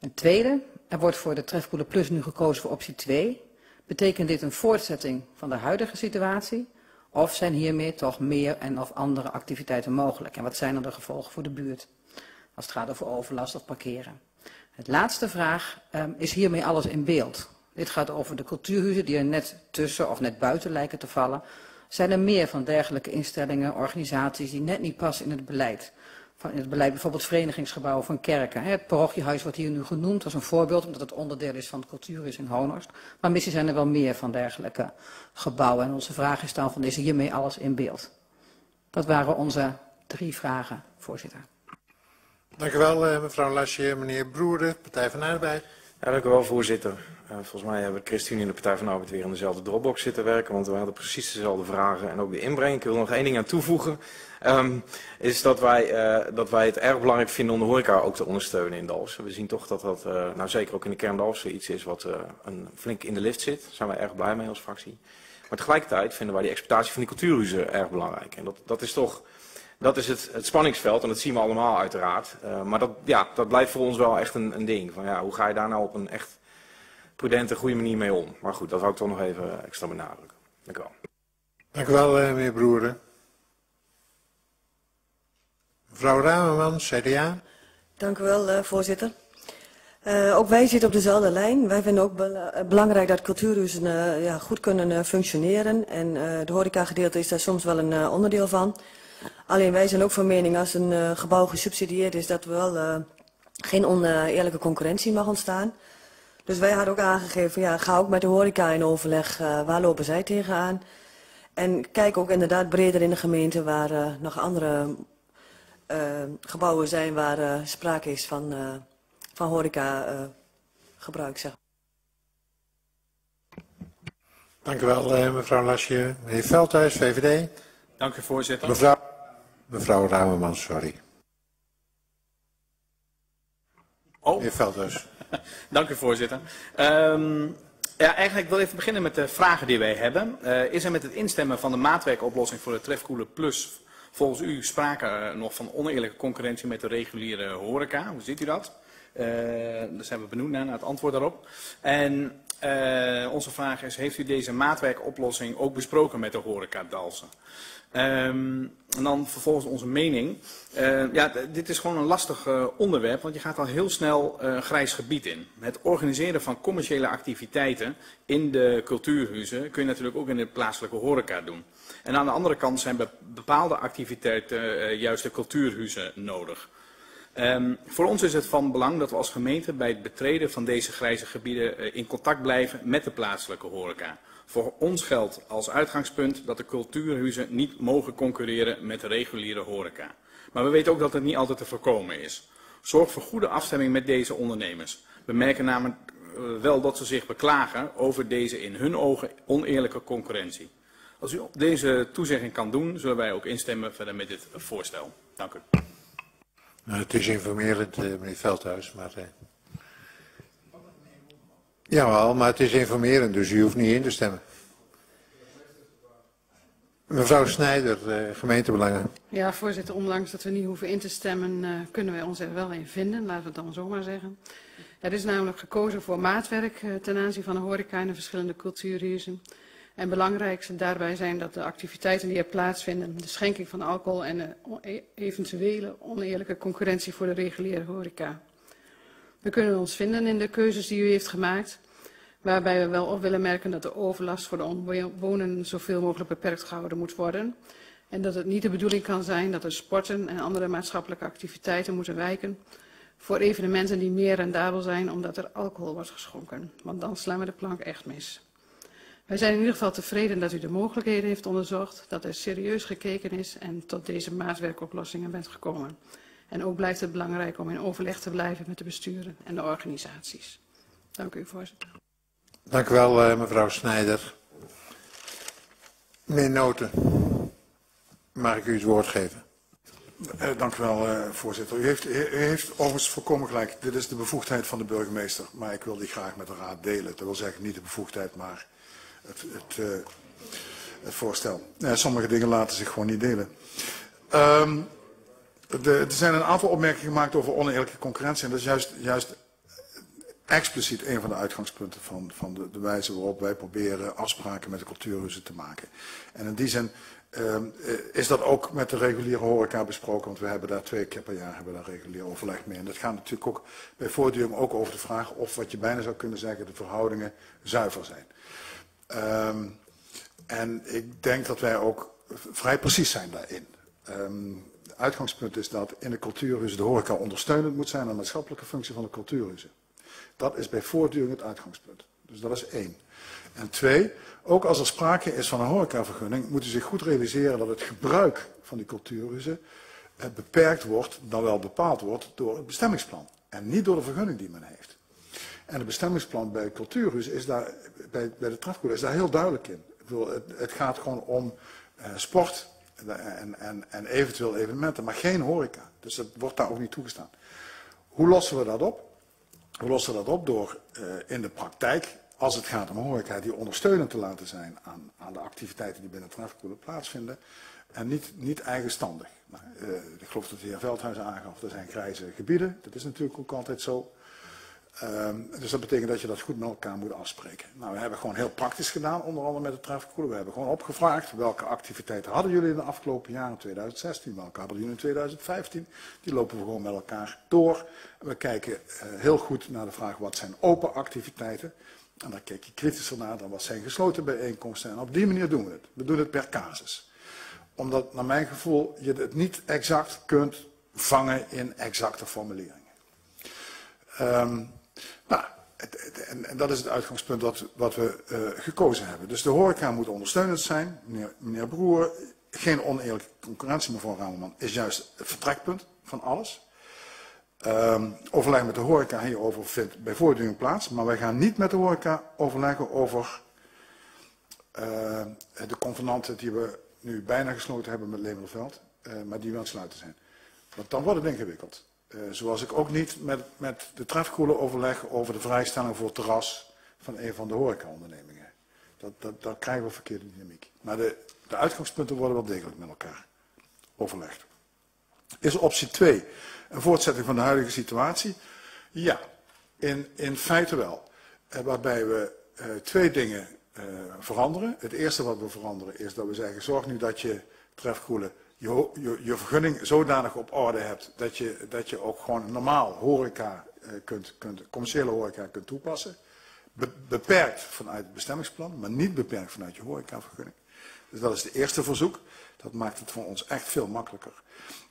Een tweede, er wordt voor de Trefkoele Plus nu gekozen voor optie 2. Betekent dit een voortzetting van de huidige situatie? Of zijn hiermee toch meer en of andere activiteiten mogelijk? En wat zijn dan de gevolgen voor de buurt? Als het gaat over overlast of parkeren. Het laatste vraag, is hiermee alles in beeld? Dit gaat over de cultuurhuizen die er net tussen of net buiten lijken te vallen. Zijn er meer van dergelijke instellingen, organisaties die net niet passen in het beleid? Van het beleid bijvoorbeeld verenigingsgebouwen van kerken. Het parochiehuis wordt hier nu genoemd als een voorbeeld, omdat het onderdeel is van Cultuurhuis in Honhorst. Maar misschien zijn er wel meer van dergelijke gebouwen. En onze vraag is dan, van, is hiermee alles in beeld? Dat waren onze drie vragen, voorzitter. Dank u wel, mevrouw Lassche. Meneer Broeren, Partij van de Arbeid. Ja, dank u wel, voorzitter. Volgens mij hebben de ChristenUnie en de Partij van de Arbeid weer in dezelfde dropbox zitten werken, want we hadden precies dezelfde vragen en ook de inbreng. Ik wil nog één ding aan toevoegen, is dat wij het erg belangrijk vinden om de horeca ook te ondersteunen in Dalfsen. We zien toch dat dat, nou zeker ook in de kern Dalfsen, iets is wat flink in de lift zit. Daar zijn wij erg blij mee als fractie. Maar tegelijkertijd vinden wij die exploitatie van die cultuurhuizen erg belangrijk. En dat is toch... Dat is het spanningsveld en dat zien we allemaal uiteraard. Maar dat blijft voor ons wel echt een ding. Van, ja, hoe ga je daar nou op een echt prudente, goede manier mee om? Maar goed, dat wou ik toch nog even extra benadrukken. Dank u wel. Dank u wel, meneer Broeren. Mevrouw Ramerman, CDA. Dank u wel, voorzitter. Ook wij zitten op dezelfde lijn. Wij vinden ook belangrijk dat cultuurhuizen goed kunnen functioneren. En de horecagedeelte is daar soms wel een onderdeel van. Alleen wij zijn ook van mening als een gebouw gesubsidieerd is dat er wel geen oneerlijke concurrentie mag ontstaan. Dus wij hadden ook aangegeven, ga ook met de horeca in overleg, waar lopen zij tegenaan. En kijk ook inderdaad breder in de gemeente waar nog andere gebouwen zijn waar sprake is van horecagebruik. Dank u wel, mevrouw Lassche. Meneer Veldhuis, VVD. Dank u, voorzitter. Mevrouw Ramerman, sorry. Oh. Meneer Veldhuis. Dank u, voorzitter. Ja, eigenlijk wil ik even beginnen met de vragen die wij hebben. Is er met het instemmen van de maatwerkoplossing voor de Trefkoeler Plus volgens u sprake nog van oneerlijke concurrentie met de reguliere horeca? Hoe ziet u dat? Daar zijn we benieuwd naar het antwoord daarop. En onze vraag is, heeft u deze maatwerkoplossing ook besproken met de horeca Dalfsen? En dan vervolgens onze mening. Ja, dit is gewoon een lastig onderwerp, want je gaat al heel snel grijs gebied in. Het organiseren van commerciële activiteiten in de cultuurhuizen kun je natuurlijk ook in de plaatselijke horeca doen. En aan de andere kant zijn bij bepaalde activiteiten juist de cultuurhuizen nodig. Voor ons is het van belang dat we als gemeente bij het betreden van deze grijze gebieden in contact blijven met de plaatselijke horeca. Voor ons geldt als uitgangspunt dat de cultuurhuizen niet mogen concurreren met de reguliere horeca. Maar we weten ook dat het niet altijd te voorkomen is. Zorg voor goede afstemming met deze ondernemers. We merken namelijk wel dat ze zich beklagen over deze in hun ogen oneerlijke concurrentie. Als u deze toezegging kan doen, zullen wij ook instemmen verder met dit voorstel. Dank u. Nou, het is informerend, meneer Veldhuis, maar... Jawel, maar het is informerend, dus u hoeft niet in te stemmen. Mevrouw Sneijder, gemeentebelangen. Ja, voorzitter, ondanks dat we niet hoeven in te stemmen, kunnen wij ons er wel in vinden, laten we het dan zomaar zeggen. Er is namelijk gekozen voor maatwerk ten aanzien van de horeca en de verschillende cultuurhuizen. En belangrijk daarbij zijn dat de activiteiten die er plaatsvinden, de schenking van alcohol en de eventuele oneerlijke concurrentie voor de reguliere horeca. We kunnen ons vinden in de keuzes die u heeft gemaakt, waarbij we wel op willen merken dat de overlast voor de omwonenden zoveel mogelijk beperkt gehouden moet worden. En dat het niet de bedoeling kan zijn dat de sporten en andere maatschappelijke activiteiten moeten wijken voor evenementen die meer rendabel zijn omdat er alcohol wordt geschonken. Want dan slaan we de plank echt mis. Wij zijn in ieder geval tevreden dat u de mogelijkheden heeft onderzocht, dat er serieus gekeken is en tot deze maatwerkoplossingen bent gekomen. En ook blijft het belangrijk om in overleg te blijven met de besturen en de organisaties. Dank u, voorzitter. Dank u wel, mevrouw Sneijder. Meneer Noten, mag ik u het woord geven? Dank u wel, voorzitter. U heeft overigens volkomen gelijk. Dit is de bevoegdheid van de burgemeester, maar ik wil die graag met de raad delen. Dat wil zeggen, niet de bevoegdheid, maar het voorstel. Sommige dingen laten zich gewoon niet delen. Er zijn een aantal opmerkingen gemaakt over oneerlijke concurrentie. En dat is juist expliciet een van de uitgangspunten van de wijze waarop wij proberen afspraken met de cultuurhuizen te maken. En in die zin is dat ook met de reguliere horeca besproken. Want we hebben daar 2 keer per jaar regulier overleg mee. En dat gaat natuurlijk ook bij voortduring ook over de vraag of wat je bijna zou kunnen zeggen de verhoudingen zuiver zijn. En ik denk dat wij ook vrij precies zijn daarin. Het uitgangspunt is dat in de cultuurhuizen de horeca ondersteunend moet zijn aan de maatschappelijke functie van de cultuurhuizen. Dat is bij voortdurend het uitgangspunt. Dus dat is 1. En 2, ook als er sprake is van een horecavergunning, moet u zich goed realiseren dat het gebruik van die cultuurhuizen beperkt wordt, dan wel bepaald wordt door het bestemmingsplan. En niet door de vergunning die men heeft. En het bestemmingsplan bij cultuurhuizen is daar, bij de trafkoelen, is daar heel duidelijk in. Ik bedoel, het gaat gewoon om sport. En eventueel evenementen, maar geen horeca. Dus dat wordt daar ook niet toegestaan. Hoe lossen we dat op? We lossen dat op door in de praktijk, als het gaat om horeca, die ondersteunend te laten zijn aan de activiteiten die binnen het Trafkoelen plaatsvinden. En niet eigenstandig. Nou, ik geloof dat de heer Veldhuis aangaf, er zijn grijze gebieden. Dat is natuurlijk ook altijd zo. Dus dat betekent dat je dat goed met elkaar moet afspreken. Nou, we hebben gewoon heel praktisch gedaan, onder andere met de trafkoelen. We hebben gewoon opgevraagd welke activiteiten hadden jullie in de afgelopen jaren, 2016, welke hadden jullie in 2015. Die lopen we gewoon met elkaar door. En we kijken heel goed naar de vraag wat zijn open activiteiten. En daar kijk je kritischer naar dan wat zijn gesloten bijeenkomsten. En op die manier doen we het. We doen het per casus. Omdat, naar mijn gevoel, je het niet exact kunt vangen in exacte formuleringen. Nou, En dat is het uitgangspunt wat we gekozen hebben. Dus de horeca moet ondersteunend zijn. Meneer Broeren, geen oneerlijke concurrentie, mevrouw Ramerman, is juist het vertrekpunt van alles. Overleg met de horeca hierover vindt bij voortdurend plaats. Maar wij gaan niet met de horeca overleggen over de convenanten die we nu bijna gesloten hebben met Lemelerveld. Maar die wel sluiten zijn. Want dan wordt het ingewikkeld. Zoals ik ook niet met de trefkoelen overleg over de vrijstelling voor het terras van een van de horecaondernemingen. Dat krijgen we verkeerde dynamiek. Maar de uitgangspunten worden wel degelijk met elkaar overlegd. Is optie 2 een voortzetting van de huidige situatie? Ja, in feite wel. Waarbij we twee dingen veranderen. Het eerste wat we veranderen is dat we zeggen, zorg nu dat je trefkoelen... Je vergunning zodanig op orde hebt dat je ook gewoon normaal horeca commerciële horeca kunt toepassen. Beperkt vanuit het bestemmingsplan, maar niet beperkt vanuit je horecavergunning. Dus dat is het eerste verzoek. Dat maakt het voor ons echt veel makkelijker.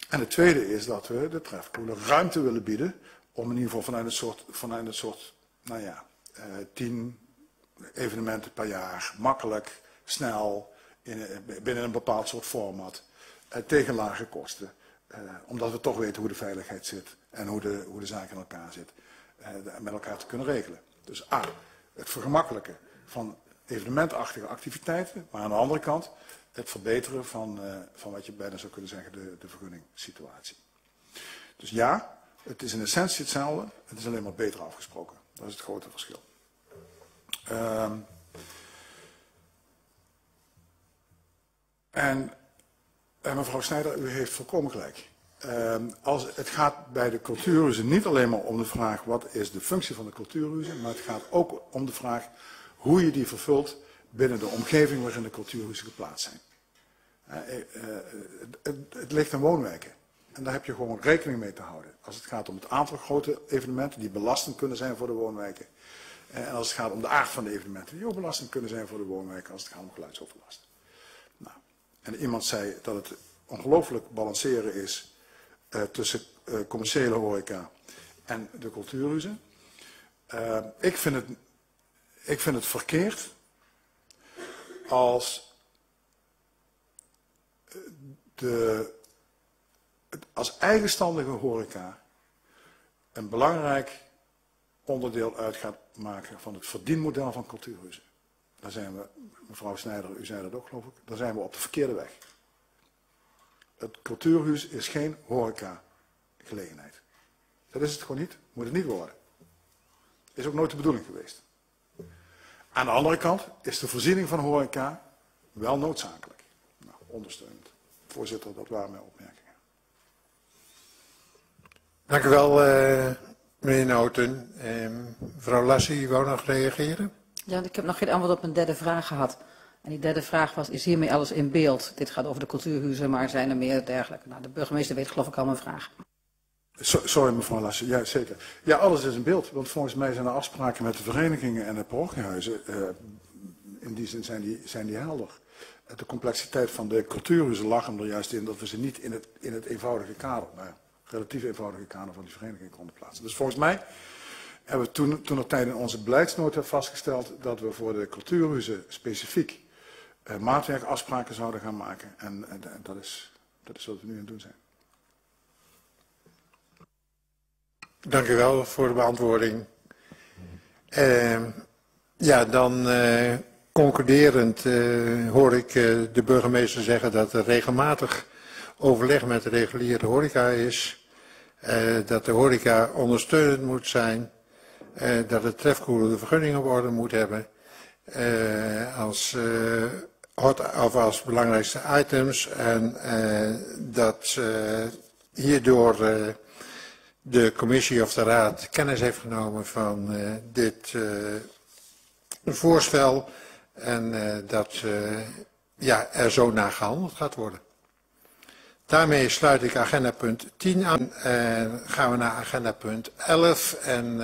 En het tweede is dat we de trefkoelen ruimte willen bieden om in ieder geval vanuit een soort nou ja, 10 evenementen per jaar, makkelijk, snel, binnen een bepaald soort format. Tegen lage kosten, omdat we toch weten hoe de veiligheid zit en hoe de zaak in elkaar zit, met elkaar te kunnen regelen. Dus A, het vergemakkelijken van evenementachtige activiteiten, maar aan de andere kant het verbeteren van wat je bijna zou kunnen zeggen de vergunningssituatie. Dus ja, het is in essentie hetzelfde, het is alleen maar beter afgesproken. Dat is het grote verschil. En mevrouw Sneijder, u heeft volkomen gelijk. Het gaat bij de cultuurhuizen niet alleen maar om de vraag wat is de functie van de cultuurhuizen, maar het gaat ook om de vraag hoe je die vervult binnen de omgeving waarin de cultuurhuizen geplaatst zijn. Het ligt aan woonwijken en daar heb je gewoon rekening mee te houden. Als het gaat om het aantal grote evenementen die belastend kunnen zijn voor de woonwijken. En als het gaat om de aard van de evenementen die ook belastend kunnen zijn voor de woonwijken als het gaat om geluidsoverlast. En iemand zei dat het ongelooflijk balanceren is tussen commerciële horeca en de cultuurhuizen. Ik vind het verkeerd als eigenstandige horeca een belangrijk onderdeel uit gaat maken van het verdienmodel van cultuurhuizen. Daar zijn we, mevrouw Sneijder, u zei dat ook geloof ik, daar zijn we op de verkeerde weg. Het cultuurhuis is geen horecagelegenheid. Dat is het gewoon niet, moet het niet worden. Is ook nooit de bedoeling geweest. Aan de andere kant is de voorziening van horeca wel noodzakelijk. Nou, ondersteunend. Voorzitter, dat waren mijn opmerkingen. Dank u wel, meneer Noten. Mevrouw Lassche, u wou nog reageren? Ja, ik heb nog geen antwoord op mijn derde vraag gehad. En die derde vraag was, is hiermee alles in beeld? Dit gaat over de cultuurhuizen, maar zijn er meer dergelijke? Nou, de burgemeester weet geloof ik al mijn vraag. Sorry mevrouw Lassche, ja zeker. Ja, alles is in beeld, want volgens mij zijn er afspraken met de verenigingen en de parochiehuizen. In die zin zijn die helder. De complexiteit van de cultuurhuizen lag hem er juist in dat we ze niet in het eenvoudige kader, maar relatief eenvoudige kader van die vereniging konden plaatsen. Dus volgens mij... hebben we toen in onze beleidsnota vastgesteld dat we voor de cultuurhuizen specifiek maatwerkafspraken zouden gaan maken. En dat is wat we nu aan het doen zijn. Dank u wel voor de beantwoording. Dan concluderend hoor ik de burgemeester zeggen dat er regelmatig overleg met de reguliere horeca is. Dat de horeca ondersteunend moet zijn. Dat het trefkoelen de vergunning op orde moet hebben als belangrijkste items en dat hierdoor de commissie of de raad kennis heeft genomen van dit voorstel en dat er zo naar gehandeld gaat worden. Daarmee sluit ik agenda punt 10 aan en gaan we naar agenda punt 11. En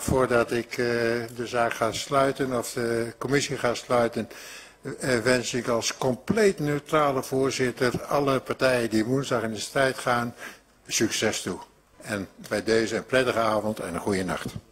voordat ik de zaak ga sluiten of de commissie ga sluiten, wens ik als compleet neutrale voorzitter alle partijen die woensdag in de strijd gaan succes toe. En bij deze een prettige avond en een goede nacht.